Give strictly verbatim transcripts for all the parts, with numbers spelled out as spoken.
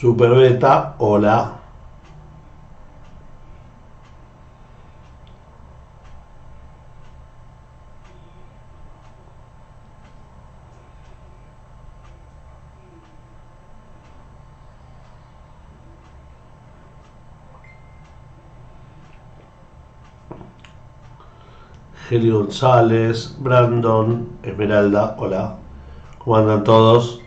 Super Beta, hola. Heli González, Brandon, Esmeralda, hola. ¿Cómo andan todos?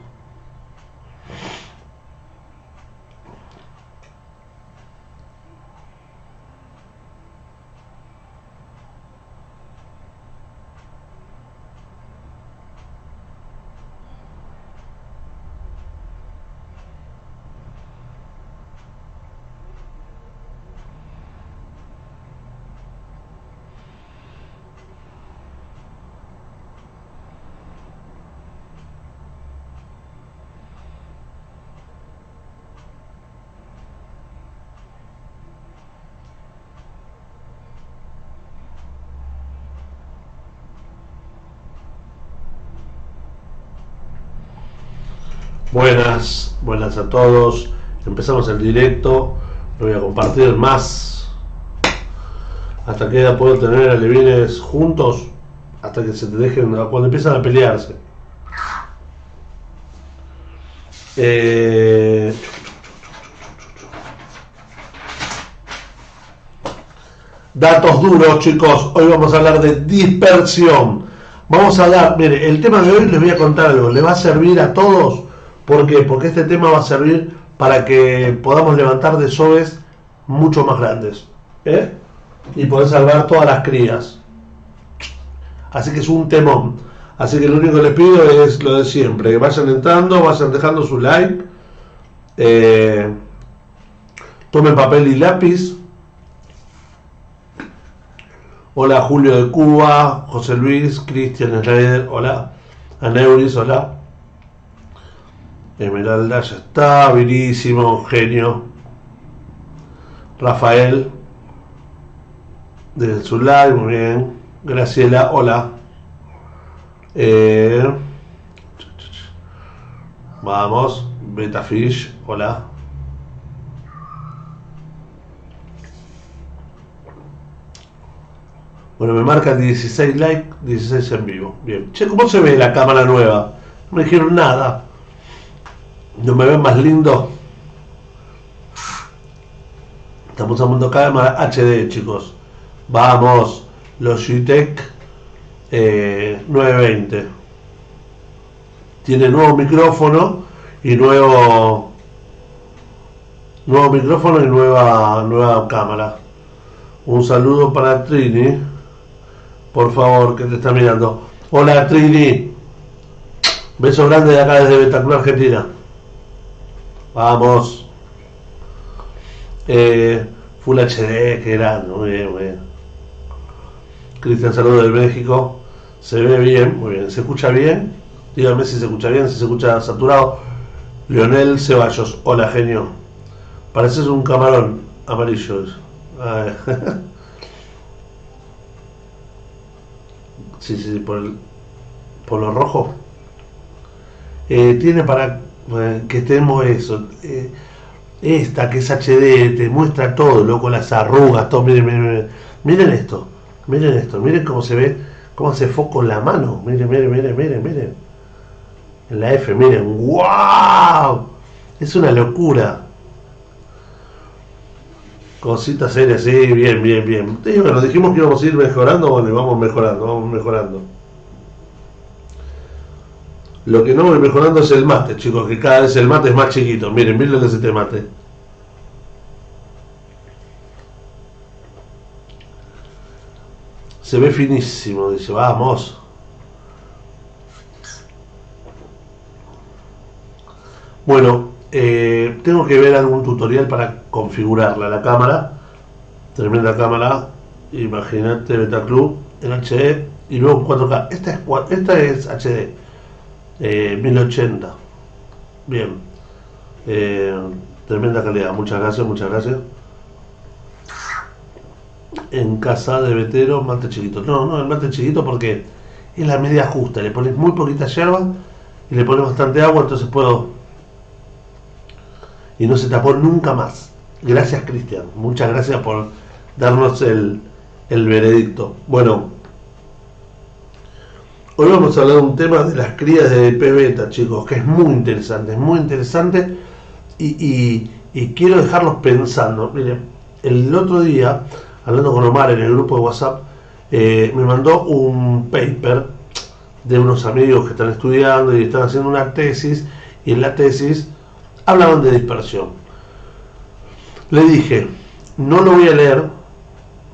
Buenas, buenas a todos. Empezamos el directo. Lo voy a compartir más. ¿Hasta qué edad puedo tener alevines juntos? Hasta que se te dejen, cuando empiezan a pelearse. Eh, datos duros, chicos. Hoy vamos a hablar de dispersión. Vamos a dar, mire, el tema de hoy les voy a contar algo. ¿Le va a servir a todos? ¿Por qué? Porque este tema va a servir para que podamos levantar deshoves mucho más grandes, ¿eh? Y poder salvar todas las crías. Así que es un temón. Así que lo único que les pido es lo de siempre, que vayan entrando, vayan dejando su like, eh, tomen papel y lápiz. Hola Julio de Cuba, José Luis, Cristian Schreider, hola. Aneuris, hola. Esmeralda, ya está, virísimo, genio. Rafael, desde su live, muy bien. Graciela, hola. Eh, vamos, Betafish, hola. Bueno, me marcan dieciséis likes, dieciséis en vivo. Bien. Che, ¿cómo se ve la cámara nueva? No me dijeron nada. ¿No me ven más lindo? Estamos usando cámara H D, chicos. Vamos, Logitech eh, nueve veinte. Tiene nuevo micrófono y nuevo nuevo micrófono y nueva nueva cámara. Un saludo para Trini, por favor, que te está mirando. Hola Trini, beso grande de acá desde Betaclo Argentina. Vamos, eh, Full H D, que grande, muy bien, muy bien. Cristian, saludos de México. Se ve bien, muy bien, se escucha bien. Díganme si se escucha bien, si se escucha saturado. Leonel Ceballos, hola genio. Pareces un camarón amarillo. Ay. Sí, sí, por, el, por lo rojo. Eh, tiene para... que tenemos eso, eh, esta que es H D, te muestra todo, loco, las arrugas, todo. Miren, miren, miren esto, miren esto, miren cómo se ve, cómo hace foco en la mano, miren, miren, miren, miren, miren, en la F, miren, wow, es una locura, cositas serias, sí, bien, bien, bien, sí, bueno, dijimos que íbamos a ir mejorando, bueno, vamos mejorando, vamos mejorando. Lo que no voy mejorando es el mate, chicos, que cada vez el mate es más chiquito. Miren, miren lo que es este mate. Se ve finísimo, dice, vamos. Bueno, eh, tengo que ver algún tutorial para configurarla, la cámara. Tremenda cámara, imagínate, Betaclub en H D y luego en cuatro K. Esta es, esta es H D. Eh, mil ochenta. Bien, eh, tremenda calidad. Muchas gracias, muchas gracias. En casa de vetero, mate chiquito. No, no, el mate chiquito porque es la media justa. Le pones muy poquita yerba y le pones bastante agua, entonces puedo y no se tapó nunca más. Gracias, Cristian. Muchas gracias por darnos el, el veredicto. Bueno, hoy vamos a hablar de un tema de las crías de P-Beta, chicos, que es muy interesante, es muy interesante. Y, y, y quiero dejarlos pensando. Miren, el otro día, hablando con Omar en el grupo de WhatsApp, eh, me mandó un paper de unos amigos que están estudiando y están haciendo una tesis, y en la tesis hablaban de dispersión. Le dije, no lo voy a leer,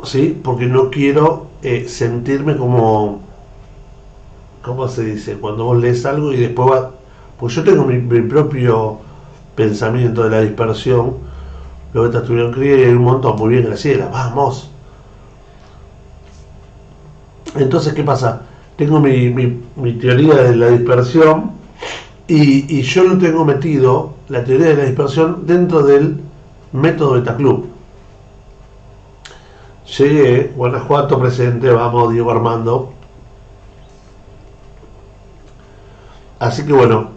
¿sí? Porque no quiero eh, sentirme como, ¿cómo se dice? Cuando vos lees algo y después va, pues yo tengo mi, mi propio pensamiento de la dispersión. Los betas tuvieron cría y hay un montón, muy bien, Graciela, vamos. Entonces, ¿qué pasa? Tengo mi, mi, mi teoría de la dispersión y, y yo no tengo metido la teoría de la dispersión dentro del método Betaclub. Llegué, Guanajuato presente, vamos, Diego Armando. Así que bueno,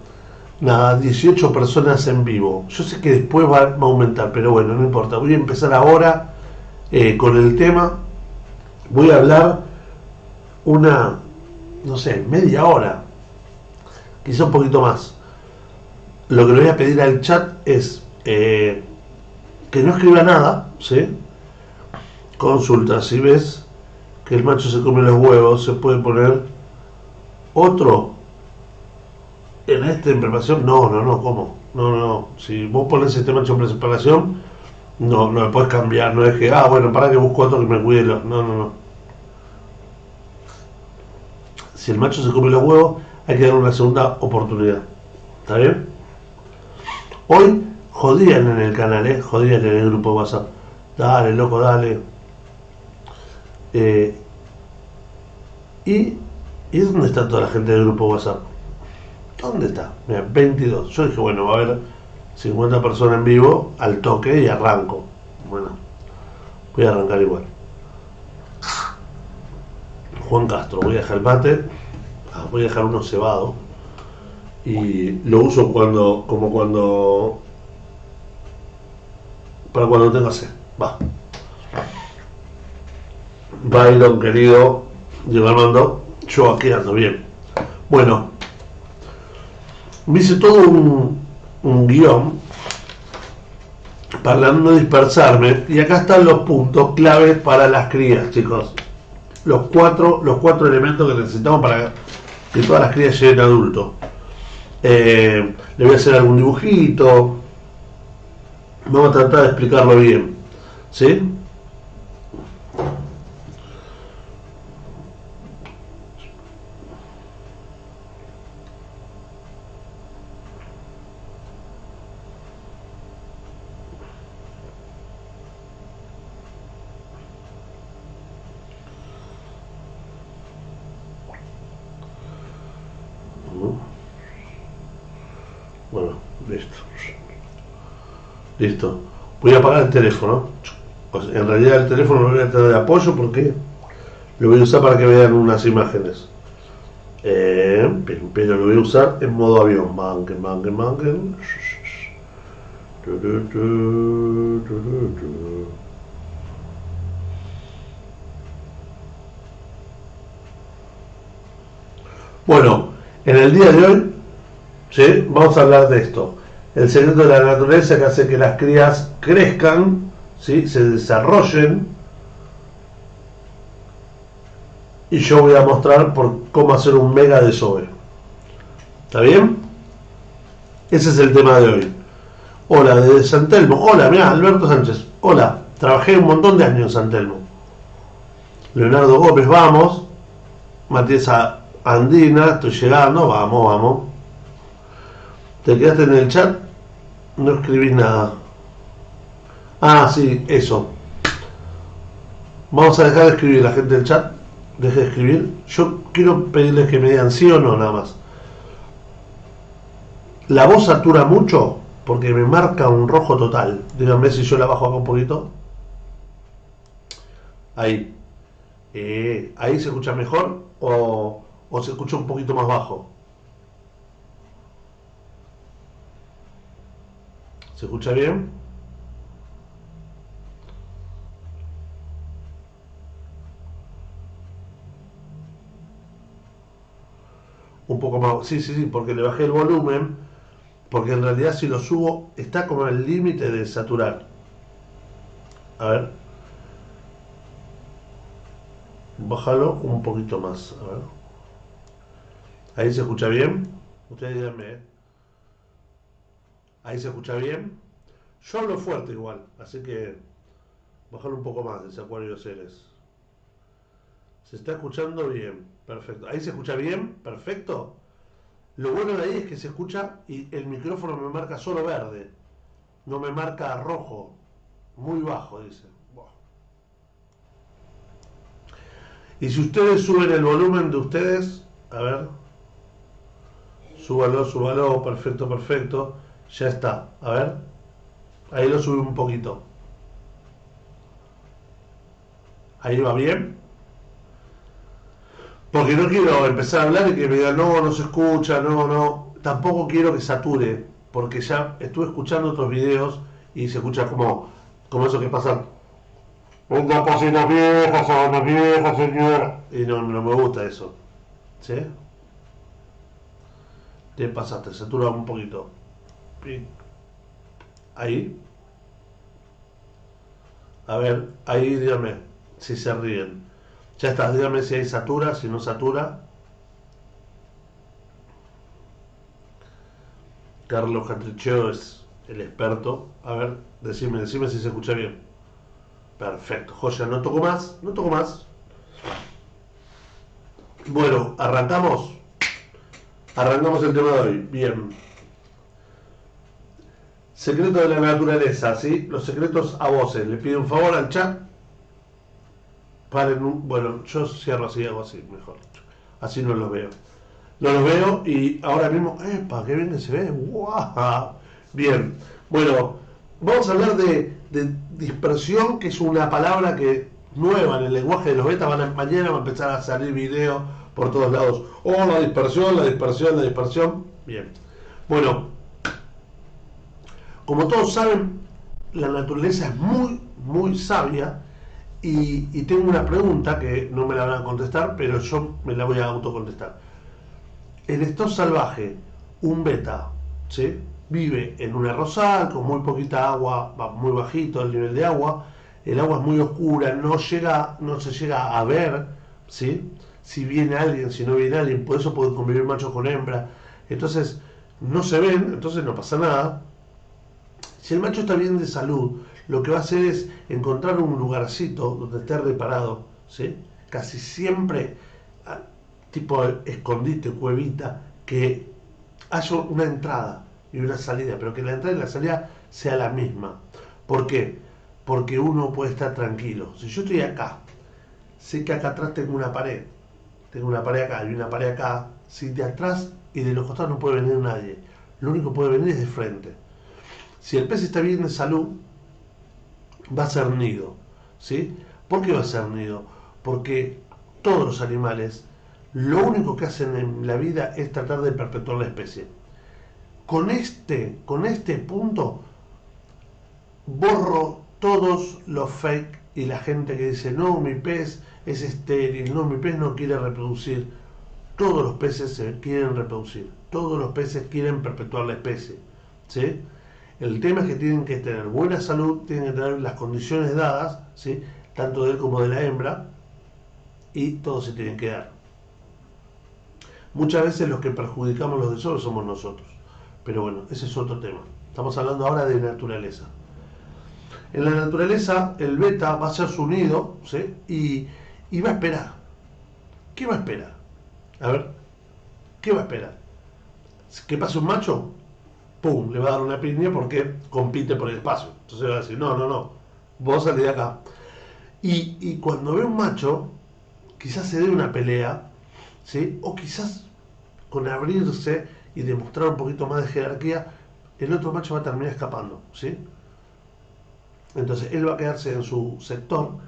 nada, dieciocho personas en vivo. Yo sé que después va a aumentar, pero bueno, no importa. Voy a empezar ahora eh, con el tema. Voy a hablar una, no sé, media hora, quizá un poquito más. Lo que le voy a pedir al chat es eh, que no escriba nada, ¿sí? Consulta, si ves que el macho se come los huevos, se puede poner otro en este en preparación. No, no, no, ¿cómo? No, no, si vos pones este macho en preparación, no, no me puedes cambiar, no es que, ah, bueno, para que busco otro que me cuide los... No, no, no. Si el macho se come los huevos, hay que darle una segunda oportunidad. ¿Está bien? Hoy jodían en el canal, ¿eh? Jodían en el grupo de WhatsApp. Dale, loco, dale. Eh, y, ¿Y dónde está toda la gente del grupo de WhatsApp? ¿Dónde está? Mira, veintidós. Yo dije, bueno, va a haber cincuenta personas en vivo al toque y arranco. Bueno, voy a arrancar igual. Juan Castro, voy a dejar el mate, voy a dejar uno cebado y lo uso cuando, como cuando, para cuando tenga sed. Va. Byron, querido, Diego Armando, yo aquí ando bien. Bueno, me hice todo un, un guión para no dispersarme y acá están los puntos claves para las crías, chicos. Los cuatro, los cuatro elementos que necesitamos para que todas las crías lleguen a adulto. Eh, le voy a hacer algún dibujito. Vamos a tratar de explicarlo bien. ¿Sí? Listo, voy a apagar el teléfono. O sea, en realidad el teléfono lo voy a traer de apoyo porque lo voy a usar para que vean unas imágenes. Eh, pero lo voy a usar en modo avión. Manquen, manquen, manquen. Bueno, en el día de hoy, ¿sí? Vamos a hablar de esto. El secreto de la naturaleza que hace que las crías crezcan, ¿sí? Se desarrollen. Y yo voy a mostrar por cómo hacer un mega desove. ¿Está bien? Ese es el tema de hoy. Hola, desde San Telmo. Hola, mirá, Alberto Sánchez. Hola, trabajé un montón de años en San Telmo. Leonardo Gómez, vamos. Matías Andina, estoy llegando. Vamos, vamos. Te quedaste en el chat, no escribís nada. Ah, sí, eso. Vamos a dejar de escribir, la gente del chat, deje de escribir. Yo quiero pedirles que me digan sí o no, nada más. La voz satura mucho porque me marca un rojo total. Díganme si yo la bajo acá un poquito. Ahí. Eh, ahí se escucha mejor o, o se escucha un poquito más bajo. ¿Se escucha bien? Un poco más, sí, sí, sí, porque le bajé el volumen, porque en realidad si lo subo está como al límite de saturar. A ver, bájalo un poquito más, a ver. Ahí se escucha bien, ustedes díganme, ¿eh? Ahí se escucha bien. Yo hablo fuerte igual, así que bájalo un poco más, ese acuario seres. Se está escuchando bien, perfecto. Ahí se escucha bien, perfecto. Lo bueno de ahí es que se escucha y el micrófono me marca solo verde, no me marca rojo, muy bajo, dice. Y si ustedes suben el volumen de ustedes, a ver, súbalo, súbalo, perfecto, perfecto, ya está, a ver, ahí lo subí un poquito. Ahí va bien. Porque no quiero empezar a hablar y que me digan, no, no se escucha, no, no. Tampoco quiero que sature, porque ya estuve escuchando otros videos y se escucha como, como eso que pasa. Venga, cocina vieja, sabana vieja, señora. Y no, no me gusta eso. ¿Sí? Te pasaste, satura un poquito. Ahí. A ver, ahí dígame si se ríen. Ya está, dígame si ahí satura, si no satura. Carlos Catricheo es el experto. A ver, decime, decime si se escucha bien. Perfecto, joya, no toco más, no toco más. Bueno, arrancamos. Arrancamos el tema de hoy, bien. Secreto de la naturaleza, ¿sí? Los secretos a voces. Le pido un favor al chat. Paren un... Bueno, yo cierro así, hago así, mejor. Así no los veo. No los veo y ahora mismo... ¡Epa! ¡Qué bien que se ve! ¡Guau! Bien. Bueno, vamos a hablar de, de dispersión, que es una palabra que nueva en el lenguaje de los betas. Van a, mañana va a empezar a salir video por todos lados. ¡Oh, la dispersión, la dispersión, la dispersión! Bien. Bueno, como todos saben, la naturaleza es muy, muy sabia. Y, y tengo una pregunta que no me la van a contestar, pero yo me la voy a autocontestar. El estos salvaje, un beta, ¿sí? Vive en un arrozal con muy poquita agua, muy bajito el nivel de agua, el agua es muy oscura, no llega, no se llega a ver, ¿sí? Si viene alguien, si no viene alguien, por eso pueden convivir machos con hembra. Entonces no se ven, entonces no pasa nada. Si el macho está bien de salud, lo que va a hacer es encontrar un lugarcito donde esté reparado, ¿sí? Casi siempre, tipo escondite, cuevita, que haya una entrada y una salida, pero que la entrada y la salida sea la misma. ¿Por qué? Porque uno puede estar tranquilo. Si yo estoy acá, sé que acá atrás tengo una pared, tengo una pared acá y una pared acá, si de atrás y de los costados no puede venir nadie, lo único que puede venir es de frente. Si el pez está bien de salud, va a ser nido, ¿sí? ¿Por qué va a ser nido? Porque todos los animales, lo único que hacen en la vida es tratar de perpetuar la especie. Con este, con este punto, borro todos los fake y la gente que dice, no, mi pez es estéril, no, mi pez no quiere reproducir. Todos los peces se quieren reproducir, todos los peces quieren perpetuar la especie, ¿sí? El tema es que tienen que tener buena salud, tienen que tener las condiciones dadas, ¿sí? Tanto de él como de la hembra, y todos se tienen que dar. Muchas veces los que perjudicamos los desoros somos nosotros, pero bueno, ese es otro tema. Estamos hablando ahora de naturaleza. En la naturaleza el beta va a hacer su nido, ¿sí? y, y va a esperar. ¿Qué va a esperar? A ver, ¿qué va a esperar? ¿Que pase un macho? Pum, le va a dar una piña porque compite por el espacio. Entonces va a decir, no, no, no, vos salí de acá. Y, y cuando ve un macho, quizás se dé una pelea, ¿sí? O quizás con abrirse y demostrar un poquito más de jerarquía, el otro macho va a terminar escapando, ¿sí? Entonces él va a quedarse en su sector.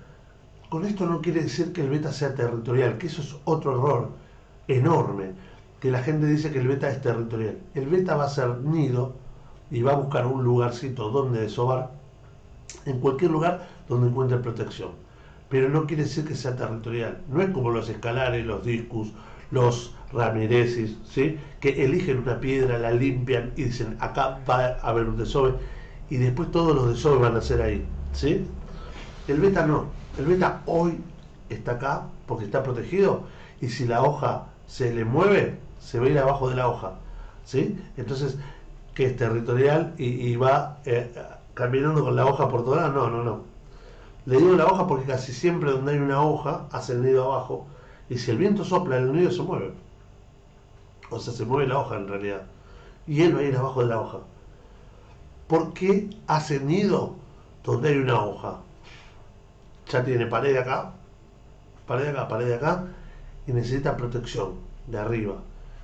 Con esto no quiere decir que el beta sea territorial, que eso es otro error enorme. Que la gente dice que el beta es territorial. El beta va a ser nido, y va a buscar un lugarcito donde desovar, en cualquier lugar donde encuentre protección. Pero no quiere decir que sea territorial. No es como los escalares, los discus, los ramiresis, ¿sí?, que eligen una piedra, la limpian y dicen acá va a haber un desove, y después todos los desoves van a ser ahí, ¿sí? El beta no. El beta hoy está acá porque está protegido, y si la hoja se le mueve, se va a ir abajo de la hoja, ¿sí? Entonces, que es territorial y, y va eh, caminando con la hoja por toda la... No, no, no. Le digo la hoja porque casi siempre donde hay una hoja hace el nido abajo, y si el viento sopla, el nido se mueve. O sea, se mueve la hoja en realidad. Y él va a ir abajo de la hoja. ¿Por qué hace nido donde hay una hoja? Ya tiene pared acá, pared acá, pared acá, y necesita protección de arriba.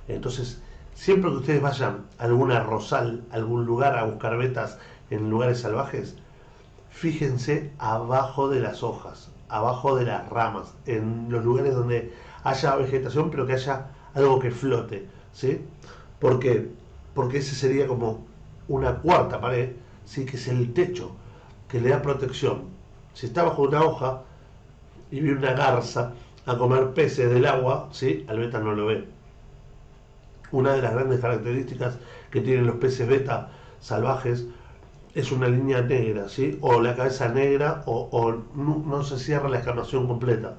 Entonces, siempre que ustedes vayan a alguna rosal, a algún lugar a buscar vetas en lugares salvajes, fíjense abajo de las hojas, abajo de las ramas, en los lugares donde haya vegetación, pero que haya algo que flote, ¿sí? ¿Por qué? Porque ese sería como una cuarta pared, ¿sí?, que es el techo, que le da protección. Si está bajo una hoja y ve una garza a comer peces del agua, ¿sí?, al beta no lo ve. Una de las grandes características que tienen los peces beta salvajes es una línea negra, ¿sí?, o la cabeza negra, o, o no, no se cierra la escamación completa.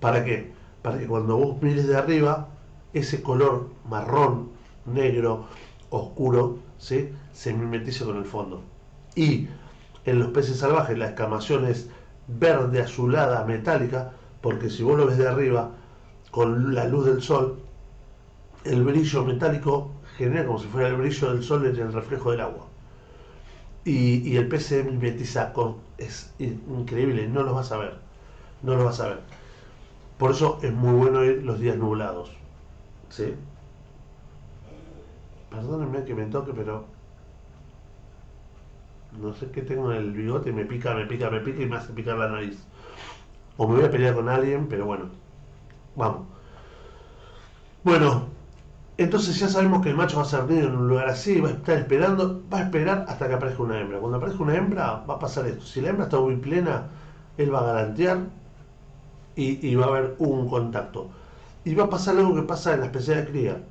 ¿Para qué? Para que cuando vos mires de arriba, ese color marrón, negro, oscuro, ¿sí?, se mimetiza con el fondo. Y en los peces salvajes la escamación es verde, azulada, metálica, porque si vos lo ves de arriba con la luz del sol, el brillo metálico genera como si fuera el brillo del sol en el reflejo del agua. Y, y el pez se mimetiza con... es increíble, no lo vas a ver, no lo vas a ver. Por eso es muy bueno ir los días nublados, ¿sí? Perdónenme que me toque, pero no sé qué tengo en el bigote y me pica, me pica, me pica y me hace picar la nariz. O me voy a pelear con alguien, pero bueno, vamos. Bueno, entonces ya sabemos que el macho va a ser nido en un lugar así, va a estar esperando, va a esperar hasta que aparezca una hembra. Cuando aparezca una hembra va a pasar esto. Si la hembra está muy plena, él va a galantear y, y va a haber un contacto. Y va a pasar algo que pasa en la especie de cría.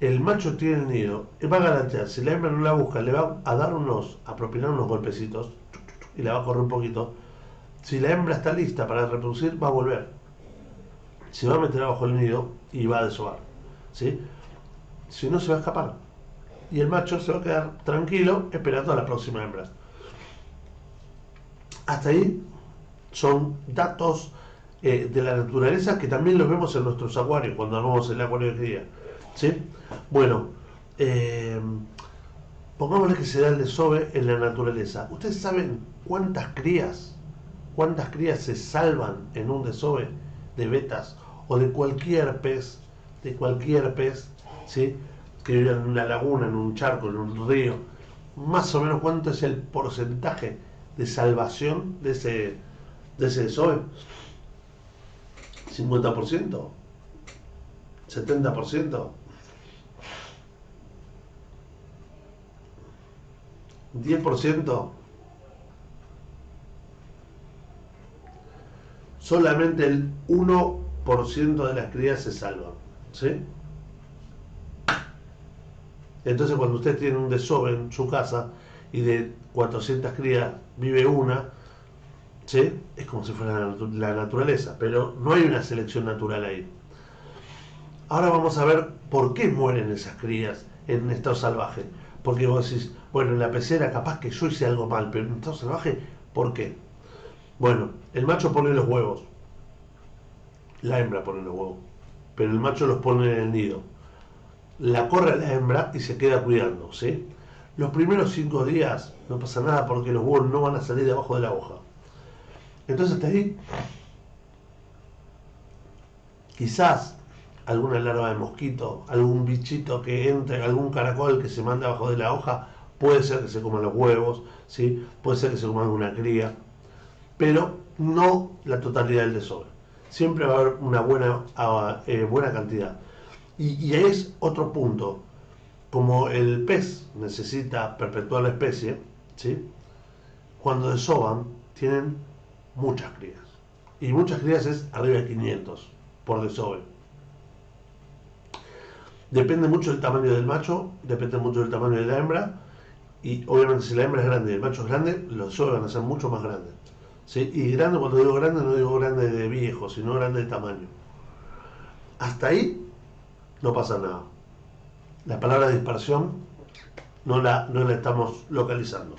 El macho tiene el nido, él va a galantear. Si la hembra no la busca, le va a dar unos, a propinar unos golpecitos y la va a correr un poquito. Si la hembra está lista para reproducir, va a volver. Se va a meter abajo el nido y va a desovar, ¿sí? Si no, se va a escapar. Y el macho se va a quedar tranquilo esperando a la próxima hembra. Hasta ahí son datos eh, de la naturaleza que también los vemos en nuestros acuarios, cuando armamos el acuario de cría, ¿sí? Bueno, eh, pongámosle que se da el desove en la naturaleza. ¿Ustedes saben cuántas crías... ¿Cuántas crías se salvan en un desove de betas o de cualquier pez, de cualquier pez, ¿sí?, que vive en una laguna, en un charco, en un río? Más o menos, ¿cuánto es el porcentaje de salvación de ese, de ese desove? ¿cincuenta por ciento? ¿setenta por ciento? ¿diez por ciento? Solamente el uno por ciento de las crías se salvan, ¿sí? Entonces, cuando ustedes tienen un desove en su casa y de cuatrocientas crías vive una, ¿sí?, es como si fuera la, la naturaleza, pero no hay una selección natural ahí. Ahora vamos a ver por qué mueren esas crías en estado salvaje. Porque vos decís, bueno, en la pecera capaz que yo hice algo mal, pero en estado salvaje, ¿por qué? Bueno, el macho pone los huevos, la hembra pone los huevos, pero el macho los pone en el nido. La corre a la hembra y se queda cuidando, ¿sí? Los primeros cinco días no pasa nada porque los huevos no van a salir de abajo de la hoja. Entonces, hasta ahí, quizás alguna larva de mosquito, algún bichito que entre, algún caracol que se manda abajo de la hoja, puede ser que se coman los huevos, ¿sí?, puede ser que se coman alguna cría, pero no la totalidad del desove. Siempre va a haber una buena, eh, buena cantidad. Y, y ahí es otro punto. como el pez necesita perpetuar la especie, ¿sí?, cuando desovan tienen muchas crías. Y muchas crías es arriba de quinientos por desove. Depende mucho del tamaño del macho, depende mucho del tamaño de la hembra. Y obviamente si la hembra es grande y el macho es grande, los desoves van a ser mucho más grandes. ¿Sí? Y grande, cuando digo grande, no digo grande de viejo, sino grande de tamaño. Hasta ahí no pasa nada. La palabra dispersión no la, no la estamos localizando.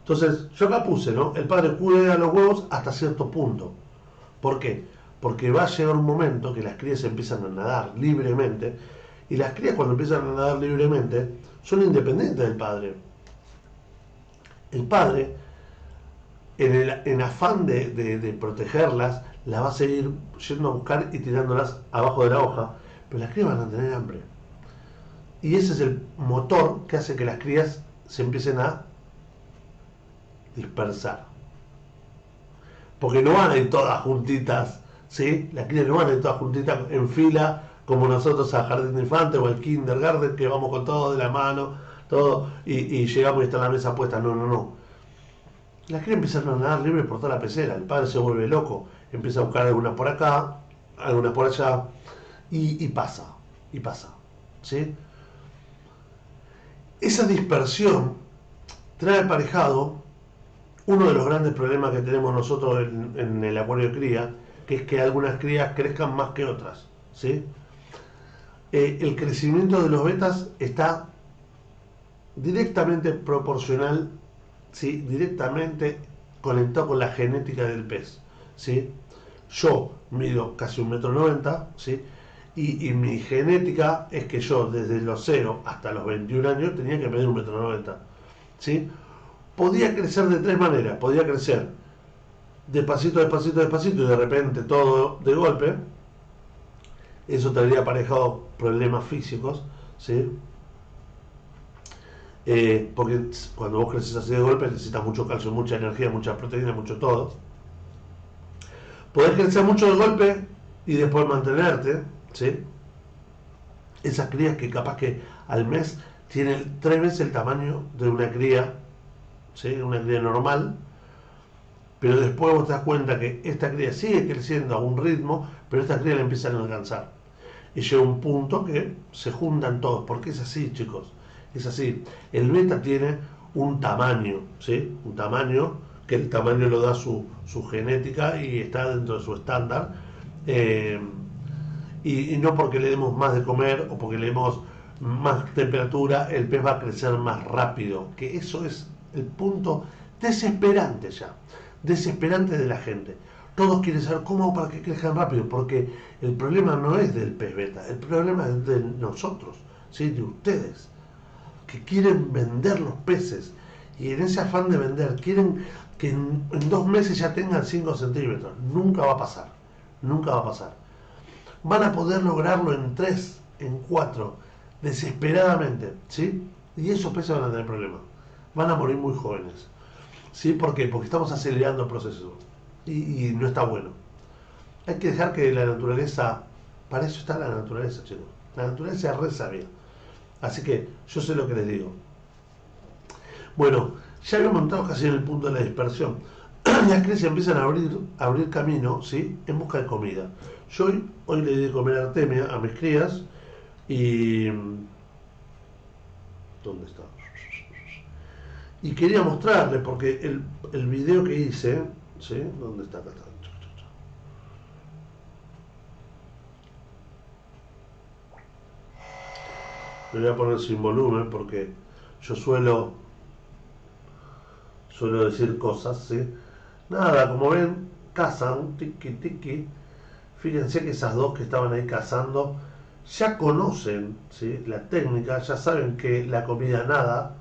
Entonces, yo acá puse, ¿no? El padre cuida los huevos hasta cierto punto. ¿Por qué? Porque va a llegar un momento que las crías empiezan a nadar libremente. Y las crías, cuando empiezan a nadar libremente, son independientes del padre. El padre, en, el, en afán de, de, de protegerlas, las va a seguir yendo a buscar y tirándolas abajo de la hoja. Pero las crías van a tener hambre. Y ese es el motor que hace que las crías se empiecen a dispersar. Porque no van a ir todas juntitas, ¿sí? Las crías no van a ir todas juntitas en fila, como nosotros al jardín de infantes o al kindergarten, que vamos con todo de la mano, todo, y, y llegamos y está la mesa puesta. No, no, no. Las crías empiezan a nadar libres por toda la pecera. El padre se vuelve loco, empieza a buscar algunas por acá, algunas por allá, y, y pasa, y pasa, ¿sí? Esa dispersión trae aparejado uno de los grandes problemas que tenemos nosotros en, en el acuario de cría, que es que algunas crías crezcan más que otras, ¿sí? Eh, el crecimiento de los betas está directamente proporcional, ¿sí?, directamente conectado con la genética del pez, ¿sí? Yo mido casi un metro noventa, ¿sí? Y, y mi genética es que yo desde los cero hasta los veintiún años tenía que medir un metro noventa, ¿sí? Podía crecer de tres maneras. Podía crecer despacito, despacito, despacito y de repente todo de golpe. Eso traería aparejado problemas físicos, ¿sí? Eh, porque cuando vos creces así de golpe necesitas mucho calcio, mucha energía, mucha proteína, mucho todo. Podés crecer mucho de golpe y después mantenerte, ¿sí? Esas crías que capaz que al mes tienen tres veces el tamaño de una cría, ¿sí?, una cría normal, pero después vos te das cuenta que esta cría sigue creciendo a un ritmo, pero esta cría la empiezan a alcanzar. Y llega un punto que se juntan todos, porque es así, chicos, es así. El beta tiene un tamaño, ¿sí?, un tamaño que el tamaño lo da su, su genética y está dentro de su estándar. Eh, y, y no porque le demos más de comer o porque le demos más temperatura, el pez va a crecer más rápido. Que eso es el punto desesperante ya, desesperante de la gente. Todos quieren saber cómo para que crezcan rápido, porque el problema no es del pez beta, el problema es de nosotros, ¿sí?, de ustedes, que quieren vender los peces. Y en ese afán de vender, quieren que en, en dos meses ya tengan cinco centímetros. Nunca va a pasar, nunca va a pasar. Van a poder lograrlo en tres, en cuatro, desesperadamente, ¿sí? Y esos peces van a tener problemas. Van a morir muy jóvenes, ¿sí? ¿Por qué? Porque estamos acelerando el proceso y, y no está bueno. Hay que dejar que la naturaleza, para eso está la naturaleza, chicos. La naturaleza es re sabia. Así que yo sé lo que les digo. Bueno, ya habíamos entrado casi en el punto de la dispersión. Las crías empiezan a abrir, a abrir camino, ¿sí?, en busca de comida. Yo hoy, hoy le di de comer artemia a mis crías y... ¿dónde está? Y quería mostrarles, porque el, el video que hice, ¿sí?, ¿dónde está? Acá está. Me voy a poner sin volumen porque yo suelo suelo decir cosas, ¿sí? Nada, como ven, cazan, tiqui, tiqui. Fíjense que esas dos que estaban ahí cazando ya conocen, ¿sí?, la técnica, ya saben que la comida nada.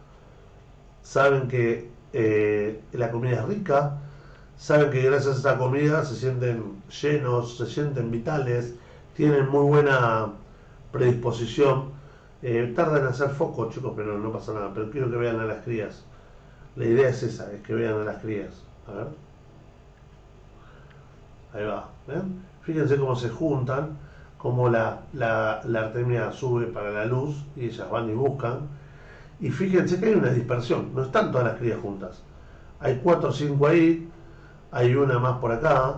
Saben que eh, la comida es rica, saben que gracias a esa comida se sienten llenos, se sienten vitales, tienen muy buena predisposición. Eh, tardan en hacer foco, chicos, pero no pasa nada. Pero quiero que vean a las crías. La idea es esa, es que vean a las crías. A ver. Ahí va. ¿Ven? Fíjense cómo se juntan. como la, la, la arteria sube para la luz y ellas van y buscan. Y fíjense que hay una dispersión, no están todas las crías juntas. Hay cuatro o cinco ahí, hay una más por acá.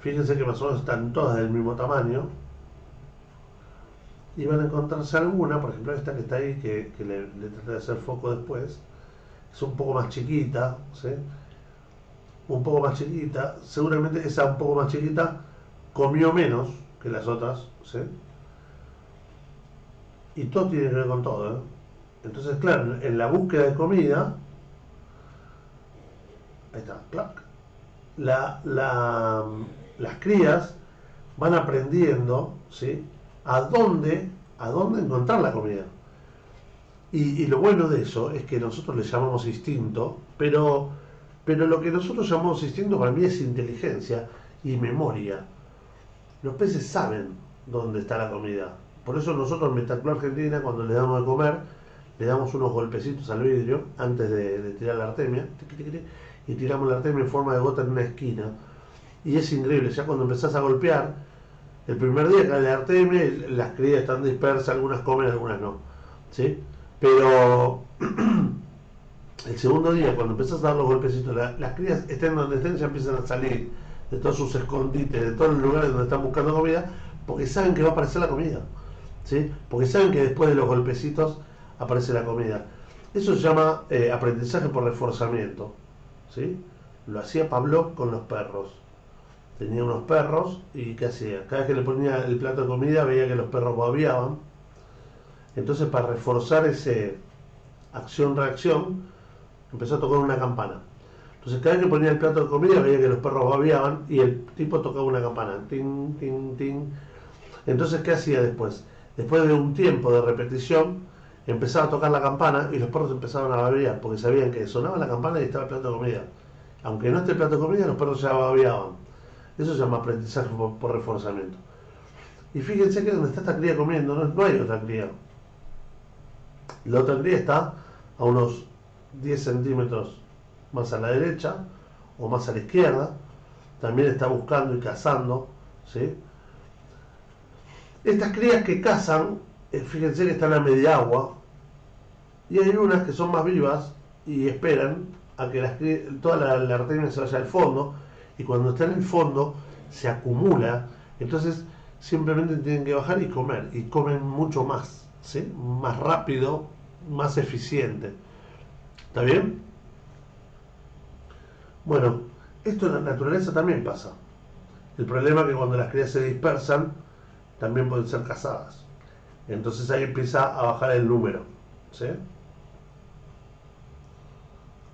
Fíjense que más o menos están todas del mismo tamaño. Y van a encontrarse alguna, por ejemplo esta que está ahí, que, que le, le traté de hacer foco después. Es un poco más chiquita, ¿sí? Un poco más chiquita. Seguramente esa un poco más chiquita comió menos que las otras, ¿sí? Y todo tiene que ver con todo, ¿eh? Entonces, claro, en la búsqueda de comida, ahí está, clac, la, la, las crías van aprendiendo, ¿sí? A dónde, a dónde encontrar la comida. Y, y lo bueno de eso es que nosotros le llamamos instinto, pero, pero lo que nosotros llamamos instinto para mí es inteligencia y memoria. Los peces saben dónde está la comida. Por eso nosotros en Betaclo Argentina, cuando les damos de comer, le damos unos golpecitos al vidrio antes de, de tirar la artemia, y tiramos la artemia en forma de gota en una esquina. Y es increíble, ya cuando empezás a golpear, el primer día cae la artemia, las crías están dispersas, algunas comen, algunas no, ¿sí? Pero el segundo día, cuando empezás a dar los golpecitos, la, las crías estén donde estén, ya empiezan a salir de todos sus escondites, de todos los lugares donde están buscando comida, porque saben que va a aparecer la comida, ¿sí? Porque saben que después de los golpecitos aparece la comida. Eso se llama eh, aprendizaje por reforzamiento, ¿sí? Lo hacía Pablo con los perros. Tenía unos perros y ¿qué hacía? Cada vez que le ponía el plato de comida veía que los perros babeaban. Entonces, para reforzar ese acción-reacción, empezó a tocar una campana. Entonces, cada vez que ponía el plato de comida veía que los perros babeaban y el tipo tocaba una campana. Tin, tin, tin. Entonces, ¿qué hacía después? Después de un tiempo de repetición, empezaba a tocar la campana y los perros empezaban a babear, porque sabían que sonaba la campana y estaba el plato de comida. Aunque no esté el plato de comida, los perros ya babeaban. Eso se llama aprendizaje por, por reforzamiento. Y fíjense que donde está esta cría comiendo, no, no hay otra cría. La otra cría está a unos diez centímetros más a la derecha o más a la izquierda. También está buscando y cazando, ¿sí? Estas crías que cazan, fíjense que están a media agua, y hay unas que son más vivas y esperan a que las, toda la, la arteria se vaya al fondo, y cuando está en el fondo se acumula, entonces simplemente tienen que bajar y comer, y comen mucho más, ¿sí? Más rápido, más eficiente. ¿Está bien? Bueno, esto en la naturaleza también pasa. El problema es que cuando las crías se dispersan también pueden ser cazadas. Entonces ahí empieza a bajar el número, ¿sí?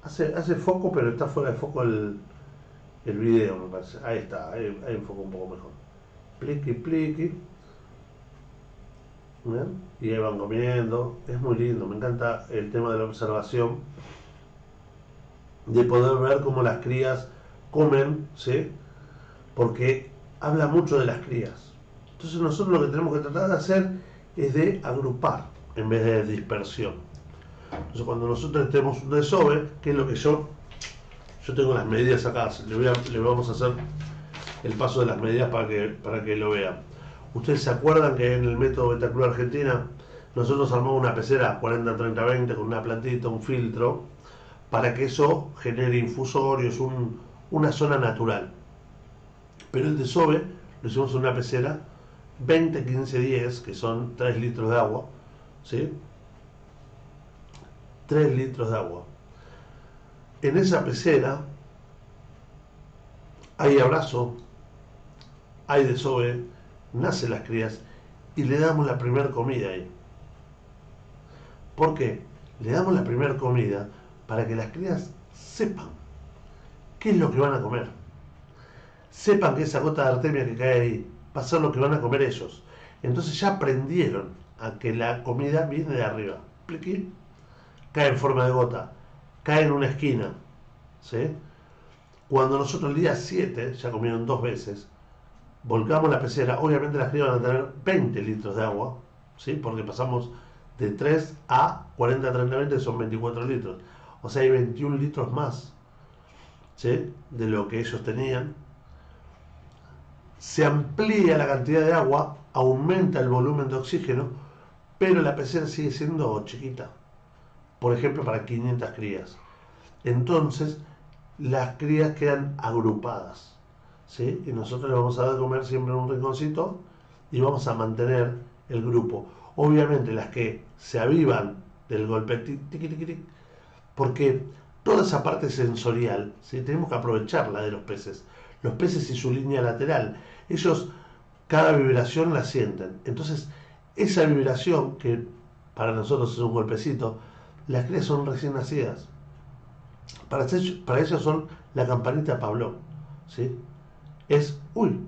Hace, hace foco, pero está fuera de foco el, el video, me parece. Ahí está, ahí, ahí enfoco un poco mejor. Pliqui, pliqui. ¿Bien? Y ahí van comiendo. Es muy lindo, me encanta el tema de la observación. De poder ver cómo las crías comen, ¿sí? Porque habla mucho de las crías. Entonces nosotros lo que tenemos que tratar de hacer es de agrupar en vez de dispersión. Entonces, cuando nosotros tenemos un desove, que es lo que yo yo tengo las medidas acá, le, voy a, le vamos a hacer el paso de las medidas para que, para que lo vean. Ustedes se acuerdan que en el método Betaclo Argentina nosotros armamos una pecera cuarenta, treinta, veinte con una plantita, un filtro, para que eso genere infusorios, un, una zona natural. Pero el desove lo hicimos en una pecera veinte, quince, diez, que son tres litros de agua, ¿sí? tres litros de agua. En esa pecera hay abrazo, hay desove, nacen las crías y le damos la primera comida ahí. ¿Por qué? Le damos la primera comida para que las crías sepan qué es lo que van a comer. Sepan que esa gota de artemia que cae ahí va a ser lo que van a comer ellos. Entonces ya aprendieron a que la comida viene de arriba. Pliqui. Cae en forma de gota. Cae en una esquina, ¿sí? Cuando nosotros el día siete, ya comieron dos veces, volcamos la pecera, obviamente las crías van a tener veinte litros de agua, ¿sí? Porque pasamos de tres a cuarenta, treinta, veinte, son veinticuatro litros. O sea, hay veintiún litros más, ¿sí? De lo que ellos tenían. se amplía la cantidad de agua, aumenta el volumen de oxígeno, pero la pecera sigue siendo chiquita, por ejemplo para quinientas crías. Entonces las crías quedan agrupadas, ¿sí? Y nosotros les vamos a dar de comer siempre en un rinconcito y vamos a mantener el grupo. Obviamente las que se avivan del golpe, tic, tic, tic, tic, porque toda esa parte sensorial, ¿sí? Tenemos que aprovecharla de los peces. Los peces y su línea lateral, ellos cada vibración la sienten. Entonces esa vibración, que para nosotros es un golpecito, las crías son recién nacidas. Para ellos, para ellos son la campanita Pavlov, ¿sí? Es, uy,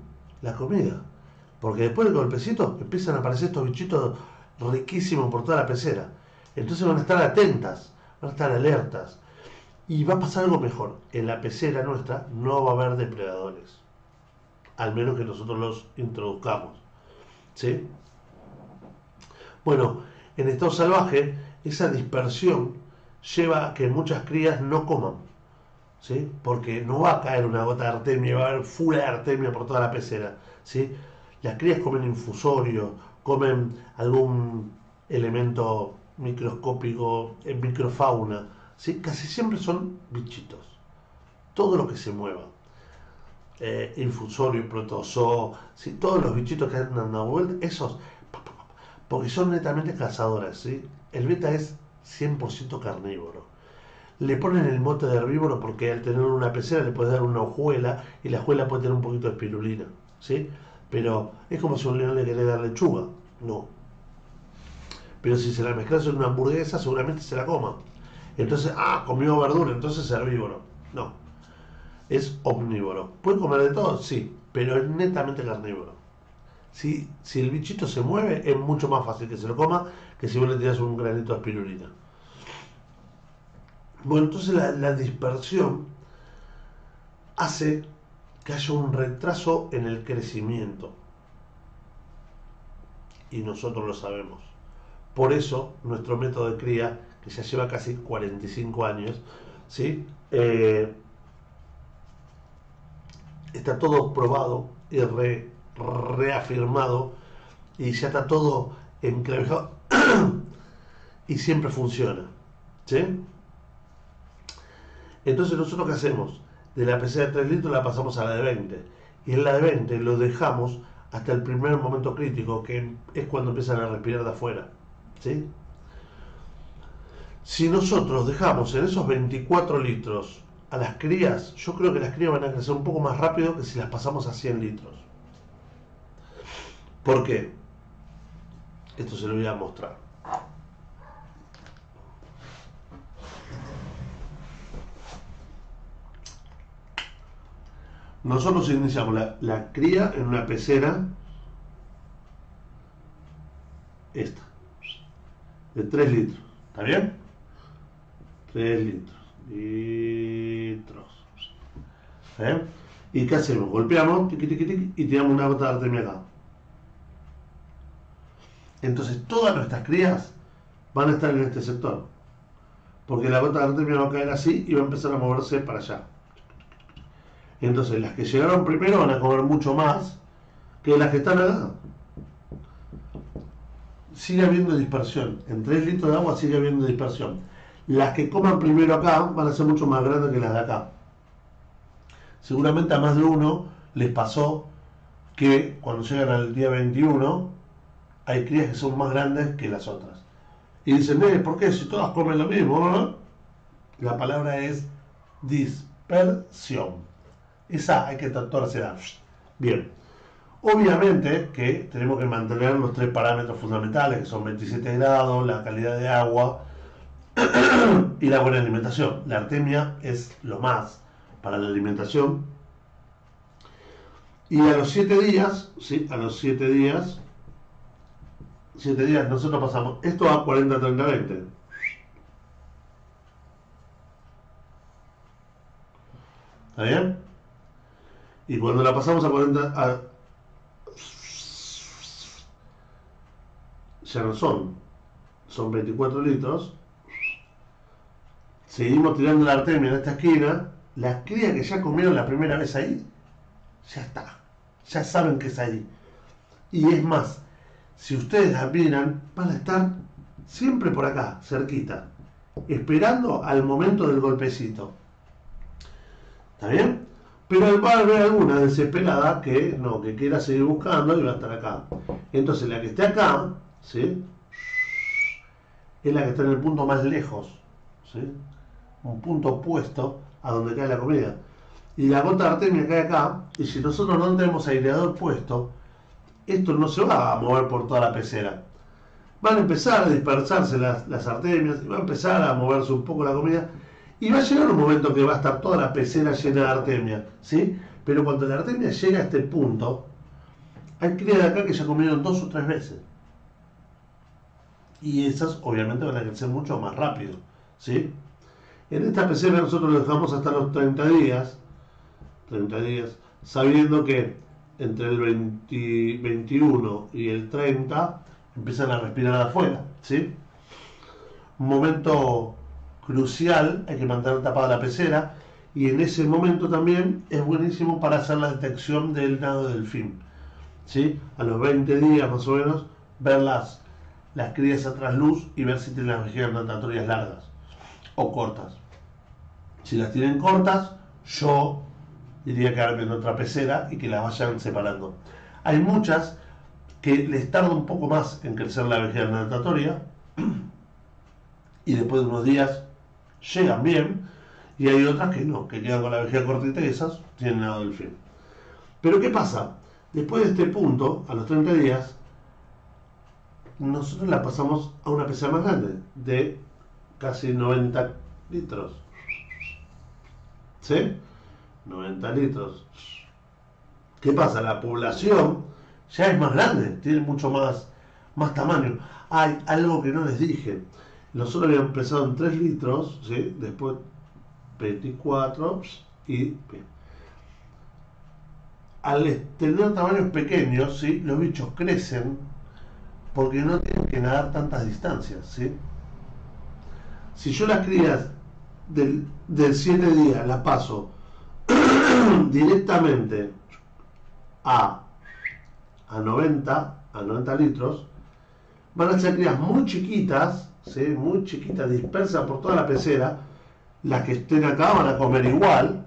la comida. Porque después del golpecito empiezan a aparecer estos bichitos riquísimos por toda la pecera. Entonces van a estar atentas, van a estar alertas. Y va a pasar algo mejor. En la pecera nuestra no va a haber depredadores. Al menos que nosotros los introduzcamos, ¿sí? Bueno, en estado salvaje, esa dispersión lleva a que muchas crías no coman, ¿sí? Porque no va a caer una gota de artemia, va a haber full de artemia por toda la pecera, ¿sí? Las crías comen infusorio, comen algún elemento microscópico, en microfauna, ¿sí? Casi siempre son bichitos, todo lo que se mueva. Eh, infusorio, protozoo, ¿sí? Todos los bichitos que andan dando vuelta, esos, porque son netamente cazadores, ¿sí? El beta es cien por ciento carnívoro. Le ponen el mote de herbívoro porque al tener una pecera le puedes dar una hojuela y la hojuela puede tener un poquito de espirulina, ¿sí? Pero es como si un león le quiere dar lechuga, no. Pero si se la mezclas en una hamburguesa seguramente se la coma. Entonces, ah, comió verdura, entonces es herbívoro. No, es omnívoro. ¿Puede comer de todo? Sí, pero es netamente carnívoro. Si, si el bichito se mueve, es mucho más fácil que se lo coma que si vos le tirás un granito de espirulina. Bueno, entonces la, la dispersión hace que haya un retraso en el crecimiento. Y nosotros lo sabemos. Por eso, nuestro método de cría, que ya lleva casi cuarenta y cinco años, ¿sí? Eh, está todo probado y re, reafirmado y ya está todo enclavijado y siempre funciona, ¿sí? Entonces nosotros, ¿qué hacemos? De la pecera de tres litros la pasamos a la de veinte, y en la de veinte lo dejamos hasta el primer momento crítico, que es cuando empiezan a respirar de afuera, ¿sí? Si nosotros dejamos en esos veinticuatro litros a las crías, yo creo que las crías van a crecer un poco más rápido que si las pasamos a cien litros. ¿Por qué? Esto se lo voy a mostrar. Nosotros iniciamos la, la cría en una pecera, esta, de tres litros. ¿Está bien? tres litros. litros. ¿Está bien? ¿Y qué hacemos? Golpeamos, tiqui, tiqui, tiqui, y tiramos una gota de artemia acá. Entonces todas nuestras crías van a estar en este sector, porque la gota de artemia va a caer así y va a empezar a moverse para allá. Entonces las que llegaron primero van a comer mucho más que las que están acá. Sigue habiendo dispersión. En tres litros de agua sigue habiendo dispersión. Las que coman primero acá van a ser mucho más grandes que las de acá. Seguramente a más de uno les pasó que cuando llegan al día veintiuno hay crías que son más grandes que las otras. Y dicen, eh, ¿por qué? Si todas comen lo mismo, ¿no? La palabra es dispersión. Esa hay que tratársela. Bien. Obviamente que tenemos que mantener los tres parámetros fundamentales, que son veintisiete grados, la calidad de agua y la buena alimentación. La artemia es lo más para la alimentación. Y a los siete días, ¿sí? A los siete días, siete días nosotros pasamos esto a cuarenta, treinta, veinte. ¿Está bien? Y cuando la pasamos a cuarenta... A... ya no son. Son veinticuatro litros. Seguimos tirando la artemia en esta esquina. Las crías que ya comieron la primera vez ahí, ya está. ya saben que es ahí. Y es más, si ustedes admiran, van a estar siempre por acá, cerquita, esperando al momento del golpecito. ¿Está bien? Pero va a haber alguna desesperada que no, que quiera seguir buscando y va a estar acá. Entonces la que esté acá, ¿sí?, es la que está en el punto más lejos, ¿sí?, un punto opuesto a donde cae la comida. Y la gota artemia cae acá, y si nosotros no tenemos aireador puesto, esto no se va a mover por toda la pecera. Van a empezar a dispersarse las, las artemias, y va a empezar a moverse un poco la comida, y va a llegar un momento que va a estar toda la pecera llena de artemia, ¿sí? Pero cuando la artemia llega a este punto, hay crías de acá que ya comieron dos o tres veces. Y esas obviamente van a crecer mucho más rápido, ¿sí? En esta pecera nosotros lo dejamos hasta los treinta días, treinta días, sabiendo que entre el veinte, veintiuno y el treinta empiezan a respirar afuera, ¿sí? Un momento crucial, hay que mantener tapada la pecera, y en ese momento también es buenísimo para hacer la detección del nado del delfín, ¿sí? A los veinte días más o menos, ver las, las crías a trasluz y ver si tienen las vejigas natatorias largas o cortas. Si las tienen cortas, yo diría que armen otra pecera y que las vayan separando. Hay muchas que les tarda un poco más en crecer la vejiga natatoria y después de unos días llegan bien, y hay otras que no, que quedan con la vejiga cortita y esas tienen nado del delfín. Pero ¿qué pasa? Después de este punto, a los treinta días, nosotros la pasamos a una pecera más grande, de casi noventa litros. ¿Sí? noventa litros. ¿Qué pasa? La población ya es más grande, tiene mucho más, más tamaño. Hay algo que no les dije. Nosotros habíamos empezado en tres litros, ¿sí?, después veinticuatro, y al tener tamaños pequeños, ¿sí?, los bichos crecen porque no tienen que nadar tantas distancias, ¿sí? Si yo las crías del, del siete días las paso directamente a, a, noventa, a noventa litros, van a ser crías muy chiquitas, ¿sí?, muy chiquitas, dispersas por toda la pecera. Las que estén acá van a comer igual,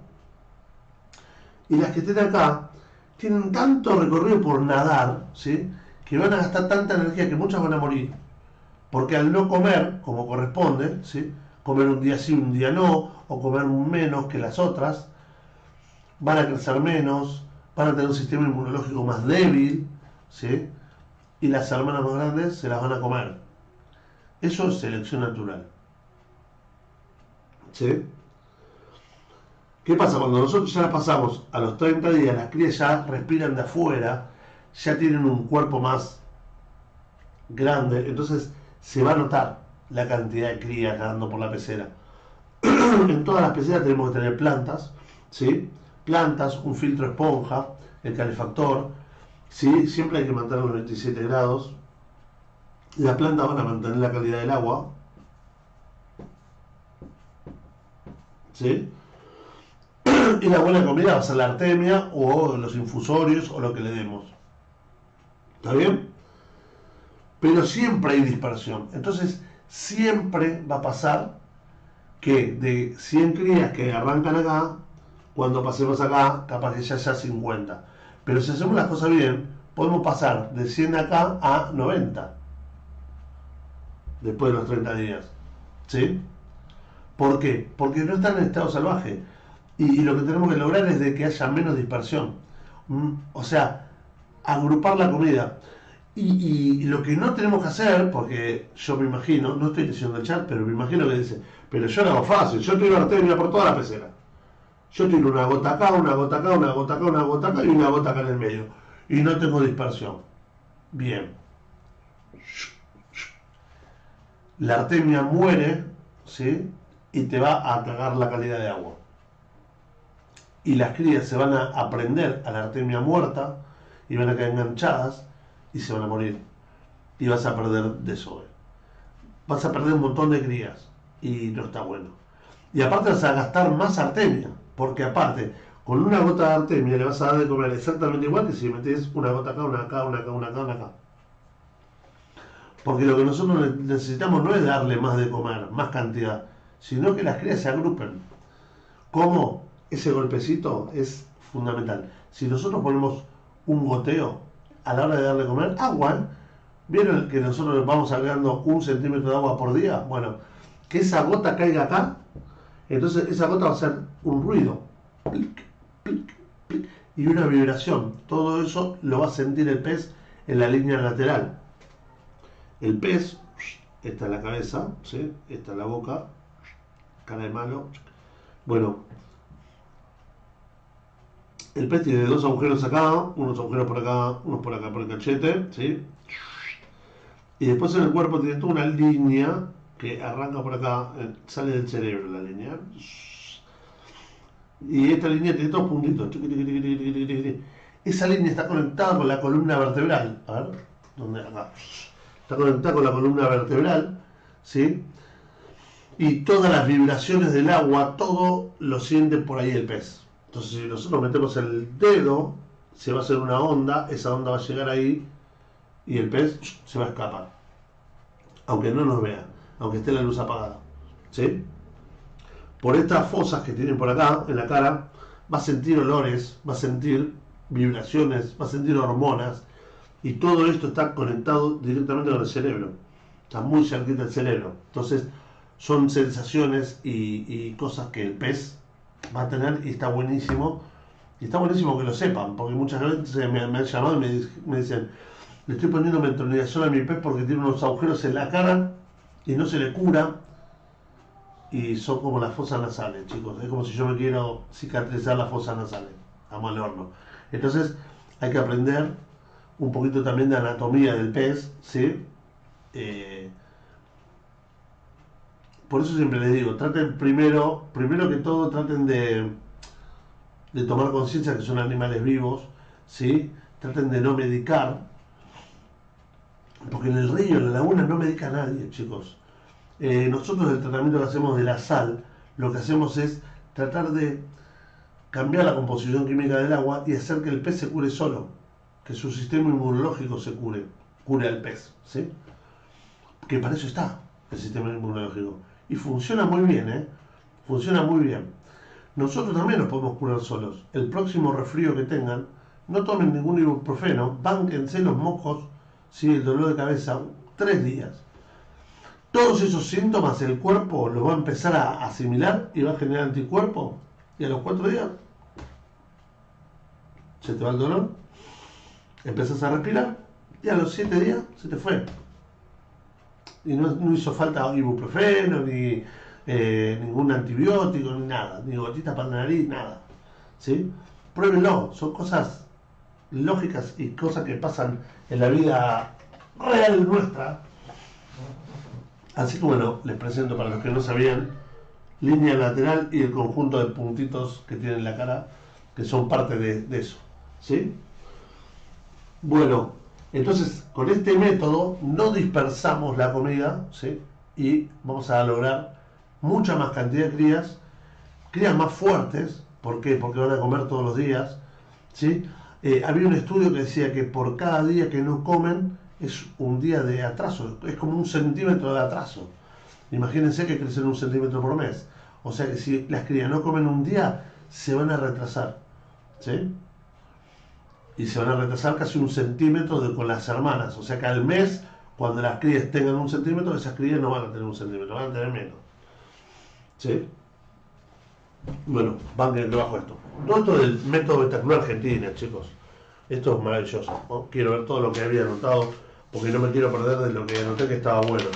y las que estén acá tienen tanto recorrido por nadar, ¿sí?, que van a gastar tanta energía que muchas van a morir, porque al no comer como corresponde, ¿sí?, comer un día sí, un día no, o comer menos que las otras, van a crecer menos, van a tener un sistema inmunológico más débil, ¿sí?, y las hermanas más grandes se las van a comer. Eso es selección natural, ¿sí? ¿Qué pasa? Cuando nosotros ya las pasamos a los treinta días, las crías ya respiran de afuera, ya tienen un cuerpo más grande, entonces se va a notar la cantidad de crías nadando por la pecera. En todas las peceras tenemos que tener plantas, ¿sí?, plantas, un filtro esponja, el calefactor, ¿sí?, siempre hay que mantener los veintisiete grados. Las plantas van a mantener la calidad del agua, ¿sí?, y la buena comida va a ser la artemia o los infusorios o lo que le demos. ¿Está bien? Pero siempre hay dispersión, entonces siempre va a pasar que de cien crías que arrancan acá, cuando pasemos acá, capaz que ya sea cincuenta. Pero si hacemos las cosas bien, podemos pasar de cien acá a noventa. Después de los treinta días. ¿Sí? ¿Por qué? Porque no están en estado salvaje. Y, y lo que tenemos que lograr es de que haya menos dispersión. ¿Mm? O sea, agrupar la comida. Y, y, y lo que no tenemos que hacer, porque yo me imagino, no estoy leyendo el chat, pero me imagino que dice, pero yo lo hago fácil, yo tengo artemia por toda la pecera. Yo tiro una gota acá, una gota acá, una gota acá, una gota acá y una gota acá en el medio. Y no tengo dispersión. Bien. La artemia muere, ¿sí?, y te va a atacar la calidad de agua. Y las crías se van a aprender a la artemia muerta y van a quedar enganchadas y se van a morir. Y vas a perder desove. Vas a perder un montón de crías y no está bueno. Y aparte vas a gastar más artemia. Porque aparte, Con una gota de artemia le vas a dar de comer exactamente igual que si le metes una gota acá, una acá, una acá, una acá, una acá. Porque lo que nosotros necesitamos no es darle más de comer, más cantidad, sino que las crías se agrupen. ¿Cómo? Ese golpecito es fundamental. Si nosotros ponemos un goteo a la hora de darle comer agua, ¿vieron que nosotros vamos agregando un centímetro de agua por día? Bueno, que esa gota caiga acá, entonces esa gota va a hacer un ruido, plic, plic, plic, y una vibración. Todo eso lo va a sentir el pez en la línea lateral. El pez, esta es la cabeza, ¿sí? Esta es la boca, cara de malo. Bueno, el pez tiene dos agujeros acá, unos agujeros por acá, unos por acá por el cachete, ¿sí? Y después en el cuerpo tiene toda una línea que arranca por acá, sale del cerebro la línea. Y esta línea tiene dos puntitos. Esa línea está conectada con la columna vertebral. A ver, ¿dónde? Acá. Está conectada con la columna vertebral, ¿sí? Y todas las vibraciones del agua, todo lo siente por ahí el pez. Entonces, si nosotros metemos el dedo, se va a hacer una onda, esa onda va a llegar ahí y el pez se va a escapar. Aunque no nos vea, aunque esté la luz apagada, ¿sí? Por estas fosas que tienen por acá, en la cara, va a sentir olores, va a sentir vibraciones, va a sentir hormonas. Y todo esto está conectado directamente con el cerebro. Está muy cerquita del cerebro. Entonces, son sensaciones y, y cosas que el pez va a tener y está buenísimo. Y está buenísimo que lo sepan, porque muchas veces me, me han llamado y me, me dicen, le estoy poniendo metronidazol a mi pez porque tiene unos agujeros en la cara y no se le cura. Y son como las fosas nasales, chicos. Es como si yo me quiera cicatrizar las fosas nasales. Vamos al horno. Entonces, hay que aprender un poquito también de anatomía del pez, ¿sí? Eh, por eso siempre les digo, traten primero, primero que todo, traten de, de tomar conciencia que son animales vivos, ¿sí? Traten de no medicar, porque en el río, en la laguna, no medica a nadie, chicos. Eh, nosotros el tratamiento que hacemos de la sal, lo que hacemos es tratar de cambiar la composición química del agua y hacer que el pez se cure solo. Que su sistema inmunológico se cure, cure al pez, ¿sí? Que para eso está el sistema inmunológico. Y funciona muy bien, ¿eh? Funciona muy bien. Nosotros también nos podemos curar solos. El próximo resfrío que tengan, no tomen ningún ibuprofeno, bánquense los mocos, ¿sí? El dolor de cabeza, tres días. Todos esos síntomas el cuerpo los va a empezar a asimilar y va a generar anticuerpo. Y a los cuatro días, se te va el dolor. Empezás a respirar y a los siete días se te fue. Y no, no hizo falta ibuprofeno, ni eh, ningún antibiótico, ni nada. Ni gotitas para la nariz, nada. ¿Sí? Pruébenlo. Son cosas lógicas y cosas que pasan en la vida real nuestra. Así que bueno, les presento para los que no sabían, línea lateral y el conjunto de puntitos que tienen en la cara, que son parte de, de eso. ¿Sí? Bueno, entonces con este método no dispersamos la comida, ¿sí? Y vamos a lograr mucha más cantidad de crías, crías más fuertes. ¿Por qué? Porque van a comer todos los días, ¿sí? Eh, había un estudio que decía que por cada día que no comen es un día de atraso, es como un centímetro de atraso. Imagínense que crecen un centímetro por mes. O sea que si las crías no comen un día, se van a retrasar, ¿sí? Y se van a retrasar casi un centímetro de, con las hermanas. O sea que al mes, cuando las crías tengan un centímetro, esas crías no van a tener un centímetro, van a tener menos. ¿Sí? Bueno, van debajo de esto. Todo esto del método Betaclo Argentina, chicos. Esto es maravilloso, ¿no? Quiero ver todo lo que había anotado, porque no me quiero perder de lo que anoté que estaba bueno.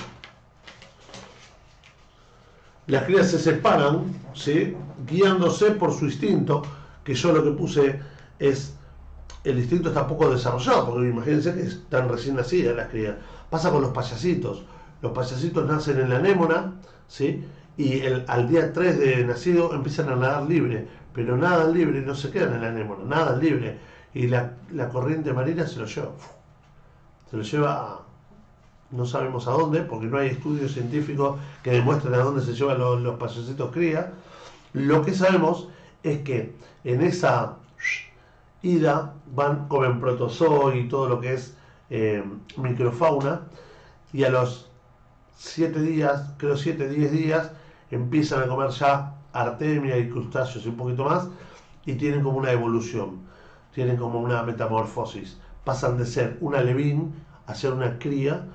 Las crías se separan, ¿sí? Guiándose por su instinto, que yo lo que puse es... El instinto está poco desarrollado, porque imagínense que están recién nacidas las crías. Pasa con los payasitos. Los payasitos nacen en la anémona, ¿sí? Y el, al día tres de nacido empiezan a nadar libre. Pero nadan libre, no se quedan en la anémona, nadan libre. Y la, la corriente marina se los lleva. Se los lleva a... No sabemos a dónde, porque no hay estudios científicos que demuestren a dónde se llevan los, los payasitos crías. Lo que sabemos es que en esa ida van, comen protozoo y todo lo que es eh, microfauna, y a los siete días, creo siete, diez días, empiezan a comer ya artemia y crustáceos y un poquito más, y tienen como una evolución, tienen como una metamorfosis, pasan de ser un alevín a ser una cría,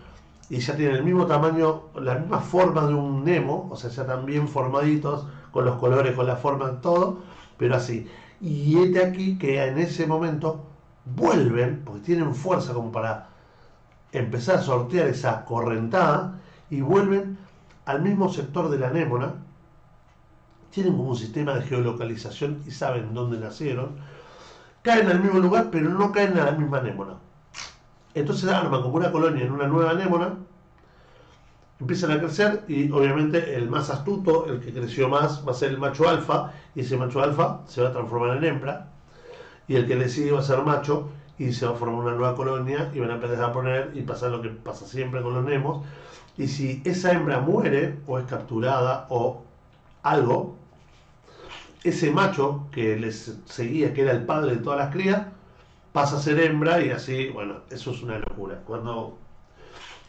y ya tienen el mismo tamaño, la misma forma de un nemo, o sea, ya están bien formaditos, con los colores, con la forma, todo, pero así. Y este aquí, que en ese momento vuelven, porque tienen fuerza como para empezar a sortear esa correntada, y vuelven al mismo sector de la anémona, tienen como un sistema de geolocalización y saben dónde nacieron, caen al mismo lugar, pero no caen a la misma anémona. Entonces arman como una colonia en una nueva anémona, empiezan a crecer y obviamente el más astuto, el que creció más, va a ser el macho alfa, y ese macho alfa se va a transformar en hembra, y el que le sigue va a ser macho, y se va a formar una nueva colonia, y van a empezar a poner, y pasar lo que pasa siempre con los nemos, y si esa hembra muere, o es capturada, o algo, ese macho que les seguía, que era el padre de todas las crías, pasa a ser hembra, y así, bueno, eso es una locura. Cuando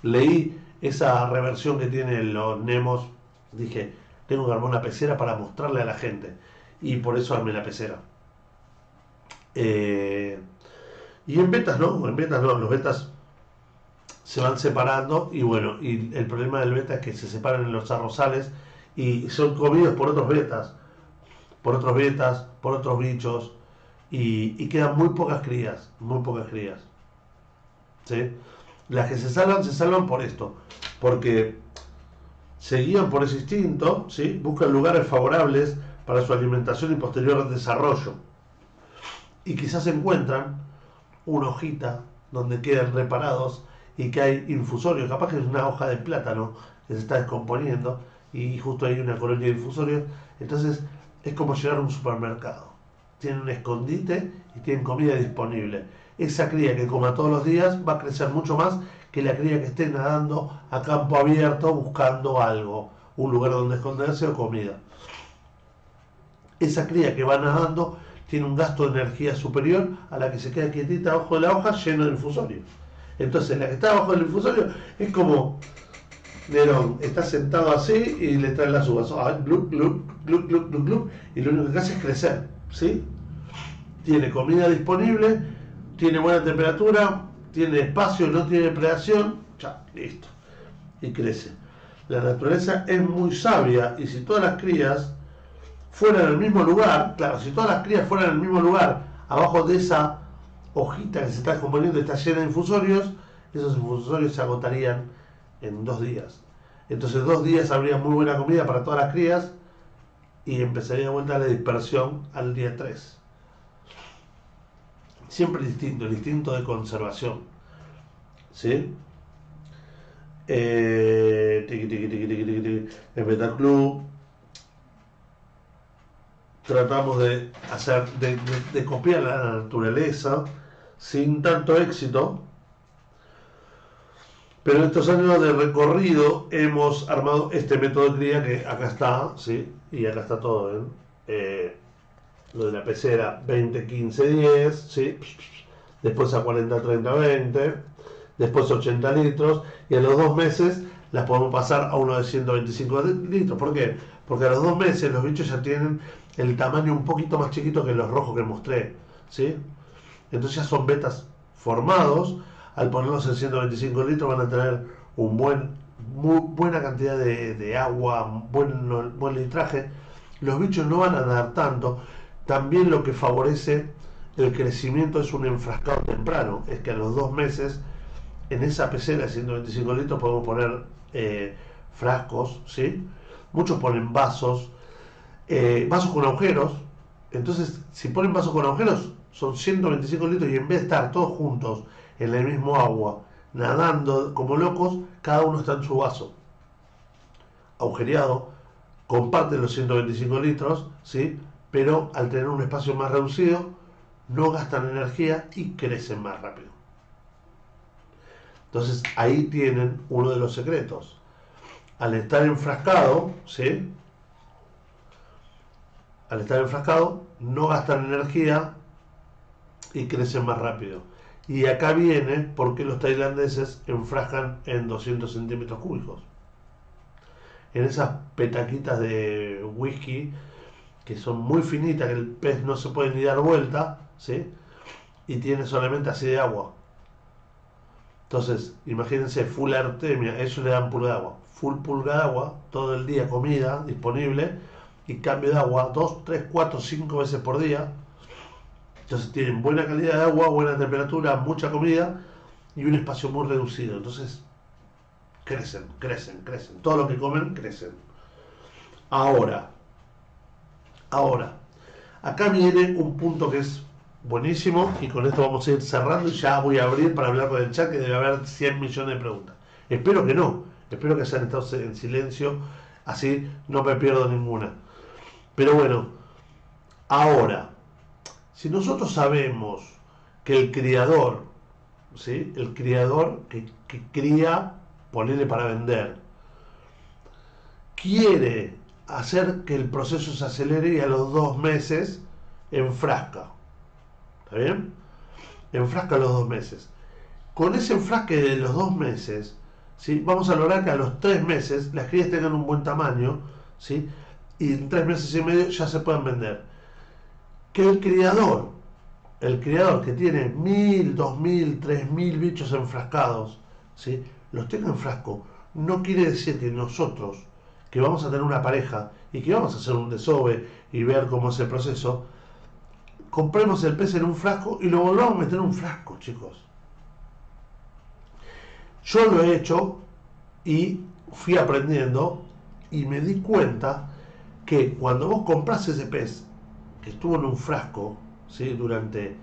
leí esa reversión que tienen los nemos, dije, tengo que armar una pecera para mostrarle a la gente, y por eso armé la pecera. Eh, y en betas no, en betas no, los betas se van separando, y bueno, y el problema del beta es que se separan en los arrozales, y son comidos por otros betas, por otros betas, por otros bichos, y, y quedan muy pocas crías, muy pocas crías, ¿sí? Las que se salvan, se salvan por esto, porque se guían por ese instinto, ¿sí? Buscan lugares favorables para su alimentación y posterior desarrollo. Y quizás encuentran una hojita donde quedan reparados y que hay infusorios, capaz que es una hoja de plátano que se está descomponiendo y justo hay una colonia de infusorios. Entonces es como llegar a un supermercado. Tienen un escondite y tienen comida disponible. Esa cría que coma todos los días va a crecer mucho más que la cría que esté nadando a campo abierto buscando algo, un lugar donde esconderse o comida. Esa cría que va nadando tiene un gasto de energía superior a la que se queda quietita abajo de la hoja lleno de infusorio. Entonces la que está abajo del infusorio es como Nerón, está sentado así y le traen las uvas, ah, glup, glup, glup, glup, glup, glup, y lo único que hace es crecer, ¿sí? Tiene comida disponible, tiene buena temperatura, tiene espacio, no tiene predación, ya, listo, y crece. La naturaleza es muy sabia, y si todas las crías fueran al mismo lugar, claro, si todas las crías fueran al mismo lugar, abajo de esa hojita que se está descomponiendo, está llena de infusorios, esos infusorios se agotarían en dos días. Entonces dos días habría muy buena comida para todas las crías, y empezaría de vuelta la dispersión al día tres. Siempre el instinto, el instinto de conservación, ¿sí? Eh, tiqui, tiqui, tiqui, tiqui, tiqui. En Betaclub tratamos de hacer, de, de, de copiar la naturaleza sin tanto éxito, pero en estos años de recorrido hemos armado este método de cría que acá está, ¿sí? Y acá está todo, ¿eh? eh Lo de la pecera veinte, quince, diez, ¿sí? Después a cuarenta, treinta, veinte, después ochenta litros, y a los dos meses las podemos pasar a uno de ciento veinticinco litros. ¿Por qué? Porque a los dos meses los bichos ya tienen el tamaño un poquito más chiquito que los rojos que mostré, ¿sí? Entonces ya son betas formados, al ponerlos en ciento veinticinco litros van a tener un buen, muy buena cantidad de, de agua, buen, buen litraje, los bichos no van a nadar tanto. También lo que favorece el crecimiento es un enfrascado temprano, es que a los dos meses en esa pecera de ciento veinticinco litros podemos poner eh, frascos, ¿sí? Muchos ponen vasos, eh, vasos con agujeros, entonces si ponen vasos con agujeros son ciento veinticinco litros y en vez de estar todos juntos en el mismo agua, nadando como locos, cada uno está en su vaso, agujereado, comparten los ciento veinticinco litros, ¿sí? Pero al tener un espacio más reducido, no gastan energía y crecen más rápido. Entonces ahí tienen uno de los secretos. Al estar enfrascado, ¿sí? al estar enfrascado, no gastan energía y crecen más rápido. Y acá viene porque los tailandeses enfrascan en doscientos centímetros cúbicos. En esas petaquitas de whisky que son muy finitas, que el pez no se puede ni dar vuelta, ¿sí? Y tiene solamente así de agua. Entonces, imagínense, full artemia, eso le dan pulga de agua. Full pulga de agua, todo el día comida disponible y cambio de agua dos, tres, cuatro, cinco veces por día. Entonces tienen buena calidad de agua, buena temperatura, mucha comida y un espacio muy reducido. Entonces crecen, crecen, crecen. Todo lo que comen, crecen. Ahora, ahora, acá viene un punto que es buenísimo y con esto vamos a ir cerrando y ya voy a abrir para hablar del chat, que debe haber cien millones de preguntas. Espero que no, espero que hayan estado en silencio, así no me pierdo ninguna. Pero bueno, ahora, si nosotros sabemos que el criador, ¿sí? El criador que, que cría, ponerle para vender, quiere hacer que el proceso se acelere y a los dos meses enfrasca. ¿Está bien? Enfrasca a los dos meses. Con ese enfrasque de los dos meses, ¿sí? Vamos a lograr que a los tres meses las crías tengan un buen tamaño, ¿sí? Y en tres meses y medio ya se pueden vender. Que el criador, el criador que tiene mil, dos mil, tres mil bichos enfrascados, ¿sí? Los tenga en frasco, no quiere decir que nosotros, que vamos a tener una pareja y que vamos a hacer un desove y ver cómo es el proceso, compremos el pez en un frasco y lo volvamos a meter en un frasco, chicos. Yo lo he hecho y fui aprendiendo y me di cuenta que cuando vos compras ese pez, estuvo en un frasco, ¿sí? Durante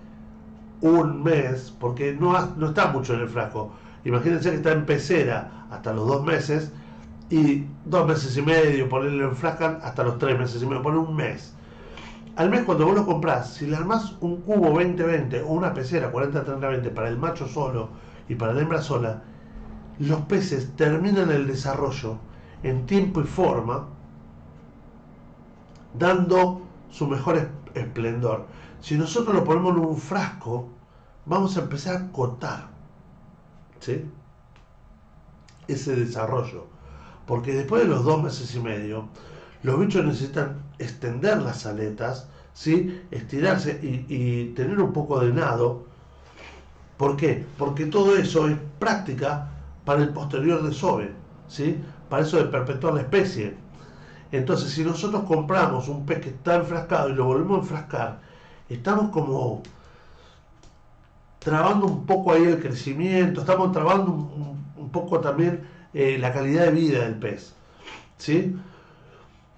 un mes, porque no, ha, no está mucho en el frasco. Imagínense que está en pecera hasta los dos meses y dos meses y medio ponerle enfrascan hasta los tres meses y medio, ponen un mes. Al mes, cuando vos lo comprás, si le armás un cubo veinte veinte o una pecera cuarenta treinta veinte para el macho solo y para la hembra sola, los peces terminan el desarrollo en tiempo y forma, dando su mejor esplendor. Si nosotros lo ponemos en un frasco, vamos a empezar a cortar, ¿sí? Ese desarrollo, porque después de los dos meses y medio los bichos necesitan extender las aletas, ¿sí? Estirarse y, y tener un poco de nado. ¿Por qué? Porque todo eso es práctica para el posterior desove, ¿sí? Para eso de perpetuar la especie. Entonces, si nosotros compramos un pez que está enfrascado y lo volvemos a enfrascar, estamos como trabando un poco ahí el crecimiento, estamos trabando un, un poco también eh, la calidad de vida del pez, ¿sí?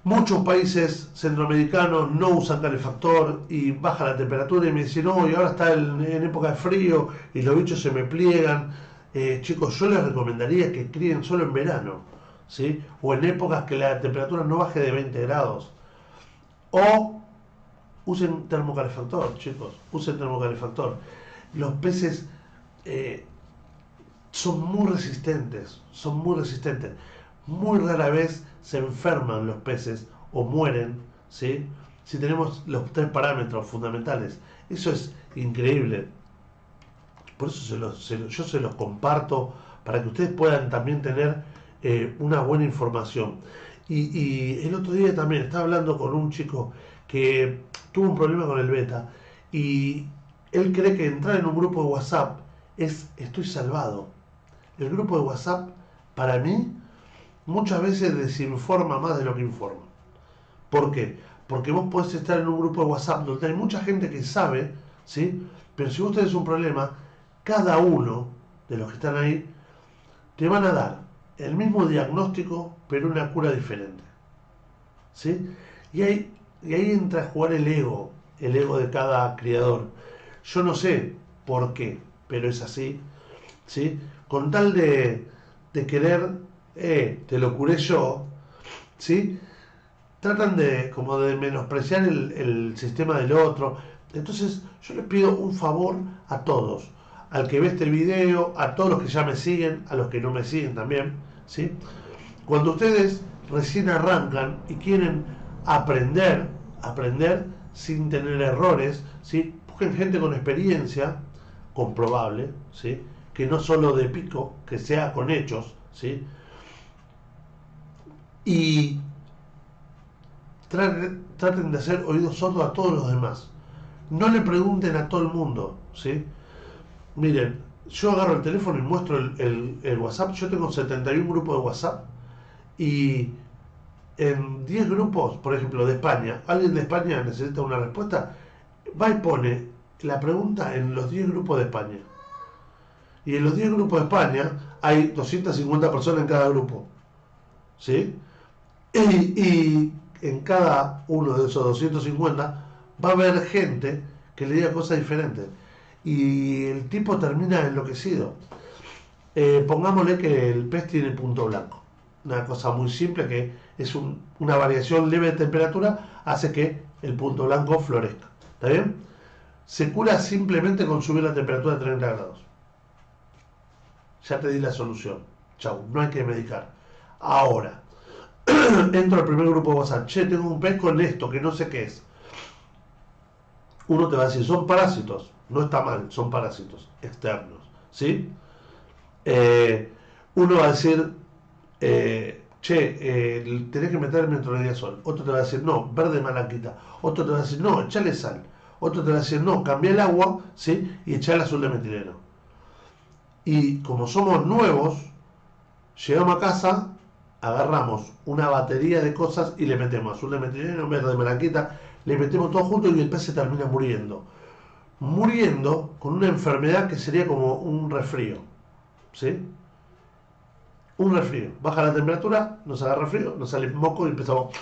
Muchos países centroamericanos no usan calefactor y baja la temperatura y me dicen, no, y ahora está en, en época de frío y los bichos se me pliegan. Eh, chicos, yo les recomendaría que críen solo en verano, ¿sí? O en épocas que la temperatura no baje de veinte grados, o usen termocalefactor, chicos, usen termocalefactor. Los peces eh, son muy resistentes, son muy resistentes, muy rara vez se enferman los peces o mueren, ¿sí? Si tenemos los tres parámetros fundamentales, eso es increíble. Por eso se los, se los, yo se los comparto para que ustedes puedan también tener Eh, una buena información. Y, y el otro día también estaba hablando con un chico que tuvo un problema con el beta y él cree que entrar en un grupo de WhatsApp es estoy salvado. El grupo de WhatsApp, para mí, muchas veces desinforma más de lo que informa. ¿Por qué? Porque vos podés estar en un grupo de WhatsApp donde hay mucha gente que sabe, ¿sí? Pero si vos tenés un problema, cada uno de los que están ahí te van a dar el mismo diagnóstico, pero una cura diferente, ¿sí? Y ahí, y ahí entra a jugar el ego, el ego de cada criador. Yo no sé por qué, pero es así, ¿sí? Con tal de, de querer, eh, te lo curé yo, ¿sí? Tratan de, como de menospreciar el, el sistema del otro. Entonces, yo les pido un favor a todos. Al que ve este video, a todos los que ya me siguen, a los que no me siguen también, ¿sí? Cuando ustedes recién arrancan y quieren aprender, aprender sin tener errores, ¿sí? Busquen gente con experiencia comprobable, ¿sí? Que no solo de pico, que sea con hechos, ¿sí? Y traten, traten de hacer oídos sordos a todos los demás. No le pregunten a todo el mundo, ¿sí? Miren, yo agarro el teléfono y muestro el, el, el WhatsApp. Yo tengo setenta y un grupos de WhatsApp y en diez grupos, por ejemplo, de España, alguien de España necesita una respuesta, va y pone la pregunta en los diez grupos de España. Y en los diez grupos de España hay doscientas cincuenta personas en cada grupo, ¿sí? Y, y en cada uno de esos doscientos cincuenta va a haber gente que le diga cosas diferentes. Y el tipo termina enloquecido. Eh, pongámosle que el pez tiene punto blanco. Una cosa muy simple que es un, una variación leve de temperatura hace que el punto blanco florezca. ¿Está bien? Se cura simplemente con subir la temperatura a treinta grados. Ya te di la solución. Chau, no hay que medicar. Ahora, entro al primer grupo de WhatsApp. Che, tengo un pez con esto que no sé qué es. Uno te va a decir, son parásitos. No está mal, son parásitos externos, ¿sí? Eh, uno va a decir, eh, che, eh, tenés que meter el metronidazol. Otro te va a decir, no, verde malanquita. Otro te va a decir, no, echale sal. Otro te va a decir, no, cambia el agua, ¿sí? Y echale azul de metileno. Y como somos nuevos, llegamos a casa, agarramos una batería de cosas y le metemos azul de metileno, verde malanquita, le metemos todo junto y el pez se termina muriendo. muriendo con una enfermedad que sería como un resfrío, ¿sí? Un resfrío, baja la temperatura, nos agarra frío, nos sale moco y empezamos,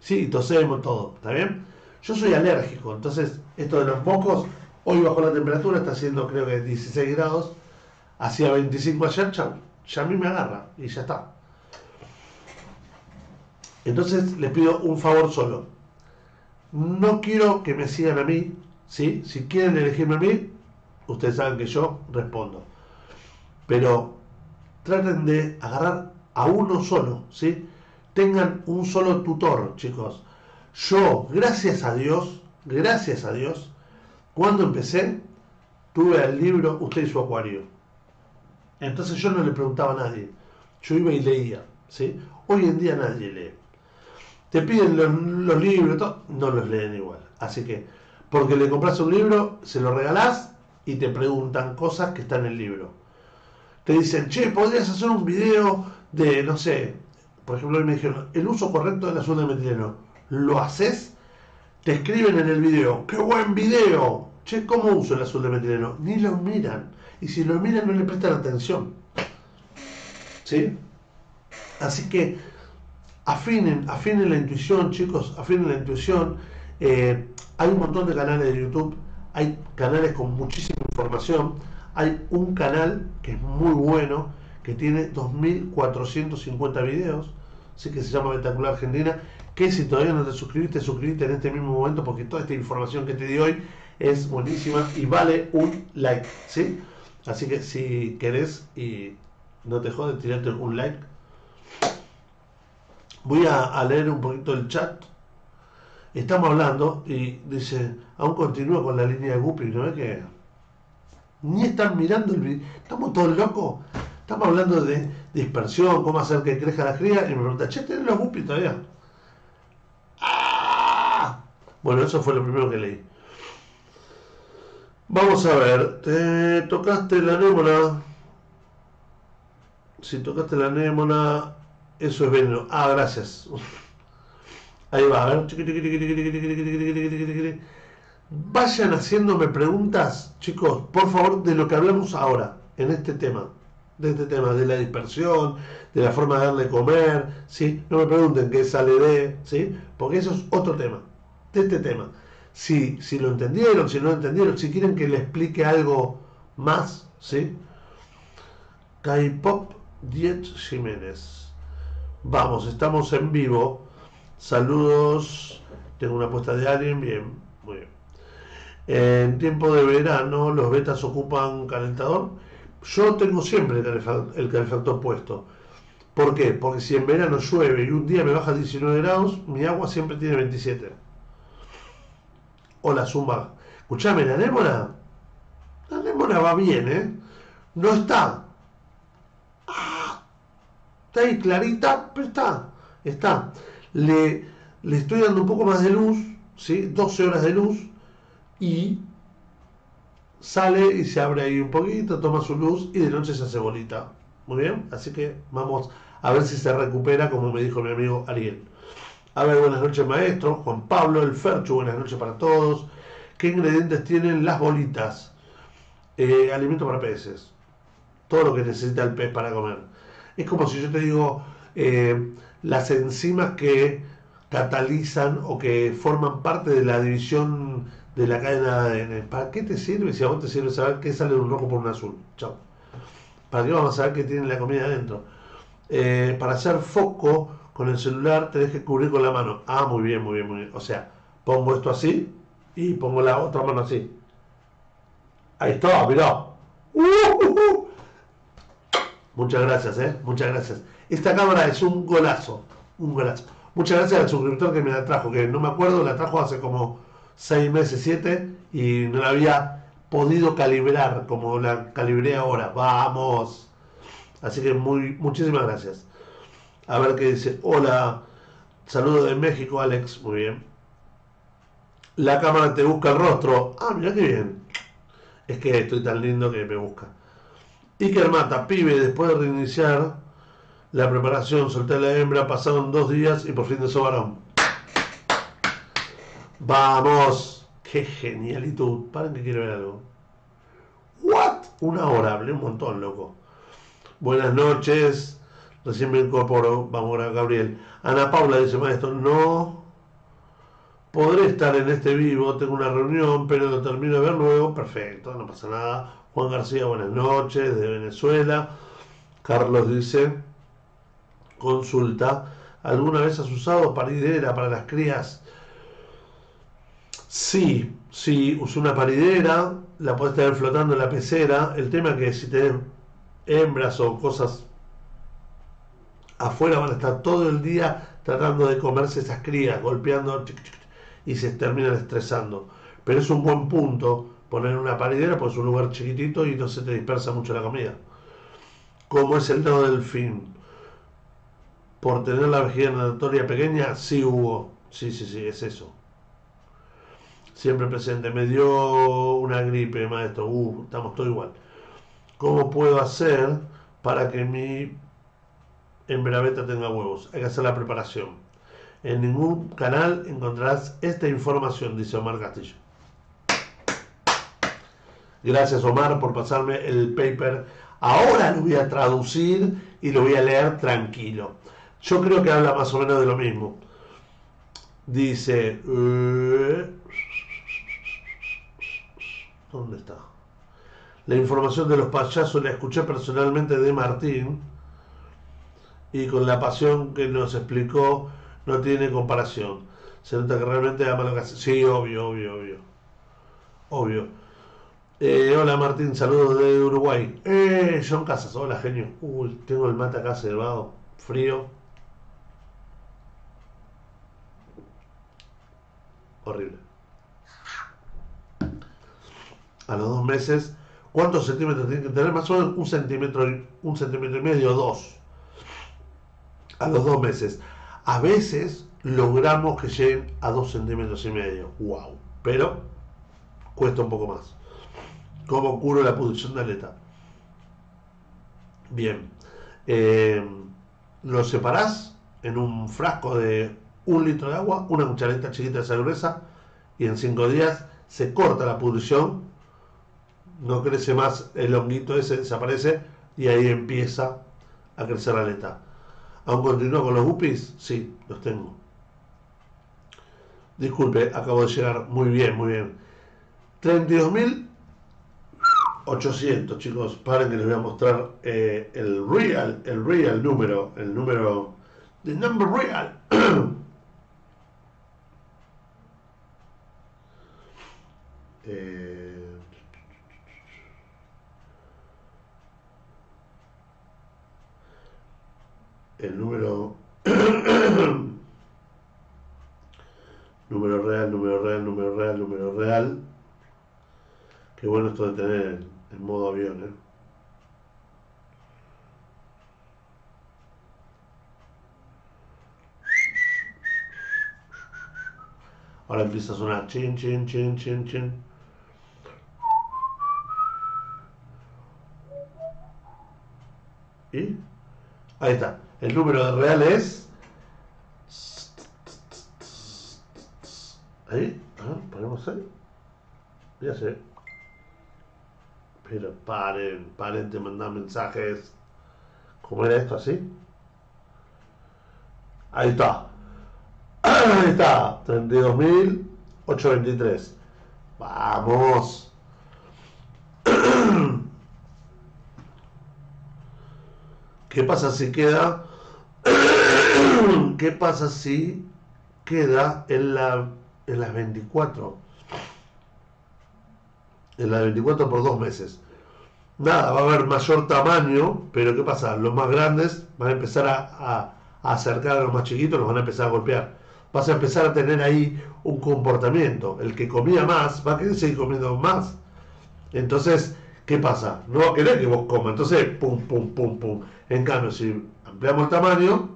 sí, tosemos todo, ¿está bien? Yo soy alérgico, entonces esto de los mocos, hoy bajó la temperatura, está haciendo creo que dieciséis grados, hacía veinticinco ayer, chau, ya a mí me agarra y ya está. Entonces les pido un favor solo, no quiero que me sigan a mí, ¿sí? Si quieren elegirme a mí, ustedes saben que yo respondo. Pero traten de agarrar a uno solo, ¿sí? Tengan un solo tutor, chicos. Yo, gracias a Dios, gracias a Dios, cuando empecé, tuve el libro Usted y su Acuario. Entonces yo no le preguntaba a nadie. Yo iba y leía, ¿sí? Hoy en día nadie lee. Te piden los, los libros, todo, no los leen igual. Así que... porque le compras un libro, se lo regalás y te preguntan cosas que están en el libro. Te dicen, che, podrías hacer un video de, no sé, por ejemplo, me dijeron, el uso correcto del azul de metileno. ¿Lo haces? Te escriben en el video, ¡qué buen video! Che, ¿cómo uso el azul de metileno? Ni lo miran. Y si lo miran, no le prestan atención. ¿Sí? Así que afinen, afinen la intuición, chicos, afinen la intuición. Eh, hay un montón de canales de YouTube, hay canales con muchísima información, hay un canal que es muy bueno, que tiene dos mil cuatrocientos cincuenta videos, así que se llama Betaclo Argentina, que si todavía no te suscribiste, suscríbete en este mismo momento, porque toda esta información que te di hoy es buenísima y vale un like, ¿sí? Así que si querés y no te jodes, tirarte un like. Voy a, a leer un poquito el chat. Estamos hablando y dice, aún continúa con la línea de Guppy, ¿no es que? Ni están mirando el video, estamos todos locos, estamos hablando de dispersión, cómo hacer que crezca la cría, y me pregunta, che, ¿tenés los Guppy todavía? ¡Ah! Bueno, eso fue lo primero que leí. Vamos a ver, ¿te tocaste la anémona? Si tocaste la anémona, eso es veneno. Ah, gracias. Ahí va, a ver. Vayan haciéndome preguntas, chicos, por favor, de lo que hablamos ahora, en este tema. De este tema, de la dispersión, de la forma de darle comer, ¿sí? No me pregunten qué sale de, ¿sí? Porque eso es otro tema, de este tema. Si, si lo entendieron, si no lo entendieron, si quieren que le explique algo más, ¿sí? Kaipop Diet Jiménez. Vamos, estamos en vivo. Saludos, tengo una apuesta de alguien, bien, muy bien. En tiempo de verano, los betas ocupan calentador. Yo tengo siempre el calefactor, el calefactor puesto. ¿Por qué? Porque si en verano llueve y un día me baja diecinueve grados, mi agua siempre tiene veintisiete. Hola, Zumba. Escuchame, la Némona. La Némona va bien, ¿eh? No está. Ah, está ahí clarita, pero está. Está. Le, le estoy dando un poco más de luz, ¿sí? doce horas de luz. Y sale y se abre ahí un poquito, toma su luz y de noche se hace bolita. Muy bien. Así que vamos a ver si se recupera, como me dijo mi amigo Ariel. A ver, buenas noches, maestro. Juan Pablo, el Ferchu, buenas noches para todos. ¿Qué ingredientes tienen las bolitas? Eh, alimento para peces. Todo lo que necesita el pez para comer. Es como si yo te digo eh, las enzimas que catalizan o que forman parte de la división de la cadena de A D N. ¿Para qué te sirve si a vos te sirve saber qué sale de un rojo por un azul? Chao. ¿Para qué vamos a saber qué tiene la comida adentro? Eh, para hacer foco con el celular tenés que cubrir con la mano. Ah, muy bien, muy bien, muy bien. O sea, pongo esto así y pongo la otra mano así. Ahí está, mirá. Uh, uh, uh. Muchas gracias, eh. Muchas gracias. Esta cámara es un golazo. Un golazo. Muchas gracias al suscriptor que me la trajo, que no me acuerdo, la trajo hace como seis meses, siete, y no la había podido calibrar como la calibré ahora. ¡Vamos! Así que muy, muchísimas gracias. A ver qué dice. Hola, saludo de México, Alex. Muy bien. La cámara te busca el rostro. Ah, mirá qué bien. Es que estoy tan lindo que me busca. Iker Mata, pibe, después de reiniciar la preparación, solté la hembra, pasaron dos días y por fin desó varón. ¡Vamos! ¡Qué genialitud! Paren que quiero ver algo. ¿What? Una hora, hablé un montón, loco. Buenas noches. Recién me incorporo. Vamos a Gabriel. Ana Paula dice, maestro, no podré estar en este vivo, tengo una reunión, pero lo termino de ver luego. Perfecto, no pasa nada. Juan García, buenas noches, de Venezuela. Carlos dice, consulta, ¿alguna vez has usado paridera para las crías? Sí, sí, usé una paridera, la podés tener flotando en la pecera. El tema es que si tenés hembras o cosas afuera van a estar todo el día tratando de comerse esas crías, golpeando y se terminan estresando. Pero es un buen punto poner una paridera porque es un lugar chiquitito y no se te dispersa mucho la comida. ¿Cómo es el nodo delfín? ¿Por tener la vejiga natatoria pequeña? Sí, Hugo. Sí, sí, sí, es eso. Siempre presente. Me dio una gripe, maestro. Uh, estamos todos igual. ¿Cómo puedo hacer para que mi hembra beta tenga huevos? Hay que hacer la preparación. En ningún canal encontrarás esta información, dice Omar Castillo. Gracias, Omar, por pasarme el paper. Ahora lo voy a traducir y lo voy a leer tranquilo. Yo creo que habla más o menos de lo mismo. Dice... ¿Dónde está? La información de los payasos la escuché personalmente de Martín y con la pasión que nos explicó no tiene comparación. Se nota que realmente ama lo que hace. Sí, obvio, obvio, obvio. Obvio. Eh, hola Martín, saludos de Uruguay. Eh, John Casas, hola genio. Uy, tengo el mate acá cebado, frío. Horrible. A los dos meses, ¿cuántos centímetros tiene que tener? Más o menos un centímetro, un centímetro y medio, dos. A los dos meses. A veces logramos que lleguen a dos centímetros y medio. ¡Wow! Pero cuesta un poco más. ¿Cómo curo la pudrición de aleta? Bien. Eh, lo separás en un frasco de un litro de agua, una cucharita chiquita de sal gruesa, y en cinco días se corta la pudrición. No crece más, el honguito ese desaparece y ahí empieza a crecer la aleta. ¿Aún continúo con los guppies? Sí, los tengo. Disculpe, acabo de llegar. Muy bien, muy bien. treinta y dos mil ochocientos, chicos. Paren que les voy a mostrar eh, el real, el real número, el número, the number real. eh... El número Número real, número real, número real, número real. Qué bueno esto de tener en modo avión, ¿eh? Ahora empieza a sonar chin, chin, chin, chin, chin. ¿Y? Ahí está. El número real es... Ahí. Ah, ponemos ahí. Ya sé. Pero paren, paren de mandar mensajes. ¿Cómo era esto? ¿Así? Ahí está. Ahí está. treinta y dos mil ochocientos veintitrés. Vamos. ¿Qué pasa si queda? ¿Qué pasa si queda en, la, en las veinticuatro? En las veinticuatro por dos meses. Nada, va a haber mayor tamaño, pero ¿qué pasa? Los más grandes van a empezar a, a, a acercar a los más chiquitos, los van a empezar a golpear. Vas a empezar a tener ahí un comportamiento. El que comía más va a querer seguir comiendo más. Entonces, ¿qué pasa? No va a querer que vos comas. Entonces, pum, pum, pum, pum. En cambio, si ampliamos el tamaño,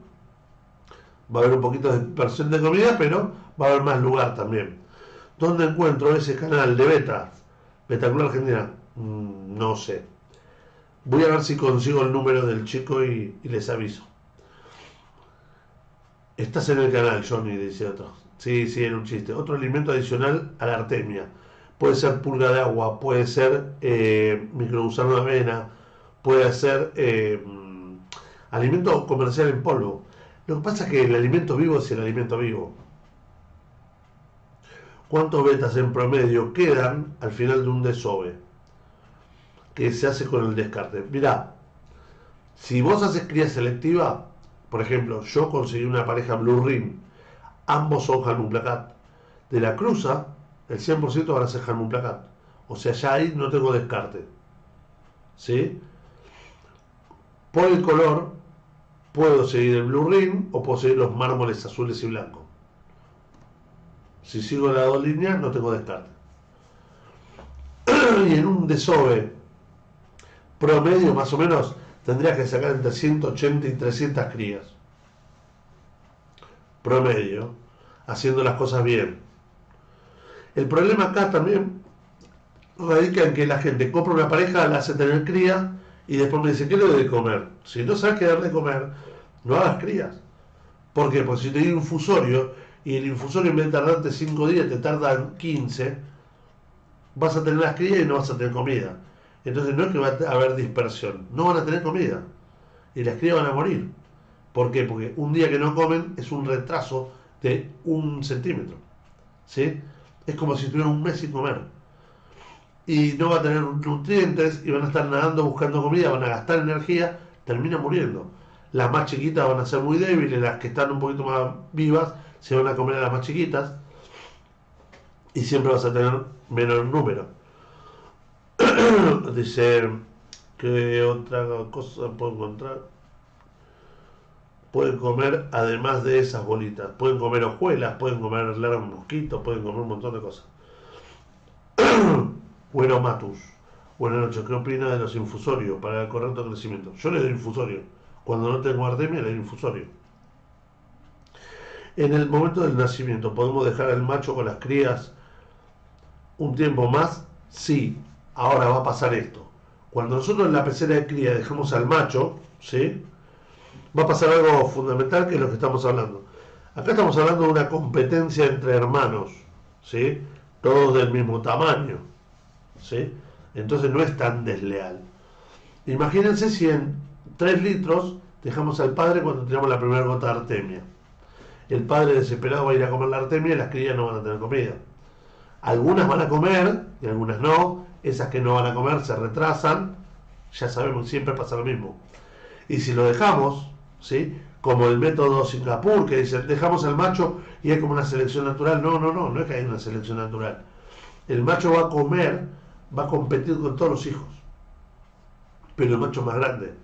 va a haber un poquito de dispersión de comida, pero va a haber más lugar también. ¿Dónde encuentro ese canal de beta? Betaclo Argentina. Mm, no sé. Voy a ver si consigo el número del chico y, y les aviso. Estás en el canal, Johnny, dice otro. Sí, sí, era un chiste. Otro alimento adicional a la artemia. Puede ser pulga de agua, puede ser eh, microgusano de avena, puede ser eh, alimento comercial en polvo. Lo que pasa es que el alimento vivo es el alimento vivo. ¿Cuántos betas en promedio quedan al final de un desove? Que se hace con el descarte. Mirá, si vos haces cría selectiva, por ejemplo, yo conseguí una pareja Blue Rim, ambos son Hanumplacat. De la cruza, el cien por ciento van a ser Hanumplacat. O sea, ya ahí no tengo descarte. ¿Sí? Por el color, puedo seguir el Blue Rim o puedo seguir los mármoles azules y blancos. Si sigo las dos líneas, no tengo descarte. Y en un desove promedio, más o menos, tendrías que sacar entre ciento ochenta y trescientas crías. Promedio. Haciendo las cosas bien. El problema acá también radica en que la gente compra una pareja, la hace tener cría, y después me dice, ¿qué le doy de comer? Si no sabes qué darle de comer, no hagas crías. ¿Por qué? Porque si te di un infusorio, y el infusorio en vez de tardarte cinco días, te tardan quince, vas a tener las crías y no vas a tener comida. Entonces no es que va a haber dispersión, no van a tener comida. Y las crías van a morir. ¿Por qué? Porque un día que no comen es un retraso de un centímetro. ¿Sí? Es como si tuvieran un mes sin comer. Y no va a tener nutrientes y van a estar nadando buscando comida, van a gastar energía, terminan muriendo. Las más chiquitas van a ser muy débiles, las que están un poquito más vivas se van a comer a las más chiquitas. Y siempre vas a tener menor número. Dice, ¿qué otra cosa puedo encontrar? Pueden comer, además de esas bolitas, pueden comer hojuelas, pueden comer larvas mosquitos, pueden comer un montón de cosas. Bueno, Matus, buenas noches, ¿qué opina de los infusorios para el correcto crecimiento? Yo le doy infusorio, cuando no tengo artemia le doy infusorio. En el momento del nacimiento, ¿podemos dejar al macho con las crías un tiempo más? Sí. Ahora va a pasar esto. Cuando nosotros en la pecera de cría dejamos al macho, ¿sí? Va a pasar algo fundamental que es lo que estamos hablando. Acá estamos hablando de una competencia entre hermanos, ¿sí? Todos del mismo tamaño, ¿sí? Entonces no es tan desleal. Imagínense si en tres litros dejamos al padre cuando tiramos la primera gota de artemia. El padre desesperado va a ir a comer la artemia y las crías no van a tener comida. Algunas van a comer y algunas no. Esas que no van a comer se retrasan, ya sabemos, siempre pasa lo mismo. Y si lo dejamos, ¿sí? Como el método Singapur, que dicen, dejamos al macho y hay como una selección natural. No, no, no, no es que hay una selección natural. El macho va a comer, va a competir con todos los hijos. Pero el macho es más grande,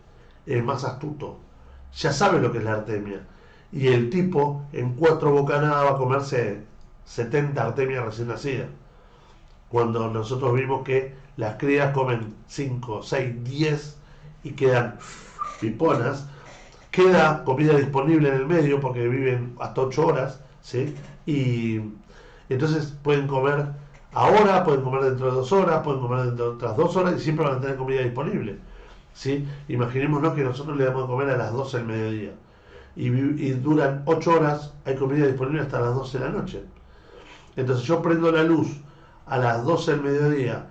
es más astuto, ya sabe lo que es la artemia. Y el tipo, en cuatro bocanadas, va a comerse setenta artemias recién nacidas. Cuando nosotros vimos que las crías comen cinco, seis, diez y quedan piponas, queda comida disponible en el medio porque viven hasta ocho horas, ¿sí? Y entonces pueden comer ahora, pueden comer dentro de dos horas, pueden comer dentro de otras dos horas y siempre van a tener comida disponible, ¿sí? Imaginémonos que nosotros le damos de comer a las doce del mediodía y, y duran ocho horas, hay comida disponible hasta las doce de la noche. Entonces yo prendo la luz a las doce del mediodía,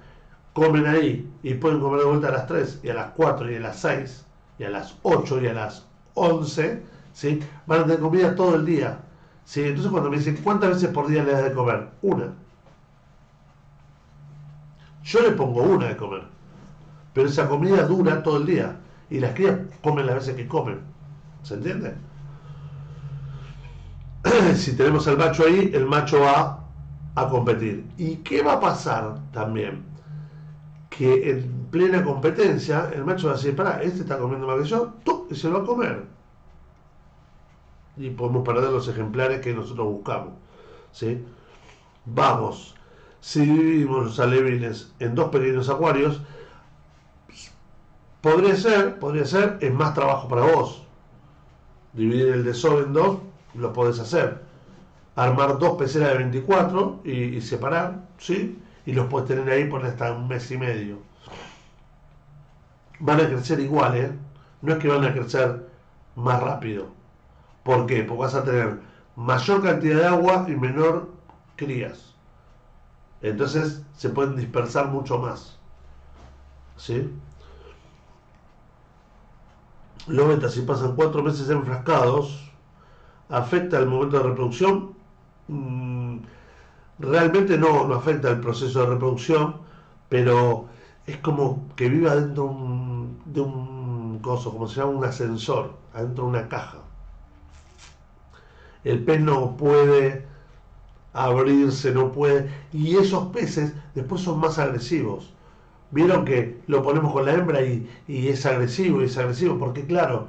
comen ahí y pueden comer de vuelta a las tres y a las cuatro y a las seis y a las ocho y a las once, ¿sí? Van a tener comida todo el día, ¿sí? Entonces cuando me dicen ¿cuántas veces por día le das de comer? Una. Yo le pongo una de comer, pero esa comida dura todo el día y las crías comen las veces que comen, ¿se entiende? Si tenemos al macho ahí, el macho va a competir. ¿Y qué va a pasar también? Que en plena competencia el macho va a decir, pará, este está comiendo más que yo, ¡tú! Y se lo va a comer. Y podemos perder los ejemplares que nosotros buscamos, ¿sí? Vamos, si dividimos los alevines en dos pequeños acuarios, podría ser, podría ser, es más trabajo para vos. Dividir el desove en dos, lo podés hacer. Armar dos peceras de veinticuatro y, y separar, ¿sí? Y los puedes tener ahí por hasta un mes y medio. Van a crecer igual, ¿eh? No es que van a crecer más rápido. ¿Por qué? Porque vas a tener mayor cantidad de agua y menor crías. Entonces se pueden dispersar mucho más, ¿sí? Los betas, si pasan cuatro meses enfrascados, ¿afecta el momento de reproducción? Mm, realmente no, no afecta el proceso de reproducción, pero es como que viva dentro un, de un coso, como se llama, un ascensor, adentro de una caja. El pez no puede abrirse, no puede, y esos peces después son más agresivos. Vieron que lo ponemos con la hembra y, y es agresivo, y es agresivo, porque claro,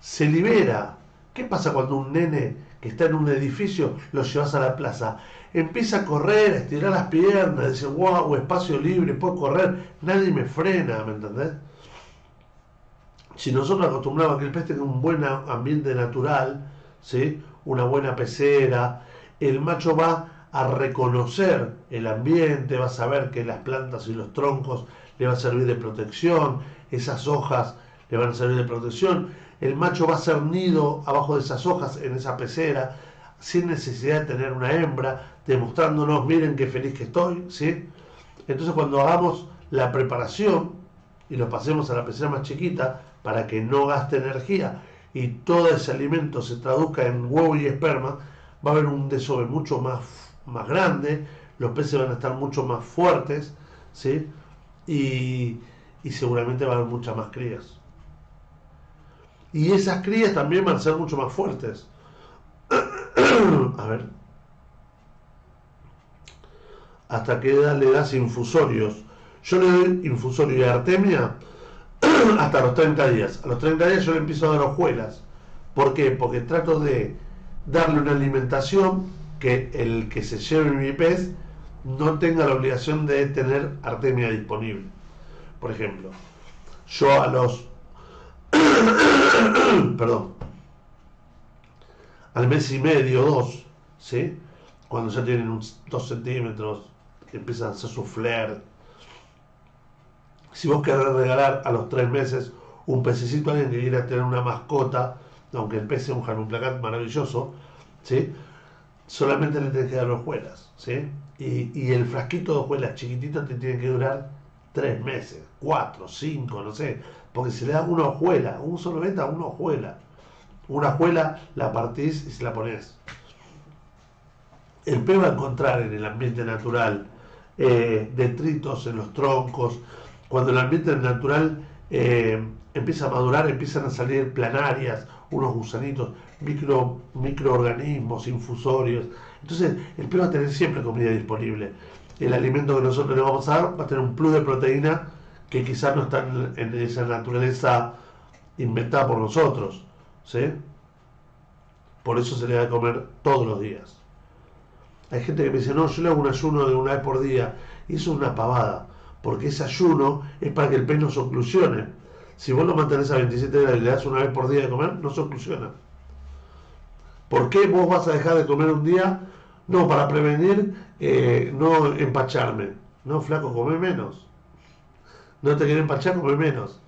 se libera. ¿Qué pasa cuando un nene que está en un edificio lo llevas a la plaza? Empieza a correr, a estirar las piernas, dice, wow, espacio libre, puedo correr, nadie me frena, ¿me entendés? Si nosotros acostumbramos a que el pez tenga un buen ambiente natural, ¿sí? Una buena pecera, el macho va a reconocer el ambiente, va a saber que las plantas y los troncos le van a servir de protección, esas hojas le van a servir de protección, el macho va a hacer nido abajo de esas hojas, en esa pecera, sin necesidad de tener una hembra, demostrándonos, miren qué feliz que estoy, ¿sí? Entonces cuando hagamos la preparación y lo pasemos a la pecera más chiquita, para que no gaste energía y todo ese alimento se traduzca en huevo y esperma, va a haber un desove mucho más más grande, los peces van a estar mucho más fuertes, ¿sí? y, y seguramente van a haber muchas más crías. Y esas crías también van a ser mucho más fuertes. A ver. ¿Hasta qué edad le das infusorios? Yo le doy infusorio de artemia hasta los treinta días. A los treinta días yo le empiezo a dar hojuelas. ¿Por qué? Porque trato de darle una alimentación que el que se lleve mi pez no tenga la obligación de tener artemia disponible. Por ejemplo, yo a los... perdón. Al mes y medio, dos, ¿sí? Cuando ya tienen dos centímetros, empiezan a hacer su flair. Si vos querés regalar a los tres meses un pececito a alguien que quiera tener una mascota, aunque el pez sea un jarumplacat maravilloso, ¿sí? Solamente le tenés que dar hojuelas, ¿sí? Y, y el frasquito de hojuelas chiquitito te tiene que durar tres meses, cuatro, cinco, no sé, porque se le da una hojuela, un solo beta, una hojuela. Una hojuela la partís y se la ponés. El pez va a encontrar en el ambiente natural eh, detritos en los troncos. Cuando el ambiente natural eh, empieza a madurar, empiezan a salir planarias, unos gusanitos, micro, microorganismos, infusorios. Entonces el pez va a tener siempre comida disponible. El alimento que nosotros le vamos a dar va a tener un plus de proteína que quizás no está en, en esa naturaleza inventada por nosotros, ¿sí? Por eso se le da de comer todos los días. Hay gente que me dice, no, yo le hago un ayuno de una vez por día. Y eso es una pavada, porque ese ayuno es para que el pez no se oclusione. Si vos lo mantenés a veintisiete horas y le das una vez por día de comer, no se oclusiona. ¿Por qué vos vas a dejar de comer un día? No, para prevenir, eh, no empacharme. No, flaco, come menos. No te quieren empachar, come menos.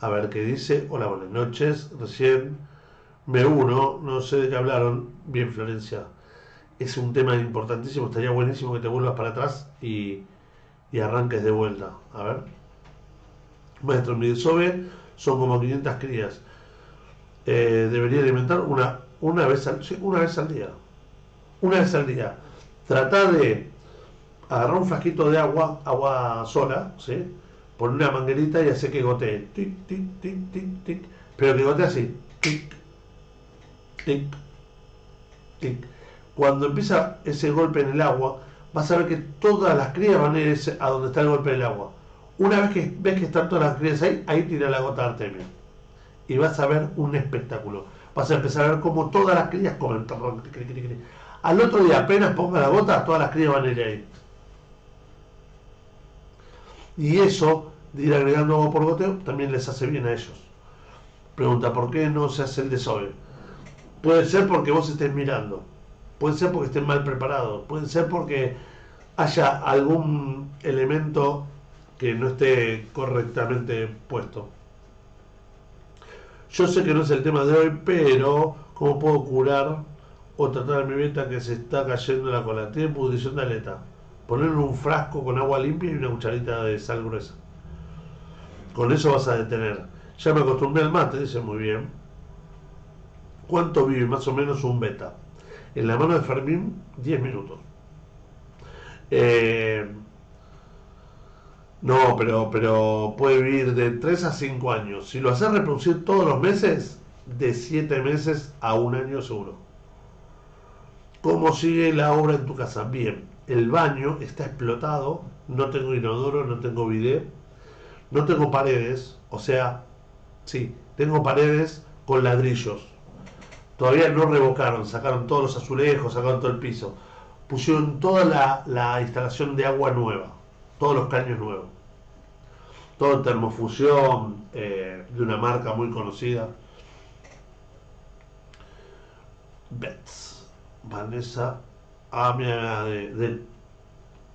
A ver qué dice. Hola, buenas noches. Recién me uno, no sé de qué hablaron. Bien, Florencia. Es un tema importantísimo. Estaría buenísimo que te vuelvas para atrás y, y arranques de vuelta. A ver. Maestro, en mi desove son como quinientas crías. Eh, debería alimentar una, una, vez al, sí, una vez al día. Una vez al día. Trata de agarrar un frasquito de agua, agua sola, ¿sí? Pon una manguerita y hace que gotee. Tic, tic, tic, tic, tic. Pero que gotee así. Tic, tic, tic. Cuando empieza ese golpe en el agua, vas a ver que todas las crías van a ir a donde está el golpe del agua. Una vez que ves que están todas las crías ahí, ahí tira la gota de artemia. Y vas a ver un espectáculo. Vas a empezar a ver cómo todas las crías comen. Al otro día, apenas ponga la gota, todas las crías van a ir ahí. Y eso, de ir agregando agua por goteo, también les hace bien a ellos. Pregunta, ¿por qué no se hace el desove? Puede ser porque vos estés mirando. Puede ser porque estén mal preparados. Puede ser porque haya algún elemento que no esté correctamente puesto. Yo sé que no es el tema de hoy, pero ¿cómo puedo curar o tratar a mi beta que se está cayendo la cola? Tiene pudrición de aleta. Poner un frasco con agua limpia y una cucharita de sal gruesa. Con eso vas a detener. Ya me acostumbré al mate, dice, muy bien. ¿Cuánto vive más o menos un beta? En la mano de Fermín, diez minutos. Eh, no, pero, pero puede vivir de tres a cinco años. Si lo haces reproducir todos los meses, de siete meses a un año seguro. ¿Cómo sigue la obra en tu casa? Bien. El baño está explotado, no tengo inodoro, no tengo bidet, no tengo paredes, o sea, sí, tengo paredes con ladrillos. Todavía no revocaron, sacaron todos los azulejos, sacaron todo el piso. Pusieron toda la, la instalación de agua nueva, todos los caños nuevos. Todo termofusión, eh, de una marca muy conocida. Bets, Vanessa... Ah, mira, de, de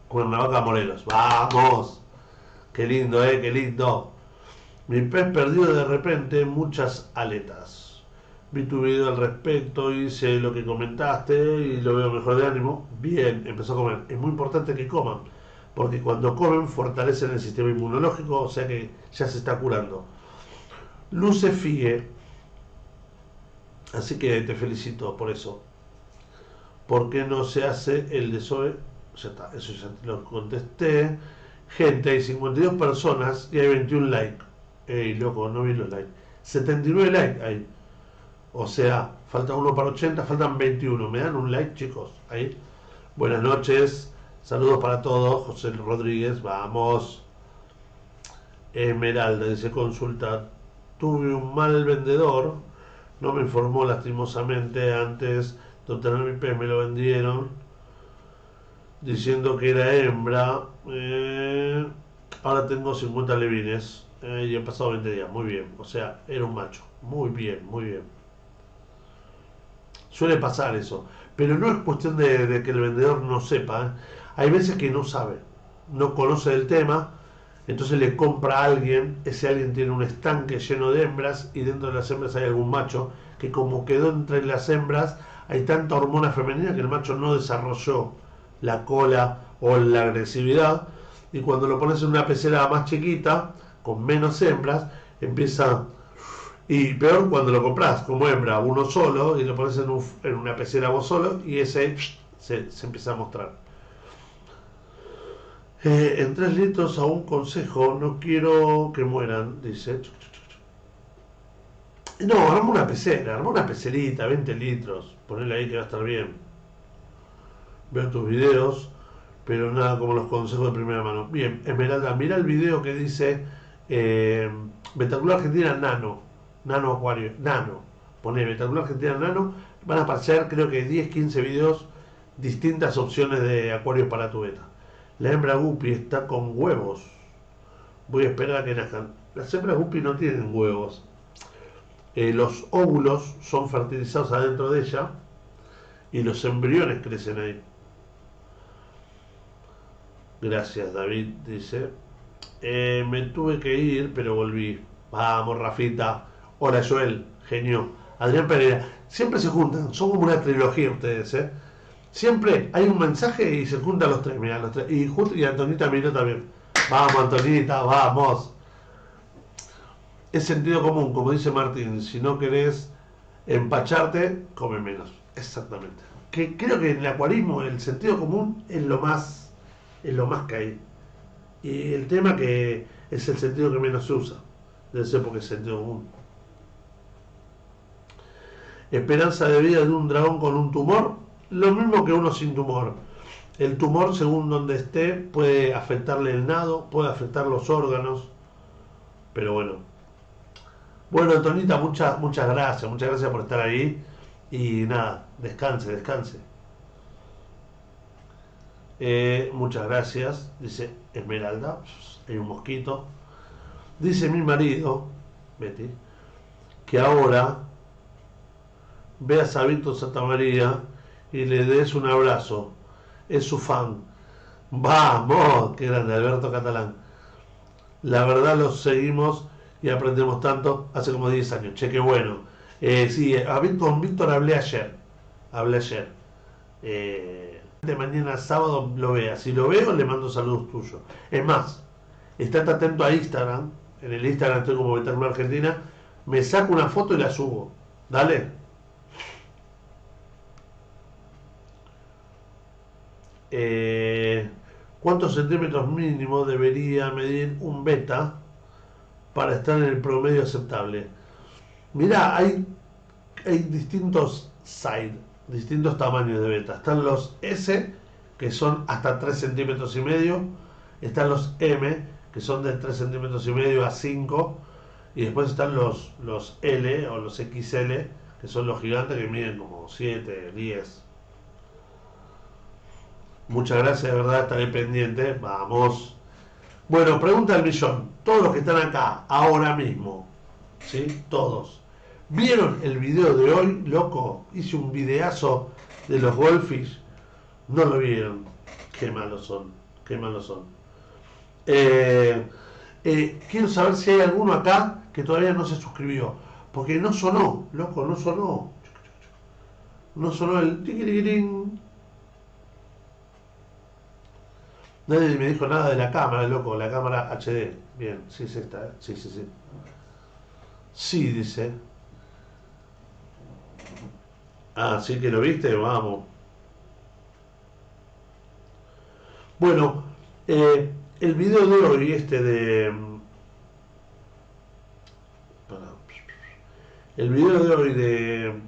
Cuernavaca, Morelos. ¡Vamos! ¡Qué lindo, eh! ¡Qué lindo! Mi pez perdió de repente muchas aletas. Vi tu video al respecto, hice lo que comentaste y lo veo mejor de ánimo. Bien, empezó a comer. Es muy importante que coman, porque cuando comen fortalecen el sistema inmunológico, o sea que ya se está curando. Luce Figue. Así que te felicito por eso. ¿Por qué no se hace el desove? Ya está, eso ya te lo contesté. Gente, hay cincuenta y dos personas y hay veintiún likes. Ey, loco, no vi los likes. setenta y nueve likes hay. O sea, falta uno para ochenta, faltan veintiuno. ¿Me dan un like, chicos? Ahí. Buenas noches, saludos para todos. José Rodríguez, vamos. Esmeralda dice, consulta. Tuve un mal vendedor, no me informó lastimosamente antes... Total, mi pez me lo vendieron diciendo que era hembra. Eh, ahora tengo cincuenta levines eh, y han pasado veinte días. Muy bien, o sea, era un macho. Muy bien, muy bien. Suele pasar eso, pero no es cuestión de, de que el vendedor no sepa. ¿eh? Hay veces que no sabe, no conoce el tema, entonces le compra a alguien. Ese alguien tiene un estanque lleno de hembras y dentro de las hembras hay algún macho que, como quedó entre las hembras, hay tanta hormona femenina que el macho no desarrolló la cola o la agresividad, y cuando lo pones en una pecera más chiquita, con menos hembras, empieza... Y peor cuando lo compras como hembra, uno solo, y lo pones en, un, en una pecera vos solo, y ese se, se empieza a mostrar. Eh, en tres litros a un consejo, no quiero que mueran, dice... No, arma una pecera, arma una pecerita, veinte litros, ponela ahí que va a estar bien. Veo tus videos, pero nada como los consejos de primera mano. Bien, Esmeralda, mira el video que dice eh, Betaclo Argentina Nano, Nano Acuario, Nano. Pone Betaclo Argentina Nano, van a aparecer creo que diez, quince videos, distintas opciones de acuarios para tu beta. La hembra guppy está con huevos. Voy a esperar a que nazcan. Las hembras guppy no tienen huevos. Eh, los óvulos son fertilizados adentro de ella y los embriones crecen ahí. Gracias, David, dice. Eh, me tuve que ir, pero volví. Vamos, Rafita. Hola, Joel, genio. Adrián Pereira. Siempre se juntan, son como una trilogía ustedes, ¿eh? Siempre hay un mensaje y se juntan los tres. Mirá, los tres. Y, justo, y Antonita vino también. Vamos, Antonita, vamos. Es sentido común, como dice Martín, si no querés empacharte, come menos. Exactamente. Que creo que en el acuarismo el sentido común es lo más, es lo más que hay. Y el tema que es el sentido que menos se usa. Debe ser porque es sentido común. Esperanza de vida de un dragón con un tumor, lo mismo que uno sin tumor. El tumor, según donde esté, puede afectarle el nado, puede afectar los órganos, pero bueno. Bueno, Antonita, muchas, muchas gracias, muchas gracias por estar ahí. Y nada, descanse, descanse. Eh, muchas gracias, dice Esmeralda, hay un mosquito. Dice mi marido, Betty, que ahora ve a Sabito Santa María y le des un abrazo. Es su fan. ¡Vamos! ¡Qué grande, Alberto Catalán! La verdad los seguimos y aprendemos tanto hace como diez años. Che, qué bueno. Eh, sí, a Víctor, con Víctor hablé ayer. Hablé ayer. Eh, de mañana sábado lo vea. Si lo veo, le mando saludos tuyos. Es más, estate atento a Instagram. En el Instagram estoy como Betaclo Argentina. Me saco una foto y la subo. Dale. Eh, ¿Cuántos centímetros mínimo debería medir un beta para estar en el promedio aceptable? Mirá, hay, hay distintos size, distintos tamaños de beta. Están los S, que son hasta tres centímetros y medio. Están los M, que son de tres centímetros y medio a cinco. Y después están los, los L o los equis ele, que son los gigantes que miden como siete, diez. Muchas gracias, de verdad, estaré pendiente. Vamos. Bueno, pregunta del millón. Todos los que están acá, ahora mismo, ¿sí? Todos. ¿Vieron el video de hoy, loco? Hice un videazo de los goldfish. No lo vieron. Qué malos son, qué malos son. Eh, eh, quiero saber si hay alguno acá que todavía no se suscribió. Porque no sonó, loco, no sonó. No sonó el tiquirirín. Nadie me dijo nada de la cámara, loco, la cámara H D. Bien, sí es esta, ¿eh? Sí, sí, sí. Sí, dice. Ah, sí que lo viste, vamos. Bueno, eh, el video de hoy, este de... El video de hoy de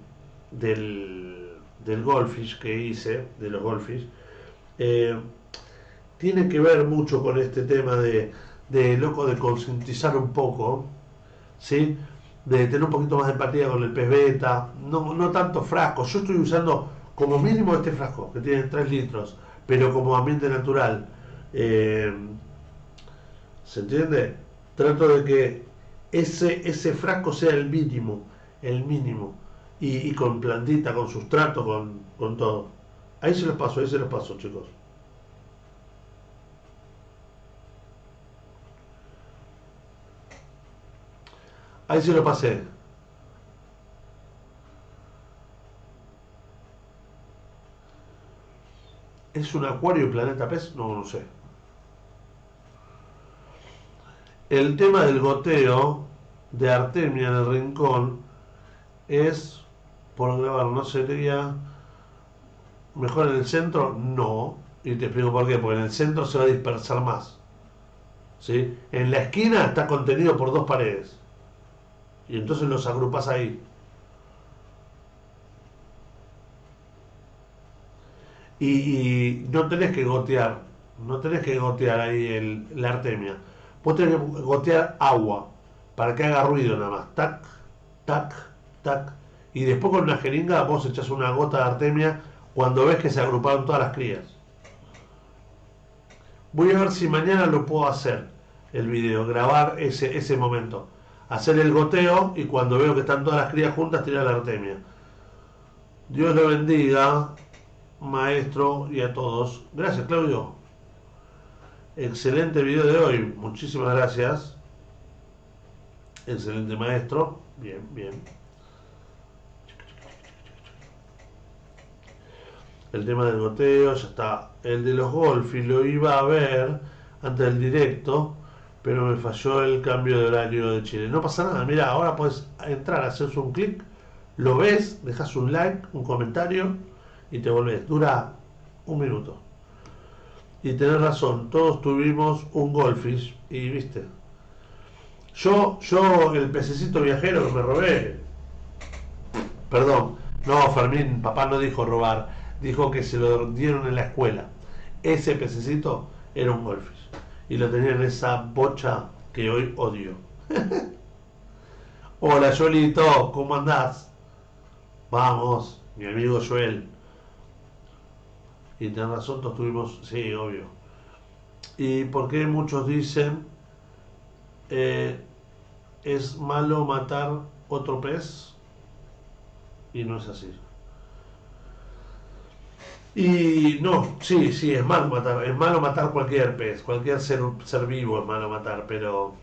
del, del goldfish que hice, de los goldfish, eh... tiene que ver mucho con este tema de, de loco, de concientizar un poco, ¿sí? De tener un poquito más de empatía con el pez beta, no, no tanto frasco. Yo estoy usando como mínimo este frasco, que tiene tres litros, pero como ambiente natural. Eh, ¿Se entiende? Trato de que ese, ese frasco sea el mínimo, el mínimo, y, y con plantita, con sustrato, con, con todo. Ahí se los paso, ahí se los paso, chicos. Ahí se lo pasé. ¿Es un acuario planeta pez? No, no sé. El tema del goteo de Artemia en el rincón es por grabar. ¿No sería mejor en el centro? No. Y te explico por qué. Porque en el centro se va a dispersar más. ¿Sí? En la esquina está contenido por dos paredes. Y entonces los agrupas ahí. Y, y no tenés que gotear, no tenés que gotear ahí el, la artemia. Vos tenés que gotear agua para que haga ruido nada más. Tac, tac, tac. y después con una jeringa vos echás una gota de artemia cuando ves que se agruparon todas las crías. Voy a ver si mañana lo puedo hacer, el video, grabar ese, ese momento. Hacer el goteo y cuando veo que están todas las crías juntas, tirar la artemia. Dios lo bendiga, maestro, y a todos. Gracias, Claudio. Excelente video de hoy, muchísimas gracias. Excelente maestro, bien, bien. El tema del goteo ya está. El de los golfis lo iba a ver antes del directo, pero me falló el cambio de horario de Chile. No pasa nada, mira, ahora puedes entrar, haces un clic, lo ves, dejas un like, un comentario y te volvés. Dura un minuto. Y tenés razón, todos tuvimos un golfish y viste. Yo, yo, el pececito viajero que me robé. Perdón, no, Fermín, papá no dijo robar, dijo que se lo dieron en la escuela. Ese pececito era un golfish y lo tenía en esa bocha que hoy odio. Hola, Joelito, ¿cómo andás? Vamos, mi amigo Joel. Y tenés razón, todos tuvimos, sí, obvio. ¿Y por qué muchos dicen... Eh, es malo matar otro pez? Y no es así. Y no, sí, sí, es malo matar, es malo matar cualquier pez, cualquier ser, ser vivo es malo matar, pero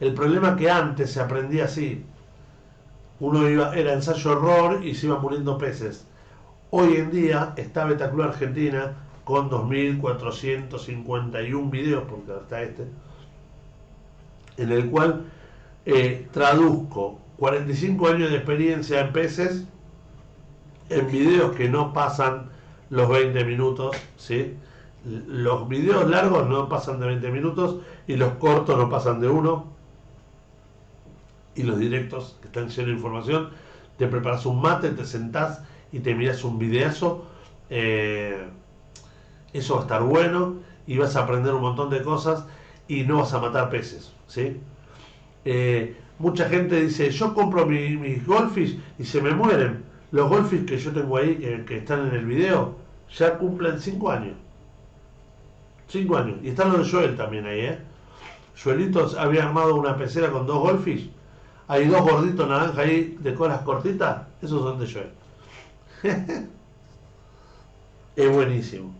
el problema es que antes se aprendía así. Uno iba, era ensayo-error y se iban muriendo peces. Hoy en día está Betaclo Argentina con dos mil cuatrocientos cincuenta y uno videos, porque hasta este, en el cual eh, traduzco cuarenta y cinco años de experiencia en peces en videos que no pasan los veinte minutos, ¿sí? Los videos largos no pasan de veinte minutos y los cortos no pasan de uno, y los directos que están llenos de información, te preparas un mate, te sentás y te mirás un videazo, eh, eso va a estar bueno y vas a aprender un montón de cosas y no vas a matar peces, ¿sí? Eh, mucha gente dice, yo compro mi, mis golfish y se me mueren. Los golfish que yo tengo ahí, que, que están en el video, ya cumplen cinco años. cinco años. Y están los de Joel también ahí, ¿eh? Joelitos había armado una pecera con dos golfish. Hay dos gorditos naranja ahí de colas cortitas. Esos son de Joel. Es buenísimo.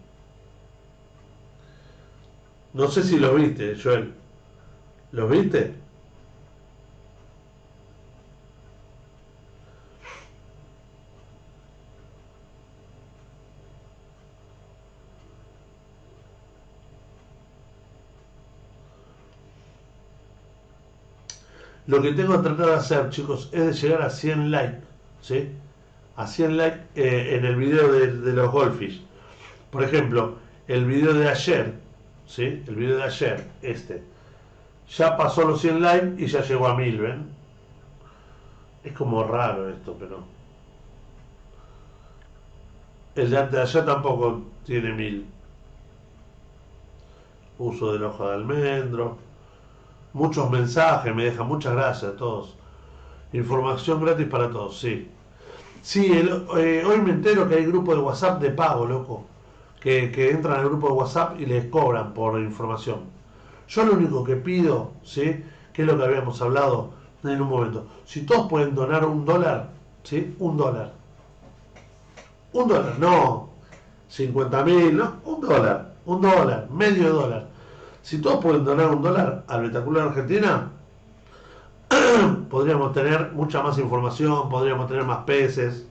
No sé si los viste, Joel. ¿Los viste? Lo que tengo que tratar de hacer, chicos, es de llegar a cien likes, ¿sí? A cien likes eh, en el video de, de los golfish. Por ejemplo, el video de ayer... ¿Sí? El video de ayer, este ya pasó los cien likes y ya llegó a mil, ¿ven? Es como raro esto, pero el de antes de ayer tampoco tiene mil. Uso de la hoja de almendro. Muchos mensajes me dejan, muchas gracias a todos. Información gratis para todos, sí. Sí, el, eh, hoy me entero que hay grupo de WhatsApp de pago, loco. Que, que entran al grupo de WhatsApp y les cobran por información. Yo lo único que pido, ¿sí? Que es lo que habíamos hablado en un momento. Si todos pueden donar un dólar, ¿sí? Un dólar. Un dólar, no. cincuenta mil, no. Un dólar. Un dólar. Medio dólar. Si todos pueden donar un dólar al Betaclo Argentina, podríamos tener mucha más información, podríamos tener más peces,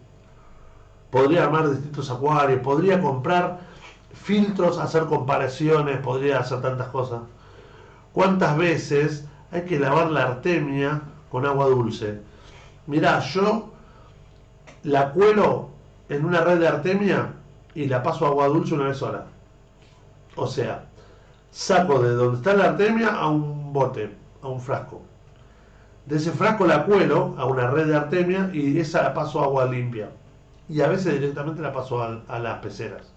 podría armar distintos acuarios, podría comprar... filtros, hacer comparaciones, podría hacer tantas cosas. ¿Cuántas veces hay que lavar la artemia con agua dulce? Mirá, yo la cuelo en una red de artemia y la paso a agua dulce una vez sola. O sea, saco de donde está la artemia a un bote, a un frasco. De ese frasco la cuelo a una red de artemia y esa la paso a agua limpia. Y a veces directamente la paso a, a las peceras.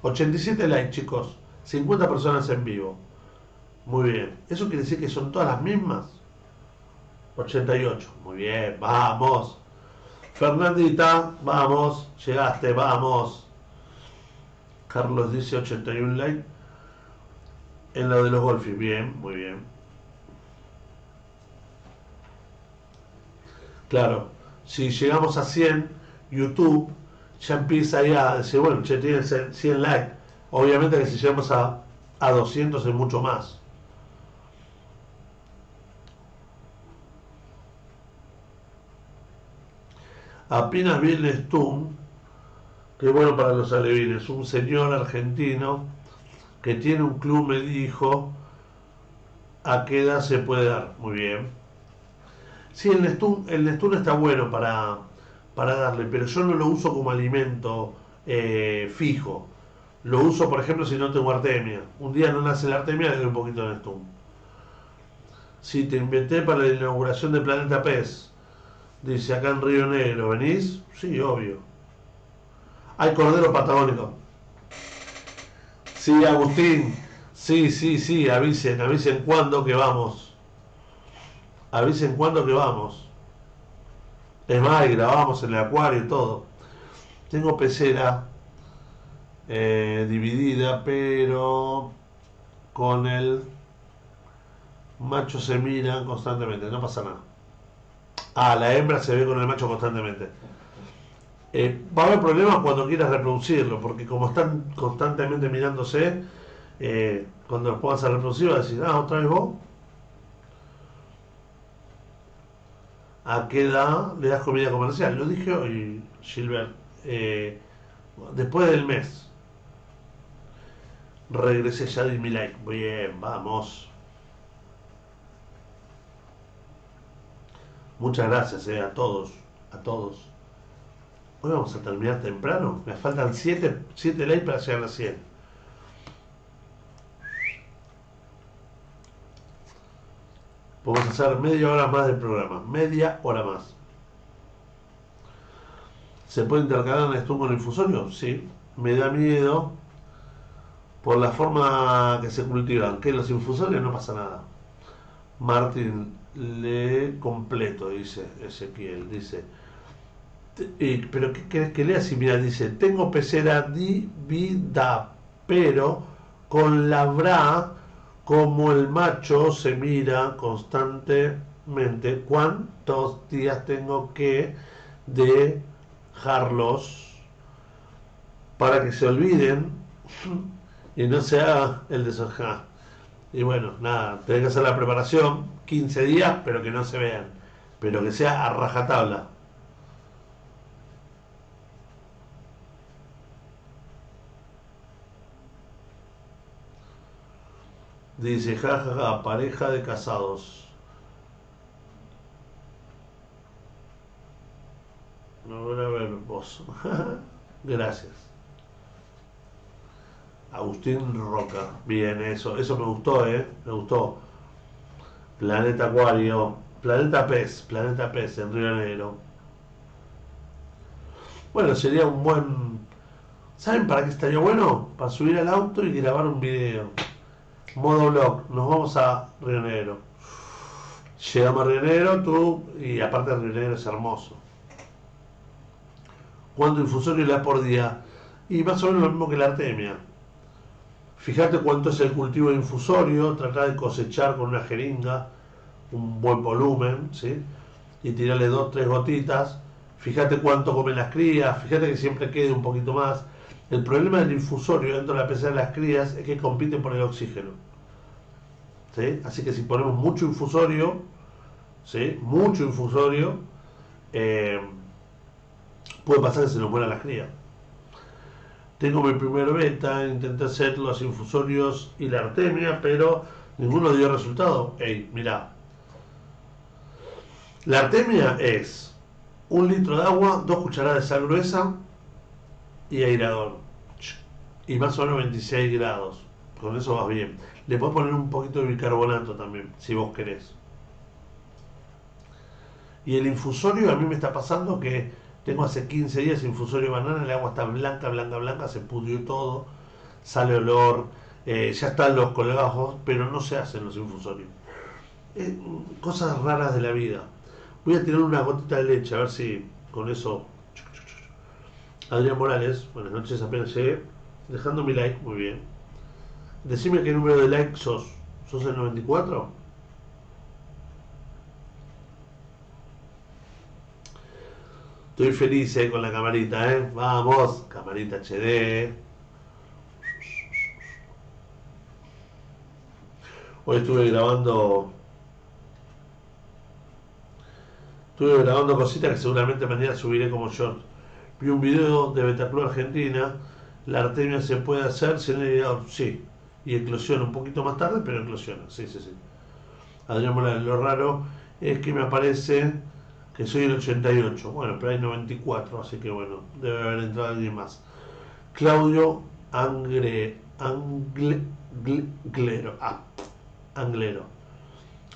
ochenta y siete likes, chicos. cincuenta personas en vivo. Muy bien. ¿Eso quiere decir que son todas las mismas? ochenta y ocho. Muy bien, vamos. Fernandita, vamos. Llegaste, vamos. Carlos dice ochenta y uno likes. En lo de los golfis, bien, muy bien. Claro, si llegamos a cien, YouTube ya empieza ya a decir, bueno, ya tienen cien likes. Obviamente que si llegamos a, a doscientos es mucho más. Apenas viene Stum, que bueno para los alevines, un señor argentino que tiene un club, me dijo, ¿a qué edad se puede dar? Muy bien. Sí, el Stum, el Stum está bueno para, para darle, pero yo no lo uso como alimento eh, fijo. Lo uso, por ejemplo, si no tengo artemia. Un día no nace la artemia, le doy un poquito de Stum. Sí, te inventé para la inauguración de Planeta Pez. Dice, acá en Río Negro, ¿venís? Sí, obvio. Hay cordero patagónico. Sí, Agustín. Sí, sí, sí, avisen, avisen cuándo que vamos. Avisen cuándo que vamos. Es más, y grabamos en el acuario y todo. Tengo pecera eh, dividida, pero con el macho se miran constantemente, no pasa nada. Ah, la hembra se ve con el macho constantemente. Eh, va a haber problemas cuando quieras reproducirlo, porque como están constantemente mirándose, eh, cuando los puedas reproducir, vas a decir, ah, otra vez vos. ¿A qué edad le das comida comercial? Lo dije hoy, Gilbert. Eh, después del mes. Regresé ya de mi like. Bien, vamos. Muchas gracias eh, a todos, a todos. Hoy vamos a terminar temprano. Me faltan siete likes para llegar a cien. Podemos hacer media hora más del programa. Media hora más. ¿Se puede intercalar esto con el infusorio? Sí. Me da miedo por la forma que se cultivan. Que en los infusorios no pasa nada. Martín... Lee completo, dice Ezequiel, dice, y, pero ¿qué querés que lea? Si mira, dice, tengo pecera divida, pero con la bra, como el macho se mira constantemente, ¿cuántos días tengo que dejarlos para que se olviden y no sea el desojá? Y bueno, nada, tenés que hacer la preparación, quince días, pero que no se vean, pero que sea a rajatabla. Dice, jajaja, ja, ja, pareja de casados. No voy a ver vos. Gracias. Agustín Roca, bien, eso, eso me gustó, eh, me gustó. Planeta Acuario, Planeta Pez, Planeta Pez en Río Negro. Bueno, sería un buen... ¿Saben para qué estaría bueno? Para subir al auto y grabar un video. Modo vlog, nos vamos a Río Negro. Llegamos a Río Negro, tú, y aparte Río Negro es hermoso. ¿Cuánto infusorio le das por día? Y más o menos lo mismo que la artemia. Fíjate cuánto es el cultivo de infusorio, tratar de cosechar con una jeringa un buen volumen, ¿sí? Y tirarle dos, tres gotitas. Fíjate cuánto comen las crías, fíjate que siempre quede un poquito más. El problema del infusorio dentro de la pecera de las crías es que compiten por el oxígeno, ¿sí? Así que si ponemos mucho infusorio, ¿sí? Mucho infusorio, eh, puede pasar que se nos mueran las crías. Tengo mi primer beta, intenté hacer los infusorios y la artemia, pero ninguno dio resultado. Ey, mirá. La artemia es un litro de agua, dos cucharadas de sal gruesa y airador. Y más o menos veintiséis grados. Con eso vas bien. Le podés poner un poquito de bicarbonato también, si vos querés. Y el infusorio a mí me está pasando que... Tengo hace quince días infusorio de banana, el agua está blanca, blanca, blanca, se pudrió todo, sale olor, eh, ya están los colgajos, pero no se hacen los infusorios. eh, cosas raras de la vida. Voy a tirar una gotita de leche, a ver si con eso... Adrián Morales, buenas noches, apenas llegué. Dejando mi like, muy bien. Decime qué número de like sos. ¿Sos el noventa y cuatro? Estoy feliz eh, con la camarita, ¿eh? Vamos, camarita H D. Hoy estuve grabando... Estuve grabando cositas que seguramente mañana subiré como short. Vi un video de Betaclo Argentina. La artemia se puede hacer sin herido. Sí. Y eclosiona un poquito más tarde, pero eclosiona. Sí, sí, sí. Adrián Morales, lo raro es que me aparece que soy el ochenta y ocho. Bueno, pero hay noventa y cuatro, así que bueno, debe haber entrado alguien más. Claudio Angre, Angle, gle, glero, ah, Anglero.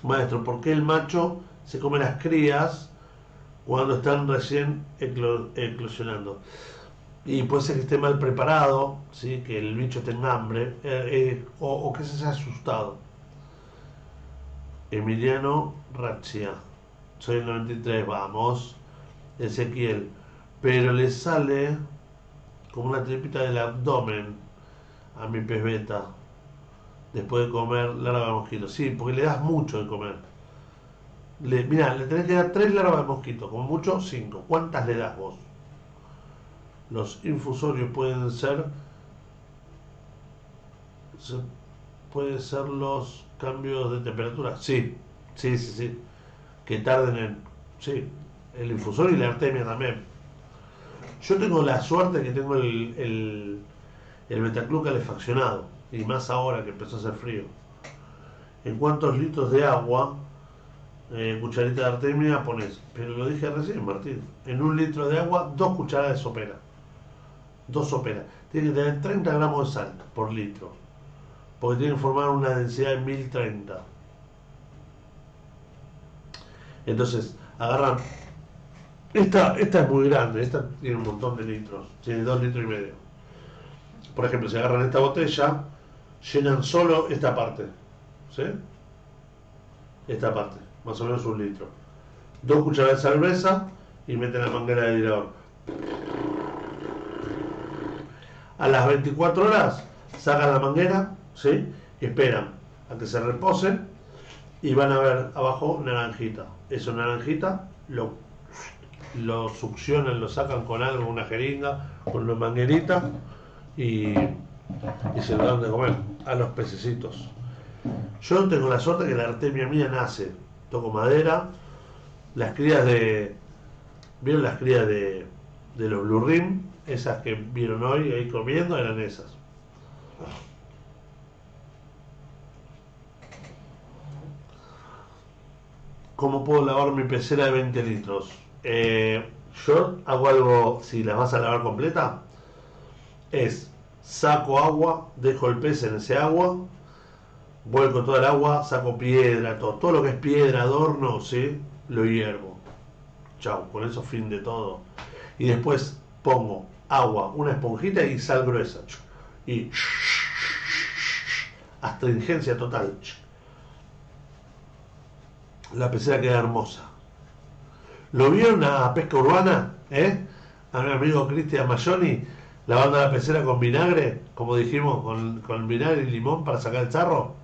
Maestro, ¿por qué el macho se come las crías cuando están recién eclo, eclosionando? Y puede ser que esté mal preparado, ¿sí? Que el bicho tenga hambre, eh, eh, o, o que se haya asustado. Emiliano Rachia, soy el noventa y tres, vamos. Ezequiel, pero le sale como una tripita del abdomen a mi pez beta después de comer larva de mosquito. Sí, porque le das mucho de comer. Le, mirá, le tenés que dar tres larvas de mosquito, como mucho cinco. ¿Cuántas le das vos? Los infusorios pueden ser, se, pueden ser los cambios de temperatura, sí, sí, sí, sí, que tarden en, sí, el infusorio y la artemia también. Yo tengo la suerte que tengo el, el, el Betaclo calefaccionado, y más ahora que empezó a hacer frío. En cuántos litros de agua, eh, cucharita de artemia pones, pero lo dije recién, Martín, en un litro de agua, dos cucharadas de sopera. Dos soperas. Tiene que tener treinta gramos de sal por litro, porque tiene que formar una densidad de mil treinta. Entonces, agarran. Esta, esta es muy grande, esta tiene un montón de litros, tiene dos litros y medio. Por ejemplo, si agarran esta botella, llenan solo esta parte, ¿sí? Esta parte, más o menos un litro. Dos cucharadas de cerveza y meten la manguera de aerador. A las veinticuatro horas sacan la manguera, ¿sí? Esperan a que se repose y van a ver abajo naranjita. Eso naranjita lo, lo succionan, lo sacan con algo, una jeringa, con una manguerita y, y se lo dan de comer a los pececitos. Yo tengo la suerte que la artemia mía nace. Toco madera. Las crías de... ¿Vieron las crías de, de los Blue Rim? Esas que vieron hoy ahí comiendo eran esas. ¿Cómo puedo lavar mi pecera de veinte litros? Eh, yo hago algo, si las vas a lavar completa, es saco agua, dejo el pez en ese agua, vuelco toda el agua, saco piedra, todo, todo lo que es piedra, adorno, ¿sí? Lo hiervo. Chau, con eso fin de todo. Y después pongo agua, una esponjita y sal gruesa. Y astringencia total. La pecera queda hermosa. ¿Lo vieron a Pesca Urbana? ¿Eh? A mi amigo Cristian Mayoni lavando la pecera con vinagre, como dijimos, con, con vinagre y limón para sacar el charro.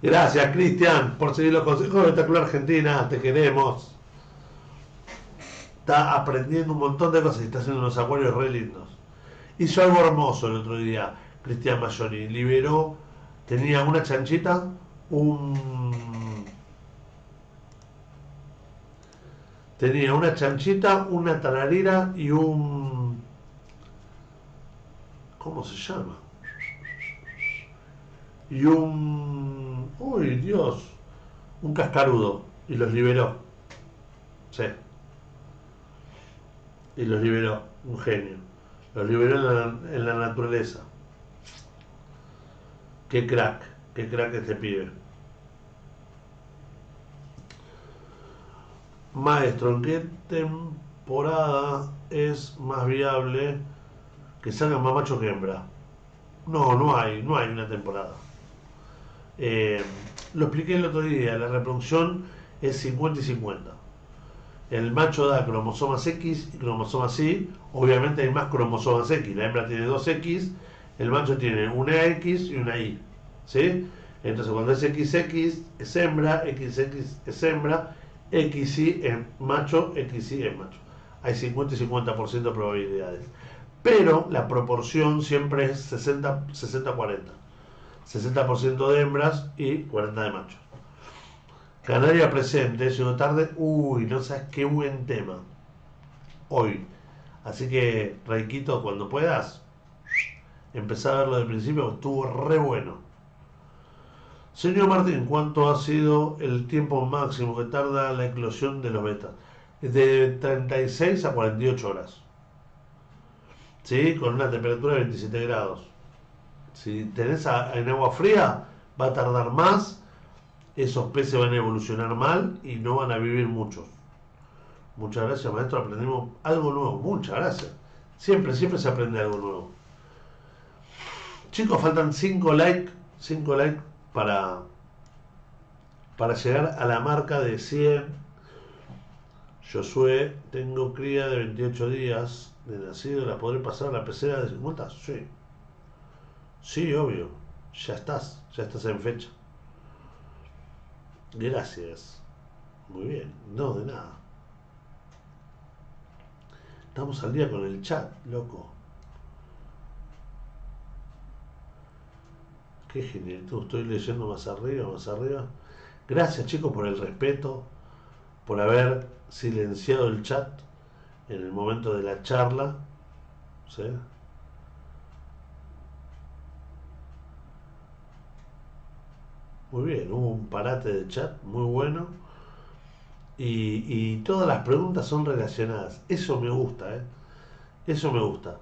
Gracias, Cristian, por seguir los consejos de Betaclo Argentina. Te queremos. Está aprendiendo un montón de cosas y está haciendo unos acuarios re lindos. Hizo algo hermoso el otro día Cristian Mayoni. Liberó, tenía una chanchita, un... Tenía una chanchita, una tararira y un... ¿Cómo se llama? Y un... ¡Uy, Dios! Un cascarudo. Y los liberó. Sí. Y los liberó, un genio. Los liberó en la, en la naturaleza. Qué crack, qué crack este pibe. Maestro, ¿en qué temporada es más viable que salgan más machos que hembra? No, no hay, no hay una temporada. Eh, lo expliqué el otro día, la reproducción es cincuenta y cincuenta. El macho da cromosomas X y cromosomas Y. Obviamente hay más cromosomas X. La hembra tiene dos X, el macho tiene una X y una Y. ¿Sí? Entonces cuando es equis equis es hembra, equis equis es hembra, equis Y es macho, equis Y es macho. Hay cincuenta y cincuenta por ciento de probabilidades. Pero la proporción siempre es sesenta cuarenta. sesenta por ciento de hembras y cuarenta por ciento de machos. Canaria presente, llegó tarde. Uy, no sabes qué buen tema hoy. Así que, Reiquito, cuando puedas, empezá a verlo del principio, estuvo re bueno. Señor Martín, ¿cuánto ha sido el tiempo máximo que tarda la eclosión de los betas? De treinta y seis a cuarenta y ocho horas. ¿Sí? Con una temperatura de veintisiete grados. Si tenés a, en agua fría, va a tardar más. Esos peces van a evolucionar mal y no van a vivir muchos. Muchas gracias, maestro, aprendimos algo nuevo. Muchas gracias. Siempre, siempre se aprende algo nuevo. Chicos, faltan cinco likes, cinco likes para, para llegar a la marca de cien. Josué, tengo cría de veintiocho días de nacido, ¿la podré pasar a la pecera de cincuenta? Sí. Sí, obvio. Ya estás, ya estás en fecha. Gracias. Muy bien. No, de nada. Estamos al día con el chat, loco. Qué genial. Estoy leyendo más arriba, más arriba. Gracias, chicos, por el respeto, por haber silenciado el chat en el momento de la charla. ¿Sí? Muy bien, hubo un parate de chat muy bueno y, y todas las preguntas son relacionadas. Eso me gusta, ¿eh? Eso me gusta.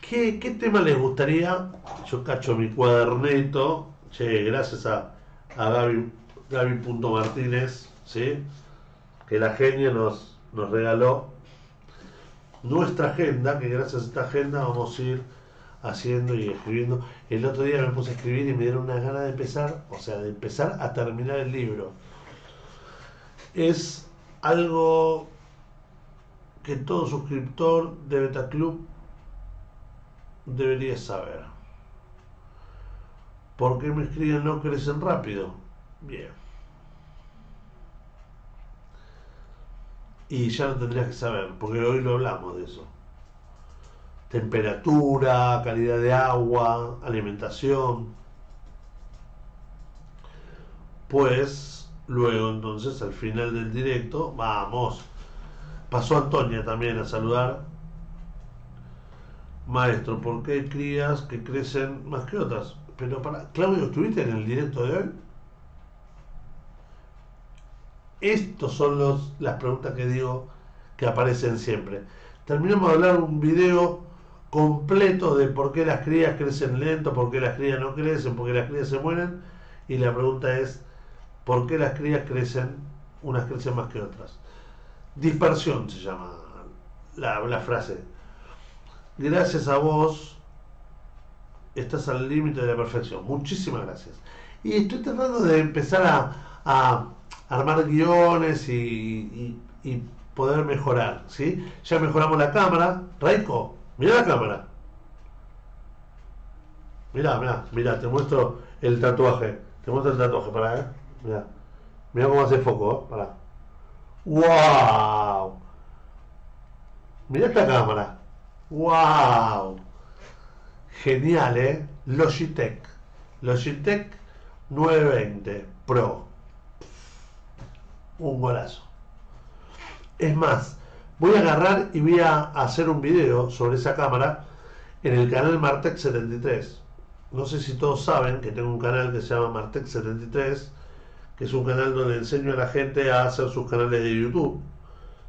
¿Qué, qué tema les gustaría? Yo cacho mi cuadernito. Che, gracias a, a Gaby, Gaby.Martínez, ¿sí? Que la genia nos, nos regaló nuestra agenda, que gracias a esta agenda vamos a ir haciendo y escribiendo. El otro día me puse a escribir y me dieron unas ganas de empezar, o sea, de empezar a terminar el libro. Es algo que todo suscriptor de Betaclub debería saber. ¿Por qué mis crías no crecen rápido? Bien. Y ya lo tendrías que saber, porque hoy lo hablamos de eso. Temperatura, calidad de agua, alimentación. Pues luego entonces al final del directo, vamos. Pasó Antonia también a saludar. Maestro, ¿por qué hay crías que crecen más que otras? Pero para... Claudio, ¿estuviste en el directo de hoy? Estos son los, las preguntas que digo que aparecen siempre. Terminamos de hablar un video completo de por qué las crías crecen lento, por qué las crías no crecen, por qué las crías se mueren, y la pregunta es ¿por qué las crías crecen, unas crecen más que otras? Dispersión se llama la, la frase. Gracias a vos estás al límite de la perfección. Muchísimas gracias. Y estoy tratando de empezar a, a armar guiones y, y, y poder mejorar, ¿sí? Ya mejoramos la cámara. Raico, mirá la cámara. Mirá, mirá, mirá, te muestro el tatuaje. Te muestro el tatuaje, pará, ¿eh? Mirá. Mirá cómo hace foco, ¿eh? Pará. ¡Wow! Mirá esta cámara. ¡Wow! Genial, ¿eh? Logitech. Logitech nueve veinte Pro. Un golazo. Es más, voy a agarrar y voy a hacer un video sobre esa cámara en el canal Martex setenta y tres. No sé si todos saben que tengo un canal que se llama Martex setenta y tres, que es un canal donde enseño a la gente a hacer sus canales de YouTube,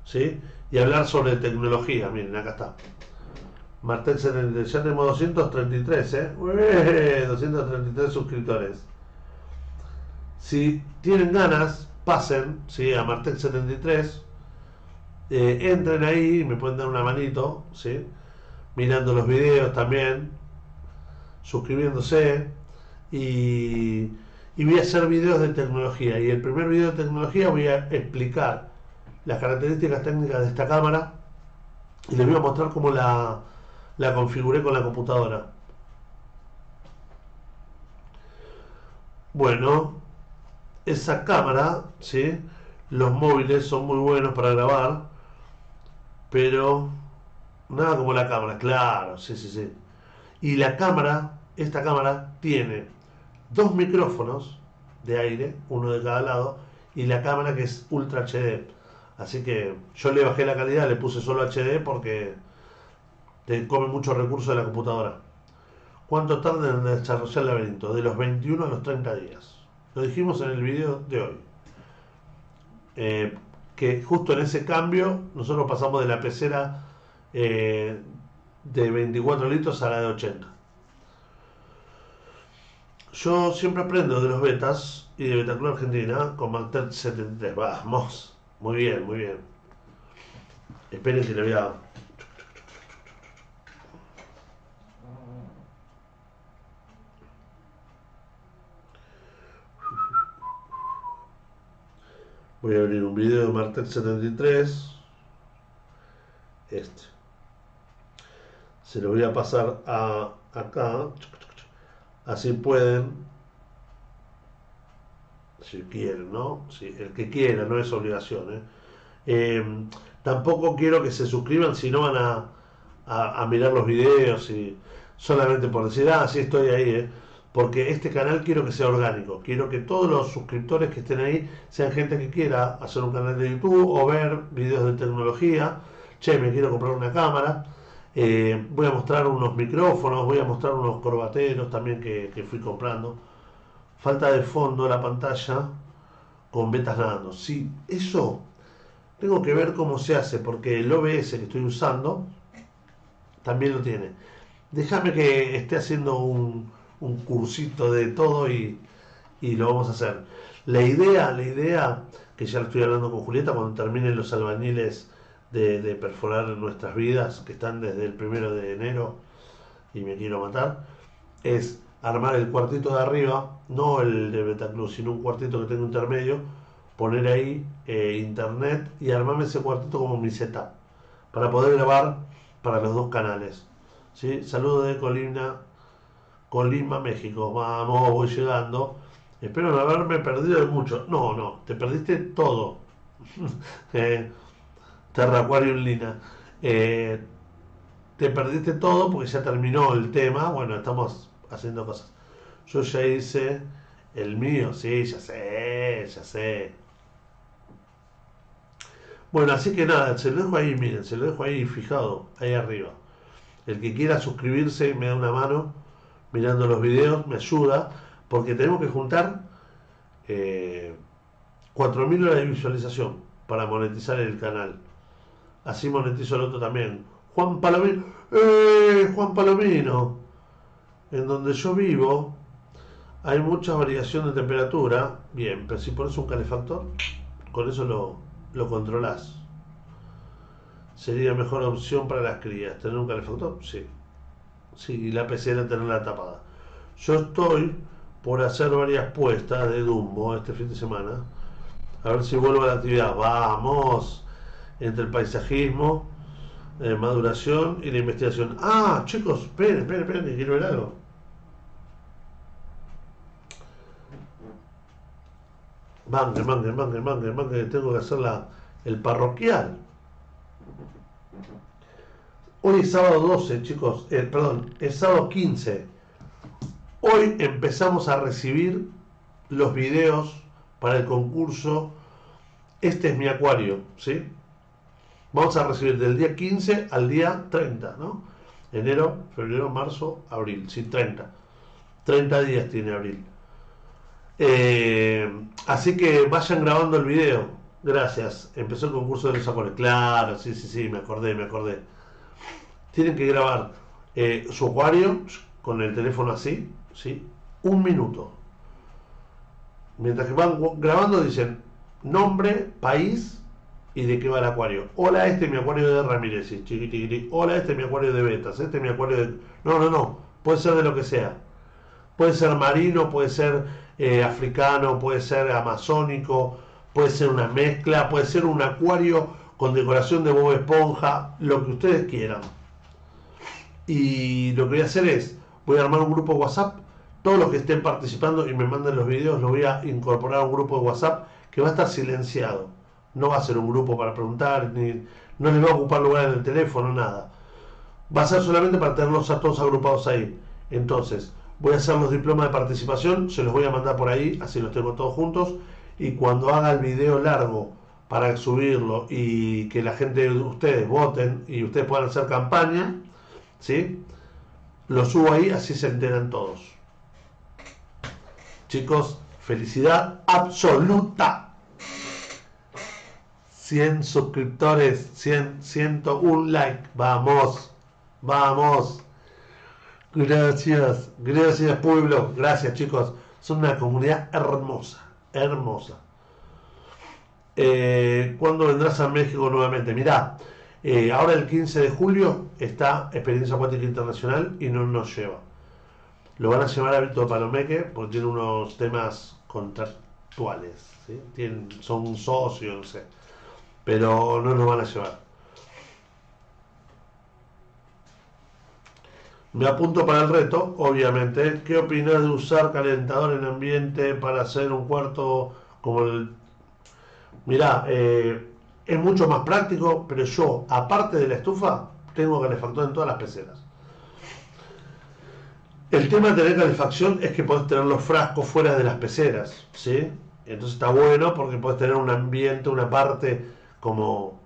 ¿sí? Y hablar sobre tecnología. Miren, acá está. Martex setenta y tres. Ya tenemos doscientos treinta y tres, ¿eh? ¡Ueh! doscientos treinta y tres suscriptores. Si tienen ganas, pasen, ¿sí? A Martex setenta y tres. Eh, entren ahí, me pueden dar una manito, ¿sí? Mirando los videos también, suscribiéndose y, y y voy a hacer videos de tecnología. Y el primer video de tecnología voy a explicar las características técnicas de esta cámara y les voy a mostrar cómo la, la configuré con la computadora. Bueno, esa cámara, ¿sí? Los móviles son muy buenos para grabar, pero nada como la cámara, claro, sí, sí, sí. Y la cámara, esta cámara tiene dos micrófonos de aire, uno de cada lado, y la cámara que es Ultra H D. Así que yo le bajé la calidad, le puse solo H D porque te come mucho recurso de la computadora. ¿Cuánto tarda en desarrollar el laberinto? De los veintiuno a los treinta días. Lo dijimos en el video de hoy. Eh, que justo en ese cambio nosotros pasamos de la pecera eh, de veinticuatro litros a la de ochenta. Yo siempre aprendo de los betas y de Betaclo Argentina con Martex setenta y tres. Vamos, muy bien, muy bien. Esperen que le voy a... Voy a abrir un video de Martex setenta y tres. Este. Se lo voy a pasar a acá. Así pueden. Si quieren, ¿no? Sí, el que quiera, no es obligación, ¿eh? Eh, tampoco quiero que se suscriban si no van a, a, a mirar los videos y solamente por decir, ah, sí estoy ahí, ¿eh? Porque este canal quiero que sea orgánico, quiero que todos los suscriptores que estén ahí sean gente que quiera hacer un canal de YouTube o ver videos de tecnología. Che, me quiero comprar una cámara, eh, voy a mostrar unos micrófonos, voy a mostrar unos corbateros también que, que fui comprando. Falta de fondo la pantalla con betas nadando. Sí, eso tengo que ver cómo se hace porque el O B S que estoy usando también lo tiene. Déjame que esté haciendo un... un cursito de todo y, y lo vamos a hacer. La idea, la idea, que ya lo estoy hablando con Julieta, cuando terminen los albañiles de, de perforar nuestras vidas, que están desde el primero de enero, y me quiero matar, es armar el cuartito de arriba, no el de Betaclo, sino un cuartito que tenga intermedio, poner ahí eh, internet y armarme ese cuartito como mi setup, para poder grabar para los dos canales. ¿Sí? Saludos de Colina. Colima, México. Vamos, voy llegando. Espero no haberme perdido de mucho. No, no, te perdiste todo. eh, Terra Aquarium Lina. Eh, te perdiste todo porque ya terminó el tema. Bueno, estamos haciendo cosas. Yo ya hice el mío. Sí, ya sé, ya sé. Bueno, así que nada, se lo dejo ahí, miren, se lo dejo ahí fijado, ahí arriba. El que quiera suscribirse me da una mano. Mirando los videos me ayuda porque tenemos que juntar eh, cuatro mil horas de visualización para monetizar el canal. Así monetizo el otro también. Juan Palomino, ¡eh! Juan Palomino, en donde yo vivo hay mucha variación de temperatura. Bien, pero si pones un calefactor, con eso lo, lo controlás. Sería mejor opción para las crías, tener un calefactor, sí. Sí, y la pecera tenerla tapada. Yo estoy por hacer varias puestas de Dumbo este fin de semana. A ver si vuelvo a la actividad. Vamos. Entre el paisajismo, eh, maduración y la investigación. Ah, chicos, esperen, esperen, esperen, que quiero ver algo. Mangue, mangue, mangue, mangue, mangue. Tengo que hacer la, el parroquial. Hoy es sábado doce, chicos, eh, perdón, es sábado quince. Hoy empezamos a recibir los videos para el concurso. Este es mi acuario, ¿sí? Vamos a recibir del día quince al día treinta, ¿no? Enero, febrero, marzo, abril, sí, treinta. treinta días tiene abril. Eh, así que vayan grabando el video. Gracias. Empezó el concurso de los acuarios. Claro, sí, sí, sí, me acordé, me acordé. Tienen que grabar eh, su acuario con el teléfono así, ¿sí? Un minuto. Mientras que van grabando dicen nombre, país y de qué va el acuario. Hola, este es mi acuario de Ramírez, sí, chiquitiquiri. Hola, este es mi acuario de Betas, este es mi acuario de... No, no, no, puede ser de lo que sea. Puede ser marino, puede ser eh, africano, puede ser amazónico, puede ser una mezcla, puede ser un acuario con decoración de Bob Esponja, lo que ustedes quieran. Y lo que voy a hacer es, voy a armar un grupo de WhatsApp. Todos los que estén participando y me manden los videos, los voy a incorporar a un grupo de WhatsApp que va a estar silenciado. No va a ser un grupo para preguntar, ni, no les va a ocupar lugar en el teléfono, nada. Va a ser solamente para tenerlos a todos agrupados ahí. Entonces, voy a hacer los diplomas de participación, se los voy a mandar por ahí, así los tengo todos juntos. Y cuando haga el video largo para subirlo y que la gente de ustedes voten y ustedes puedan hacer campaña, ¿sí? Lo subo ahí, así se enteran todos. Chicos, felicidad absoluta. cien suscriptores, cien, ciento uno like. Vamos, vamos. Gracias, gracias pueblo, gracias chicos. Son una comunidad hermosa, hermosa. Eh, ¿Cuándo vendrás a México nuevamente? Mirá, eh, ahora el quince de julio está Experiencia Acuática Internacional y no nos lleva. Lo van a llevar a Víctor Palomeque porque tiene unos temas contractuales, ¿sí? Tienen, son un socio, no sé. Pero no nos van a llevar. Me apunto para el reto, obviamente. ¿Qué opinas de usar calentador en ambiente para hacer un cuarto como el...? Mirá, eh, es mucho más práctico, pero yo, aparte de la estufa, tengo calefactor en todas las peceras. El tema de tener calefacción es que podés tener los frascos fuera de las peceras, ¿sí? Entonces está bueno porque podés tener un ambiente, una parte como,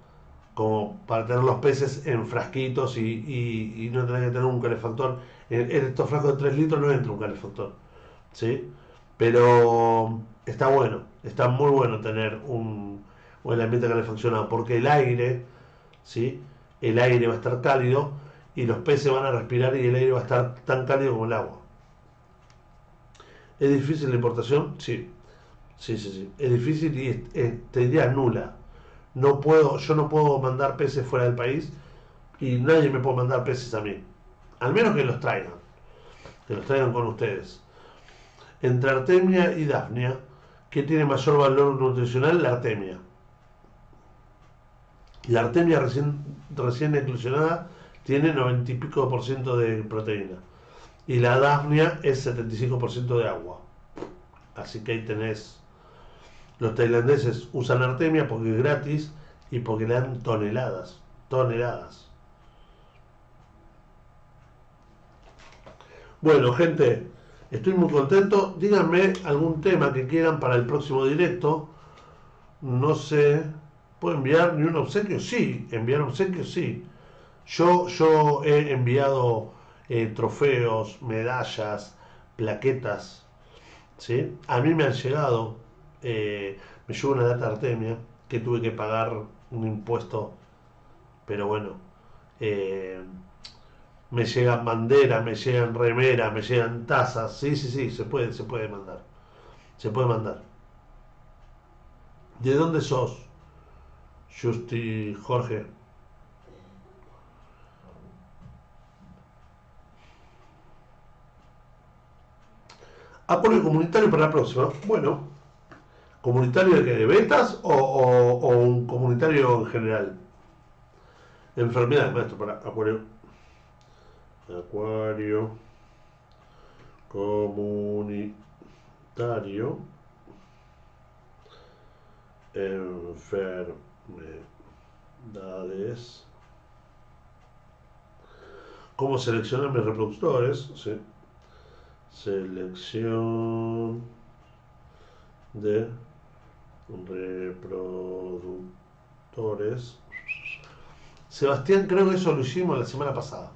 como para tener los peces en frasquitos y, y, y no tener que tener un calefactor. En, en estos frascos de tres litros no entra un calefactor, ¿sí? Pero está bueno, está muy bueno tener un, un ambiente calefaccionado porque el aire, ¿sí? El aire va a estar cálido. Y los peces van a respirar y el aire va a estar tan cálido como el agua. ¿Es difícil la importación? Sí. Sí, sí, sí. Es difícil y es, es, te diría nula. No puedo, yo no puedo mandar peces fuera del país y nadie me puede mandar peces a mí. Al menos que los traigan. Que los traigan con ustedes. Entre artemia y dafnia, ¿qué tiene mayor valor nutricional? La artemia. La artemia recién, recién eclosionada tiene noventa y pico por ciento de proteína. Y la dafnia es setenta y cinco por ciento de agua. Así que ahí tenés. Los tailandeses usan artemia porque es gratis y porque le dan toneladas. Toneladas. Bueno, gente, estoy muy contento. Díganme algún tema que quieran para el próximo directo. No sé. ¿Puedo enviar ni un obsequio? Sí, enviar obsequio, sí. Yo, yo he enviado eh, trofeos, medallas, plaquetas, ¿sí? A mí me han llegado, eh, me llegó una data artemia que tuve que pagar un impuesto, pero bueno, eh, me llegan banderas, me llegan remeras, me llegan tazas, sí, sí, sí, se puede, se puede mandar, se puede mandar. ¿De dónde sos, Justi Jorge? Apoyo comunitario para la próxima. Bueno, ¿comunitario de qué? ¿De betas o, o, o un comunitario en general? Enfermedades, maestro, para acuario. Acuario comunitario. Enfermedades. ¿Cómo seleccionar mis reproductores? Sí. Selección de reproductores. Sebastián, creo que eso lo hicimos la semana pasada.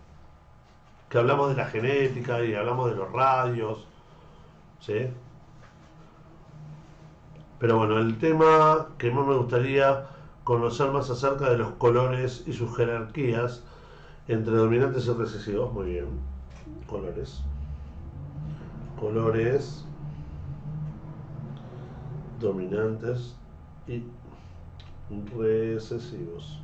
Que hablamos de la genética y hablamos de los radios. ¿Sí? Pero bueno, el tema que más me gustaría conocer más acerca de los colores y sus jerarquías entre dominantes y recesivos. Muy bien. Colores. Colores dominantes y recesivos.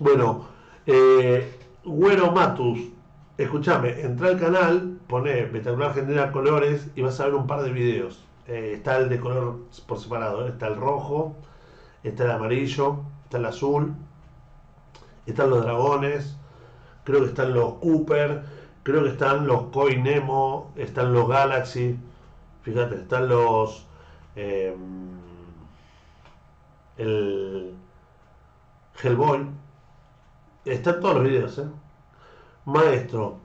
Bueno, eh, Güero Matus Escuchame, entra al canal, pone Betaclo Argentina colores y vas a ver un par de videos. Eh, está el de color por separado, ¿eh? Está el rojo, está el amarillo, está el azul, están los dragones, creo que están los Cooper, creo que están los Koi Nemo, están los Galaxy, fíjate, están los eh, el Hellboy, están todos los videos, ¿eh? Maestro,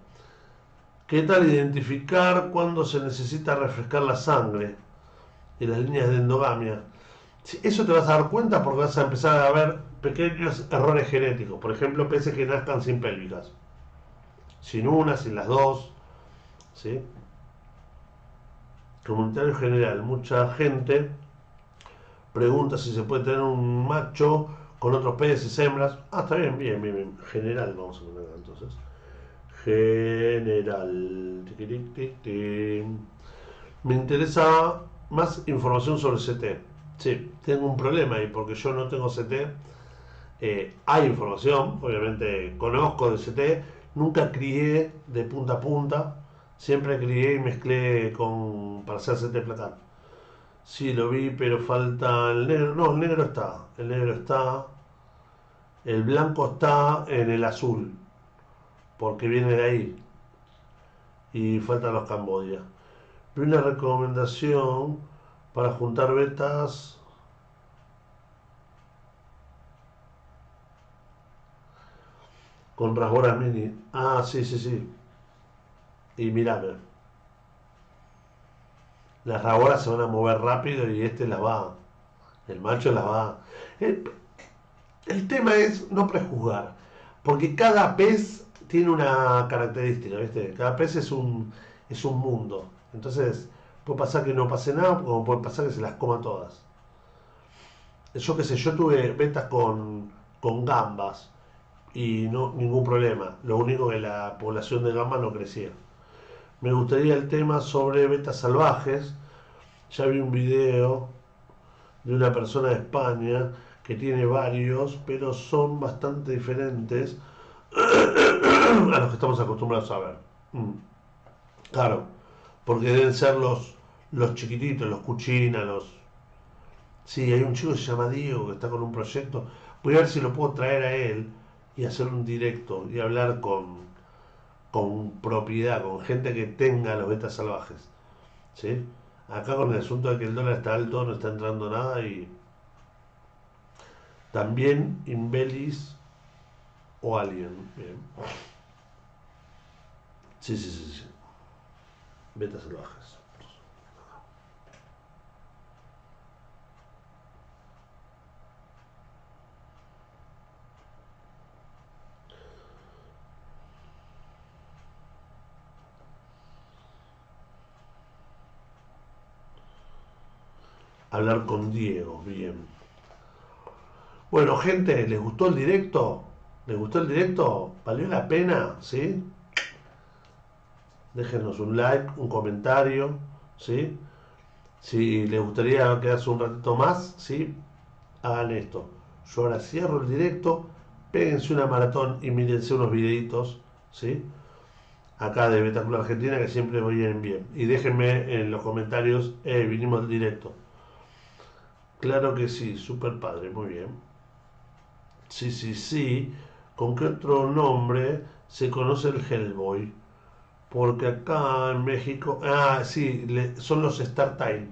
¿qué tal identificar cuando se necesita refrescar la sangre y las líneas de endogamia? Eso te vas a dar cuenta porque vas a empezar a ver pequeños errores genéticos. Por ejemplo, peces que nazcan sin pélvicas. Sin una, sin las dos. ¿Sí? Comentario general. Mucha gente pregunta si se puede tener un macho con otros peces, hembras. Ah, está bien, bien, bien, bien. General, vamos a poner entonces. General. Me interesa más información sobre C T. Sí, tengo un problema ahí porque yo no tengo C T. Eh, hay información, obviamente conozco del C T. Nunca crié de punta a punta. Siempre crié y mezclé con para hacer C T platano. Sí, lo vi, pero falta el negro. No, el negro está. El negro está. El blanco está en el azul. Porque viene de ahí. Y faltan los Cambodia. Pero una recomendación para juntar betas. Con rasboras mini. Ah, sí, sí, sí. Y mirame. Las rasboras se van a mover rápido y este las va. El macho las va. El, el tema es no prejuzgar. Porque cada pez tiene una característica, ¿viste? Cada pez es un, es un mundo. Entonces, puede pasar que no pase nada, como puede pasar que se las coma todas. Yo qué sé, yo tuve betas con, con gambas y no ningún problema. Lo único que la población de gambas no crecía. Me gustaría el tema sobre betas salvajes. Ya vi un video de una persona de España que tiene varios, pero son bastante diferentes a los que estamos acostumbrados a ver. Claro, porque deben ser los los chiquititos, los cuchinas, los... Sí, hay un chico que se llama Diego que está con un proyecto. Voy a ver si lo puedo traer a él y hacer un directo y hablar con, con propiedad, con gente que tenga los betas salvajes. ¿Sí? Acá con el asunto de que el dólar está alto, no está entrando nada y... También Inbelis o Alien. Bien. Sí, sí, sí, sí. Betas salvajes. Hablar con Diego, bien. Bueno, gente, ¿les gustó el directo? ¿Les gustó el directo? ¿Valió la pena? ¿Sí? Déjenos un like, un comentario, ¿sí? Si les gustaría quedarse un ratito más, ¿sí? Hagan esto. Yo ahora cierro el directo, péguense una maratón y mírense unos videitos, ¿sí? Acá de Betaclo Argentina, que siempre vienen bien. Y déjenme en los comentarios, eh, vinimos del directo. Claro que sí, super padre, muy bien. Sí, sí, sí. ¿Con qué otro nombre se conoce el Hellboy? Porque acá en México... Ah, sí, le, son los Star Time.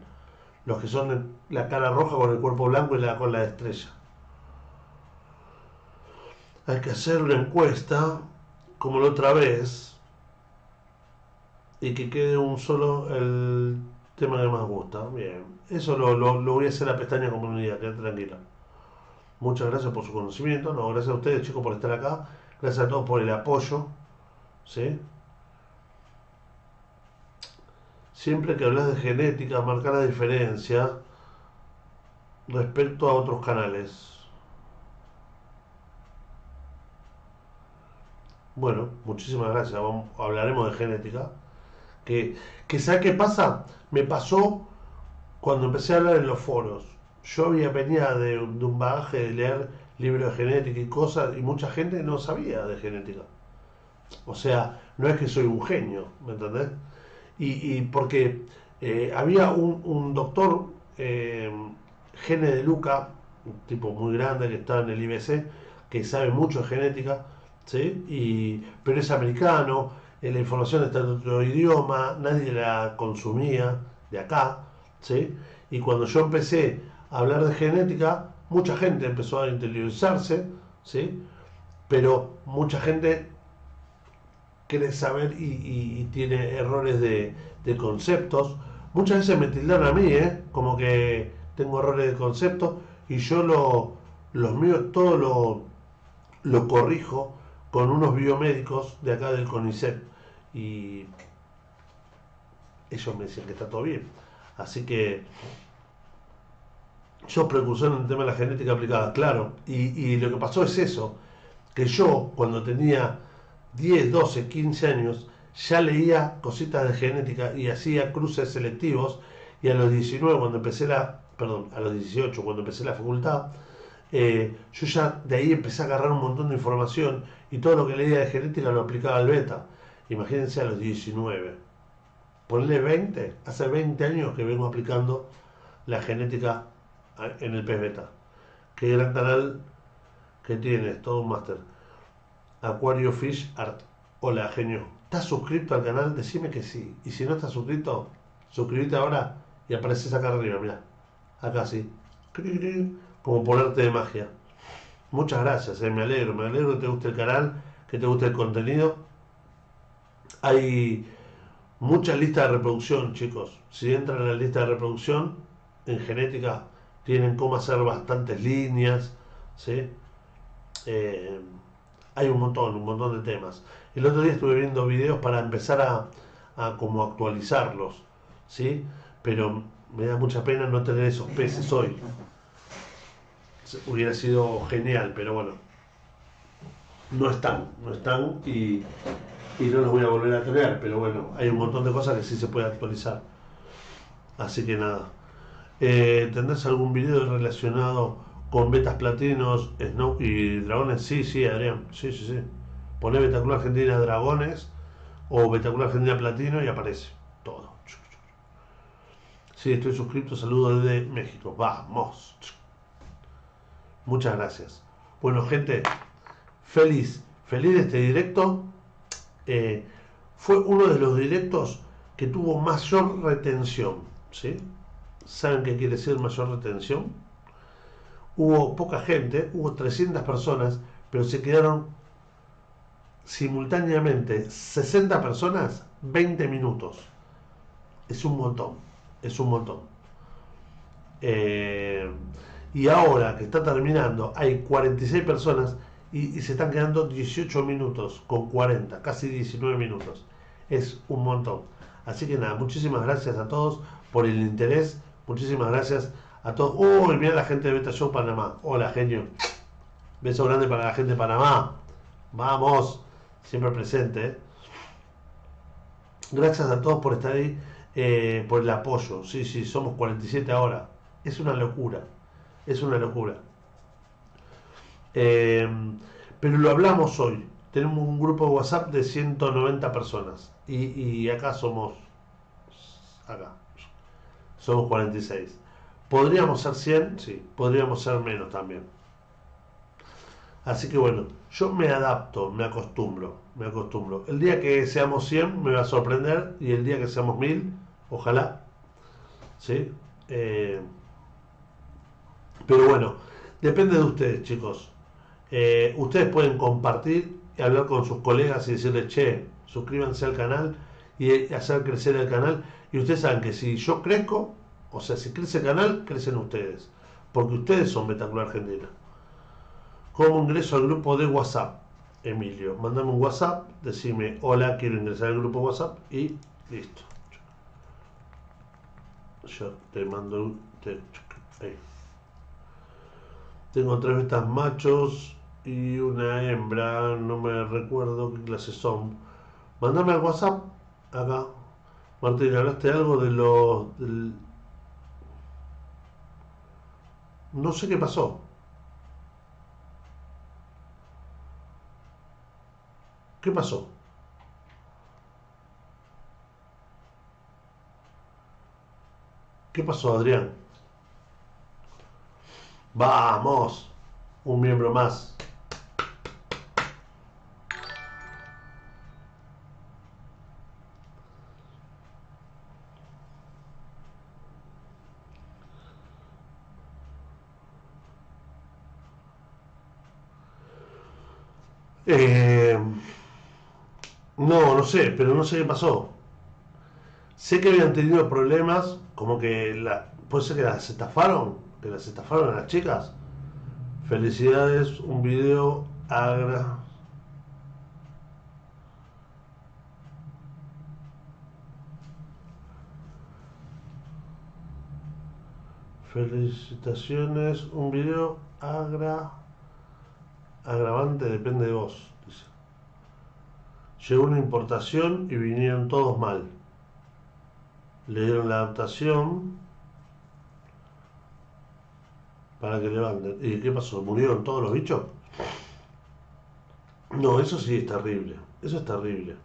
Los que son la cara roja con el cuerpo blanco y la cola de estrella. Hay que hacer una encuesta, como la otra vez. Y que quede un solo... el tema que más gusta. Bien. Eso lo, lo, lo voy a hacer a la pestaña comunidad, quédate tranquila. Muchas gracias por su conocimiento. No, gracias a ustedes, chicos, por estar acá. Gracias a todos por el apoyo. ¿Sí? Siempre que hablas de genética, marca la diferencia respecto a otros canales. Bueno, muchísimas gracias. Vamos, hablaremos de genética. Que, que ¿sabes qué pasa? Me pasó... Cuando empecé a hablar en los foros, yo había venía de, de un bagaje de leer libros de genética y cosas, y mucha gente no sabía de genética. O sea, no es que soy un genio, ¿me entendés? Y, y porque eh, había un, un doctor, eh, Gene de Luca, un tipo muy grande que estaba en el I B C, que sabe mucho de genética, ¿sí? Y, pero es americano, eh, la información está en otro idioma, nadie la consumía de acá, ¿sí? Y cuando yo empecé a hablar de genética, mucha gente empezó a interiorizarse, ¿sí? Pero mucha gente quiere saber y, y, y tiene errores de, de conceptos. Muchas veces me tildaron a mí, ¿eh? Como que tengo errores de conceptos y yo lo, los míos, todo lo, lo corrijo con unos biomédicos de acá del CONICET. Y ellos me decían que está todo bien. Así que yo precursor en el tema de la genética aplicada, claro. Y, y lo que pasó es eso, que yo cuando tenía diez, doce, quince años, ya leía cositas de genética y hacía cruces selectivos, y a los diecinueve cuando empecé la, perdón, a los dieciocho cuando empecé la facultad, eh, yo ya de ahí empecé a agarrar un montón de información y todo lo que leía de genética lo aplicaba al beta. Imagínense a los diecinueve, ponle veinte, hace veinte años que vengo aplicando la genética en el pez beta. Qué gran canal que tienes, todo un máster. Acuario Fish Art. Hola, genio. ¿Estás suscrito al canal? Decime que sí. Y si no estás suscrito, suscríbete ahora y apareces acá arriba, mirá. Acá sí. Como ponerte de magia. Muchas gracias, eh. me alegro, me alegro que te guste el canal, que te guste el contenido. Hay mucha lista de reproducción, chicos. Si entran en la lista de reproducción, en genética tienen cómo hacer bastantes líneas, ¿sí? Eh, hay un montón, un montón de temas. El otro día estuve viendo videos para empezar a, a como actualizarlos, ¿sí? Pero me da mucha pena no tener esos peces hoy. Hubiera sido genial, pero bueno, no están, no están y, y no los voy a volver a tener, pero bueno, hay un montón de cosas que sí se puede actualizar. Así que nada. Eh, ¿Tendrás algún video relacionado con betas, platinos, snow y dragones? Sí, sí, Adrián, sí, sí, sí. Poné Betaclo Argentina Dragones o Betaclo Argentina Platino y aparece todo. Sí, estoy suscrito, saludos desde México. Vamos. Muchas gracias. Bueno, gente, feliz, feliz de este directo. Eh, fue uno de los directos que tuvo mayor retención, ¿sí? ¿Saben qué quiere decir mayor retención? Hubo poca gente, hubo trescientas personas, pero se quedaron simultáneamente sesenta personas, veinte minutos. Es un montón, es un montón. Eh, y ahora que está terminando, hay cuarenta y seis personas y, y se están quedando dieciocho minutos con cuarenta, casi diecinueve minutos. Es un montón. Así que nada, muchísimas gracias a todos por el interés. Muchísimas gracias a todos. ¡Uy! Oh, mira la gente de Beta Show Panamá. Hola, genio. Beso grande para la gente de Panamá. Vamos. Siempre presente, ¿eh? Gracias a todos por estar ahí, eh, por el apoyo. Sí, sí, somos cuarenta y siete ahora. Es una locura. Es una locura. Eh, pero lo hablamos hoy. Tenemos un grupo de WhatsApp de ciento noventa personas. Y, y acá somos... Acá. Somos cuarenta y seis. ¿Podríamos ser cien? Sí, podríamos ser menos también. Así que bueno, yo me adapto, me acostumbro, me acostumbro. El día que seamos cien me va a sorprender y el día que seamos mil, ojalá. ¿Sí? Eh, pero bueno, depende de ustedes, chicos. Eh, ustedes pueden compartir y hablar con sus colegas y decirles, che, suscríbanse al canal y hacer crecer el canal. Y ustedes saben que si yo crezco, o sea, si crece el canal, crecen ustedes. Porque ustedes son Betaclo Argentina. ¿Cómo ingreso al grupo de WhatsApp? Emilio, mandame un WhatsApp, decime, hola, quiero ingresar al grupo WhatsApp y listo. Yo te mando un... Te, ahí. Tengo tres betas machos y una hembra, no me recuerdo qué clases son. Mandame al WhatsApp, acá. Martín, ¿hablaste algo de los... Del... No sé qué pasó. ¿Qué pasó? ¿Qué pasó, Adrián? ¡Vamos! Un miembro más. Eh, no, no sé, pero no sé qué pasó. Sé que habían tenido problemas, como que la, puede ser que las estafaron, que las estafaron a las chicas. Felicidades, un video agra. Felicitaciones, un video agra. Agravante, depende de vos, dice. Llegó una importación y vinieron todos mal. Le dieron la adaptación para que levanten. ¿Y qué pasó? ¿Murieron todos los bichos? No, eso sí es terrible. Eso es terrible.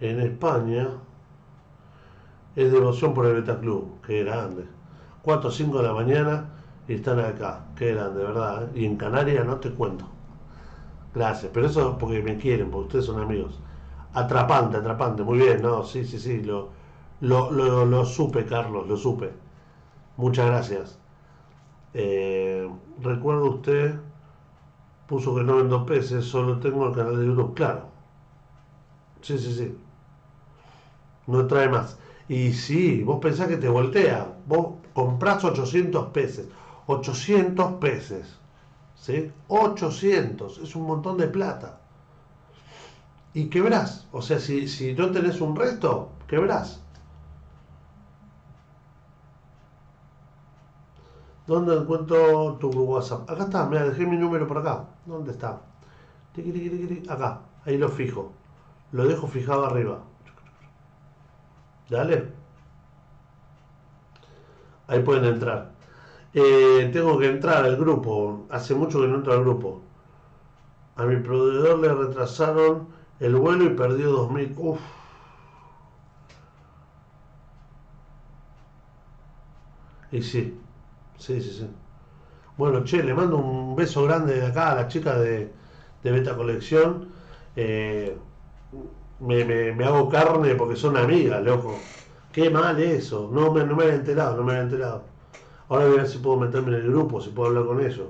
En España es devoción por el Betaclub. Qué grande. cuatro o cinco de la mañana y están acá. Qué grande, de verdad, ¿eh? Y en Canarias no te cuento. Gracias, pero eso es porque me quieren, porque ustedes son amigos. Atrapante, atrapante, muy bien, no, sí, sí, sí, lo, lo, lo, lo supe, Carlos, lo supe. Muchas gracias. Eh, recuerdo usted puso que no vendo peces, solo tengo el canal de YouTube, claro. Sí, sí, sí. No trae más. Y sí, vos pensás que te voltea, vos comprás ochocientos peces, ochocientos peces, ¿sí? ochocientos, es un montón de plata. Y quebrás, o sea, si, si no tenés un resto, quebrás. ¿Dónde encuentro tu WhatsApp? Acá está, mira, dejé mi número por acá. ¿Dónde está? Acá, ahí lo fijo, lo dejo fijado arriba. Dale. Ahí pueden entrar. Eh, tengo que entrar al grupo. Hace mucho que no entro al grupo. A mi proveedor le retrasaron el vuelo y perdió dos mil. Uf. Y sí. Sí, sí, sí. Bueno, che, le mando un beso grande de acá a la chica de, de Beta Colección. Eh... Me, me, me hago carne porque son amigas, loco. Qué mal eso. No me, no me había enterado, no me había enterado. Ahora voy a ver si puedo meterme en el grupo, si puedo hablar con ellos.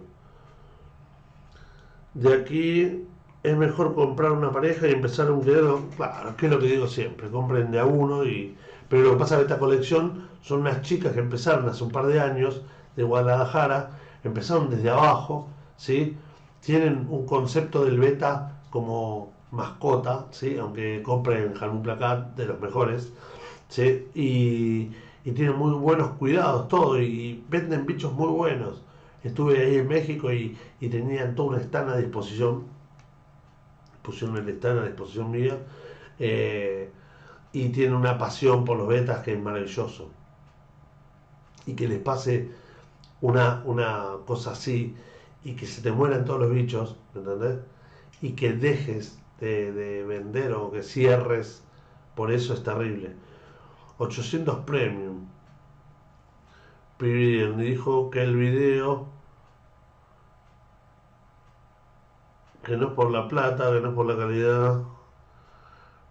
De aquí es mejor comprar una pareja y empezar un quedero. Claro, que es lo que digo siempre. Compren de a uno y... Pero lo que pasa de esta colección son unas chicas que empezaron hace un par de años de Guadalajara. Empezaron desde abajo, ¿sí? Tienen un concepto del beta como... mascota, ¿sí? Aunque compren Jalmún Placat, de los mejores, ¿sí? y, y tienen muy buenos cuidados, todo, y venden bichos muy buenos. Estuve ahí en México y, y tenían toda una stand a disposición, pusieron el stand a disposición mía, eh, y tienen una pasión por los betas que es maravilloso. Y que les pase una, una cosa así, y que se te mueran todos los bichos, ¿entendés? Y que dejes De, de vender o que cierres, por eso es terrible. ochocientos premium. Piden, dijo que el video, que no es por la plata, que no es por la calidad,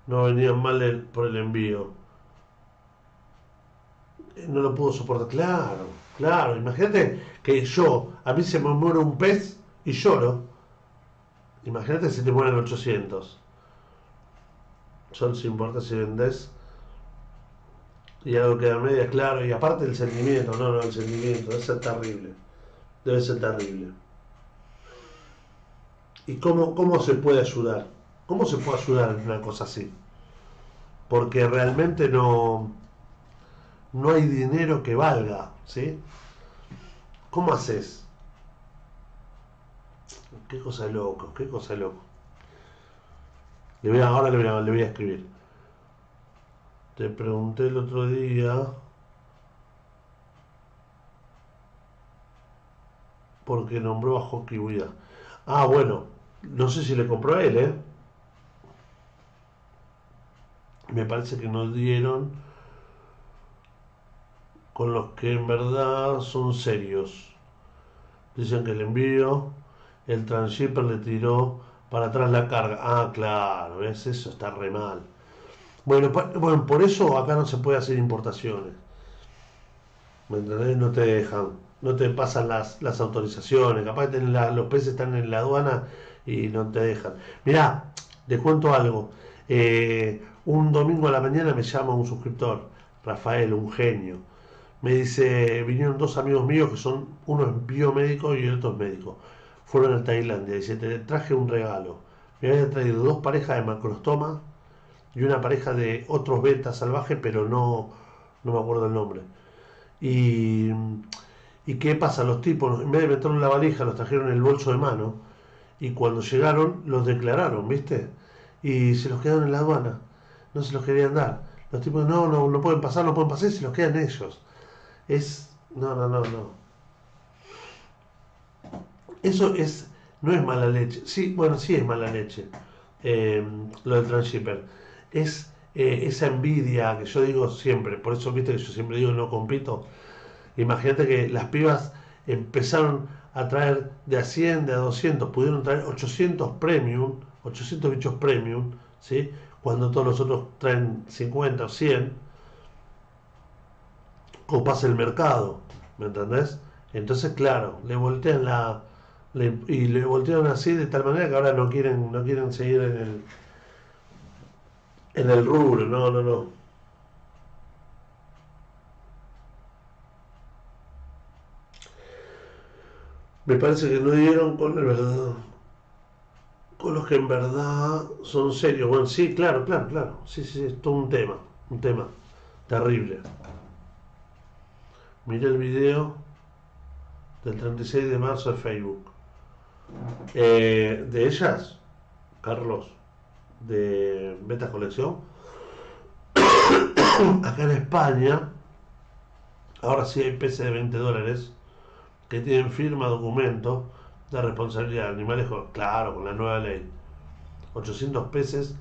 no venían mal el, por el envío. No lo pudo soportar, claro, claro. Imagínate que yo, a mí se me muere un pez y lloro. Imagínate si te mueren ochocientos. Solo se importa si vendés. Y algo queda a media, claro. Y aparte el sentimiento, no, no, el sentimiento. Debe ser terrible. Debe ser terrible. ¿Y cómo, cómo se puede ayudar? ¿Cómo se puede ayudar en una cosa así? Porque realmente no, no hay dinero que valga, ¿sí? ¿Cómo haces? Qué cosa de loco, qué cosa de loco. Le voy a, ahora le voy, a, le voy a escribir. Te pregunté el otro día porque nombró a Hockey Buda. Ah, bueno, no sé si le compró a él, ¿eh? me parece que nos dieron con los que en verdad son serios. Dicen que el envío, el transshipper le tiró para atrás la carga. Ah, claro, ¿ves? Eso está re mal. Bueno, por, bueno, por eso acá no se puede hacer importaciones. ¿Me entendés? No te dejan, no te pasan las, las autorizaciones. Capaz que la, los peces están en la aduana y no te dejan. Mirá, les cuento algo. Eh, un domingo a la mañana me llama un suscriptor, Rafael, un genio. Me dice, vinieron dos amigos míos que son, uno es biomédico y el otro es médico. Fueron a Tailandia. Dice, te traje un regalo. Me habían traído dos parejas de macrostoma y una pareja de otros betas salvajes, pero no, no me acuerdo el nombre. Y, ¿y qué pasa? Los tipos, en vez de meterlo en la valija, los trajeron en el bolso de mano. Y cuando llegaron, los declararon, ¿viste? Y se los quedaron en la aduana. No se los querían dar. Los tipos, no, no, no pueden pasar, no pueden pasar, se los quedan ellos. Es, no, no, no, no. Eso es, no es mala leche. Sí, bueno, sí es mala leche. Eh, lo del transshipper. Es eh, esa envidia que yo digo siempre. Por eso, viste, que yo siempre digo no compito. Imagínate que las pibas empezaron a traer de a cien, de a doscientos. Pudieron traer ochocientos premium, ochocientos bichos premium, ¿sí? Cuando todos los otros traen cincuenta o cien. O pasa el mercado, ¿me entendés? Entonces, claro, le voltean la... Le, y le voltearon así de tal manera que ahora no quieren no quieren seguir en el en el rubro. No, no, no. Me parece que no dieron con el verdad, con los que en verdad son serios. Bueno, sí, claro, claro, claro. Sí, sí, es todo un tema, un tema terrible. Miré el video del treinta y seis de marzo de Facebook. Eh, de ellas, Carlos, de Beta Colección, acá en España, ahora sí hay peces de veinte dólares que tienen firma, documento de responsabilidad de animales, claro, con la nueva ley. ochocientos peces,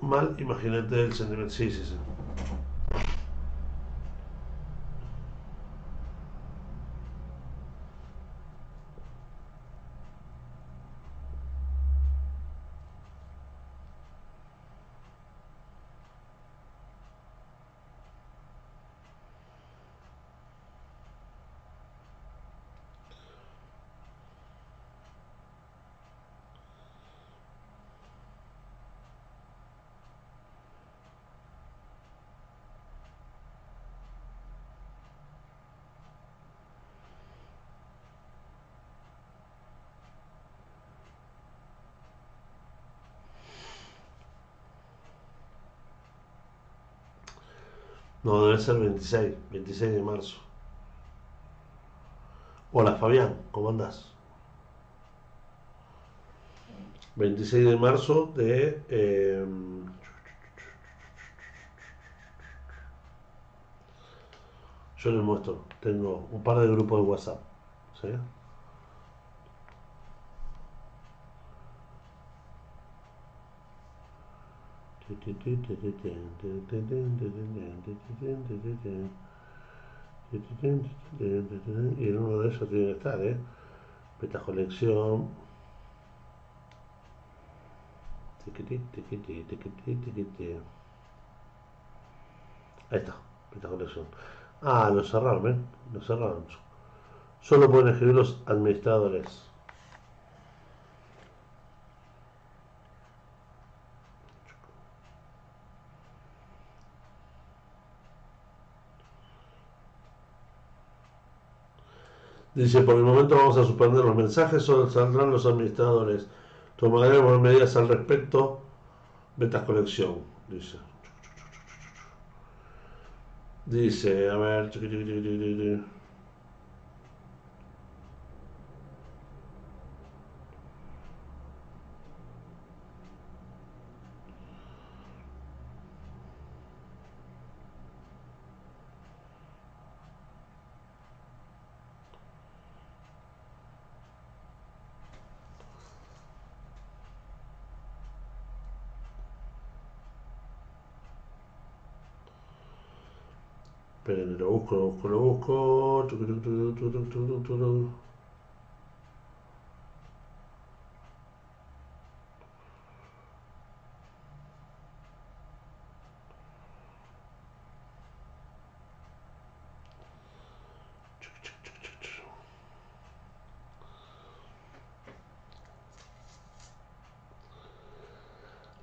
mal, imagínate del sentimiento. Sí, sí, sí. No, debe ser veintiséis de marzo. Hola Fabián, ¿cómo andás? veintiséis de marzo de... Eh, yo les muestro, tengo un par de grupos de WhatsApp, ¿sí? Y en uno de esos tiene que estar, ¿eh? Beta Colección. Ahí está, Beta Colección. Ah, lo cerraron, ¿ven? Lo cerraron. Solo pueden escribir los administradores. Dice, por el momento vamos a suspender los mensajes, solo saldrán los administradores. Tomaremos medidas al respecto. Betas Colección, dice. Dice, a ver... Esperen, lo busco, lo busco, lo busco.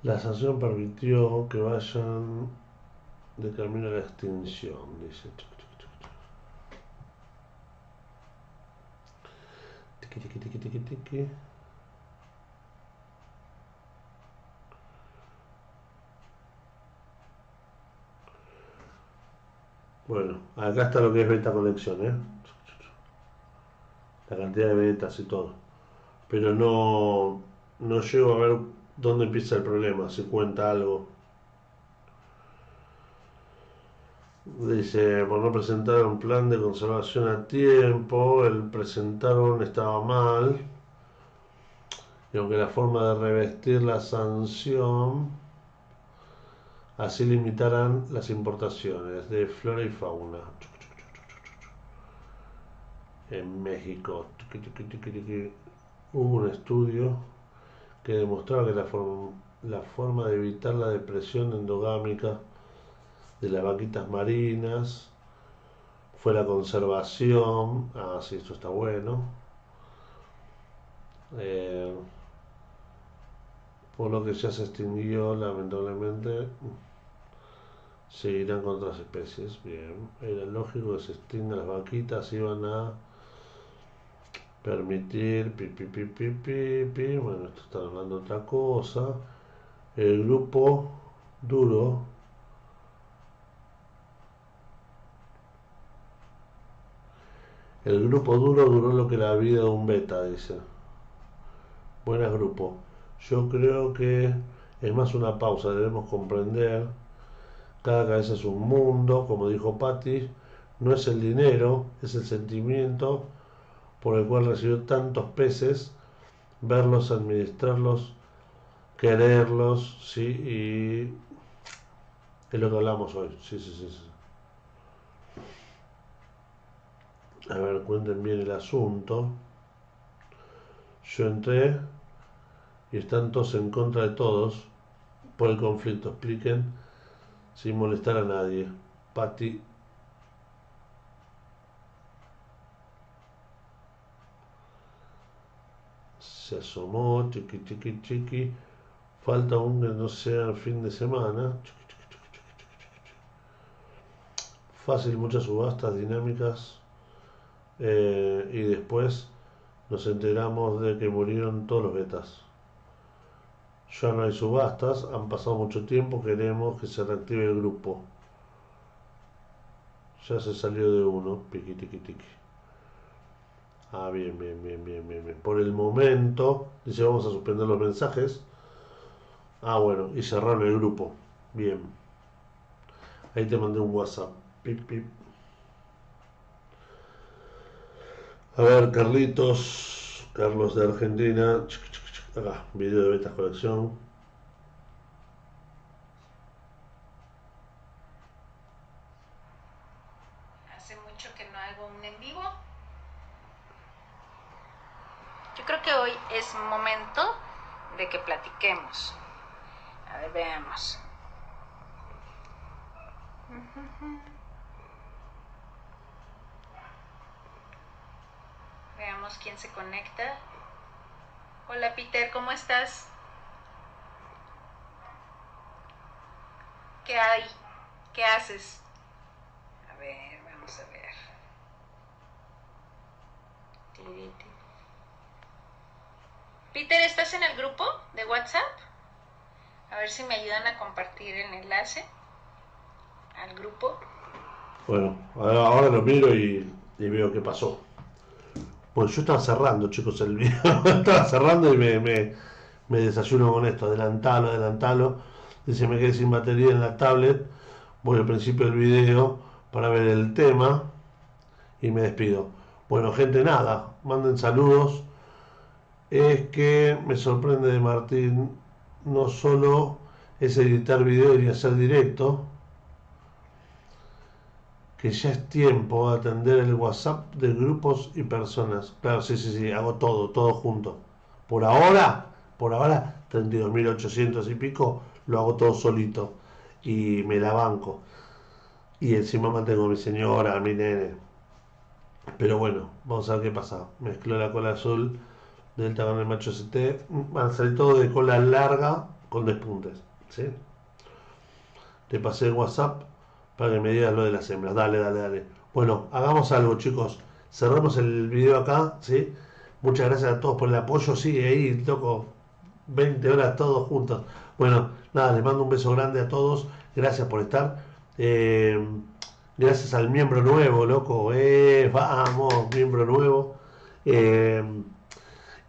La sanción permitió que vayan de camino a la extinción, dice. Tiki, tiki, tiki, tiki, tiki. Bueno, acá está lo que es Beta Colección, ¿eh? La cantidad de betas y todo. Pero no, no llego a ver dónde empieza el problema, si cuenta algo. Dice, por no presentar un plan de conservación a tiempo, el presentaron estaba mal. Y aunque la forma de revestir la sanción, así limitaran las importaciones de flora y fauna en México. Hubo un estudio que demostraba que la, form la forma de evitar la depresión endogámica de las vaquitas marinas fue la conservación. Ah, sí, esto está bueno. Eh, por lo que ya se extinguió, lamentablemente, seguirán con otras especies. Bien, era lógico que se extingan las vaquitas, iban a permitir, pi, pi, pi, pi, pi, pi. Bueno, esto está hablando de otra cosa. El grupo duro El grupo duro duró lo que la vida de un beta, dice. Buenas grupos. Yo creo que es más una pausa, debemos comprender. Cada cabeza es un mundo, como dijo Patti. No es el dinero, es el sentimiento por el cual recibió tantos peces. Verlos, administrarlos, quererlos, sí, y es lo que hablamos hoy. Sí, sí, sí, sí. A ver, cuenten bien el asunto. Yo entré y están todos en contra de todos por el conflicto. Expliquen sin molestar a nadie. Patti. Se asomó. Chiqui, chiqui, chiqui. Falta aún que no sea el fin de semana. Chiqui, chiqui, chiqui, chiqui, chiqui. Fácil, muchas subastas dinámicas. Eh, y después nos enteramos de que murieron todos los betas. Ya no hay subastas, han pasado mucho tiempo, queremos que se reactive el grupo. Ya se salió de uno, piqui tiqui tiqui. Ah, bien, bien, bien, bien, bien, bien. Por el momento, dice, vamos a suspender los mensajes. Ah, bueno, y cerrar el grupo. Bien. Ahí te mandé un WhatsApp. Pip, pip. A ver, Carlitos, Carlos de Argentina, chic, chic, chic, acá, video de Betas Colección. Hace mucho que no hago un en vivo. Yo creo que hoy es momento de que platiquemos. A ver, veamos. Veamos quién se conecta. Hola Peter, ¿cómo estás? ¿Qué hay? ¿Qué haces? A ver, vamos a ver. Peter, ¿estás en el grupo de WhatsApp? A ver si me ayudan a compartir el enlace al grupo. Bueno, ahora lo miro y, y veo qué pasó. Bueno, yo estaba cerrando, chicos, el video. Estaba cerrando y me, me, me desayuno con esto. Adelantalo, adelantalo. Dice, me quedé sin batería en la tablet. Voy al principio del video para ver el tema. Y me despido. Bueno, gente, nada. Manden saludos. Es que me sorprende de Martín. No solo es editar video y hacer directo. que ya es tiempo de atender el WhatsApp de grupos y personas. Claro, sí, sí, sí, hago todo, todo junto. Por ahora, por ahora, treinta y dos mil ochocientos y pico, lo hago todo solito. Y me la banco. Y encima mantengo a mi señora, a mi nene. Pero bueno, vamos a ver qué pasa. Mezcló la cola azul del tablón del macho S T. Van a salir todo de cola larga con despuntes, ¿sí? Te pasé el WhatsApp para que me digas lo de las hembras. Dale, dale, dale. Bueno, hagamos algo, chicos. Cerramos el video acá, ¿sí? Muchas gracias a todos por el apoyo. Sigue ahí, toco veinte horas todos juntos. Bueno, nada, les mando un beso grande a todos. Gracias por estar. Eh, gracias al miembro nuevo, loco. Eh, vamos, miembro nuevo. Eh,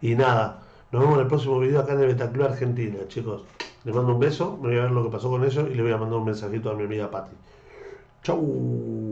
y nada, nos vemos en el próximo video acá en el Betaclo Argentina, chicos. Les mando un beso, me voy a ver lo que pasó con ellos y le voy a mandar un mensajito a mi amiga Patti. Chau.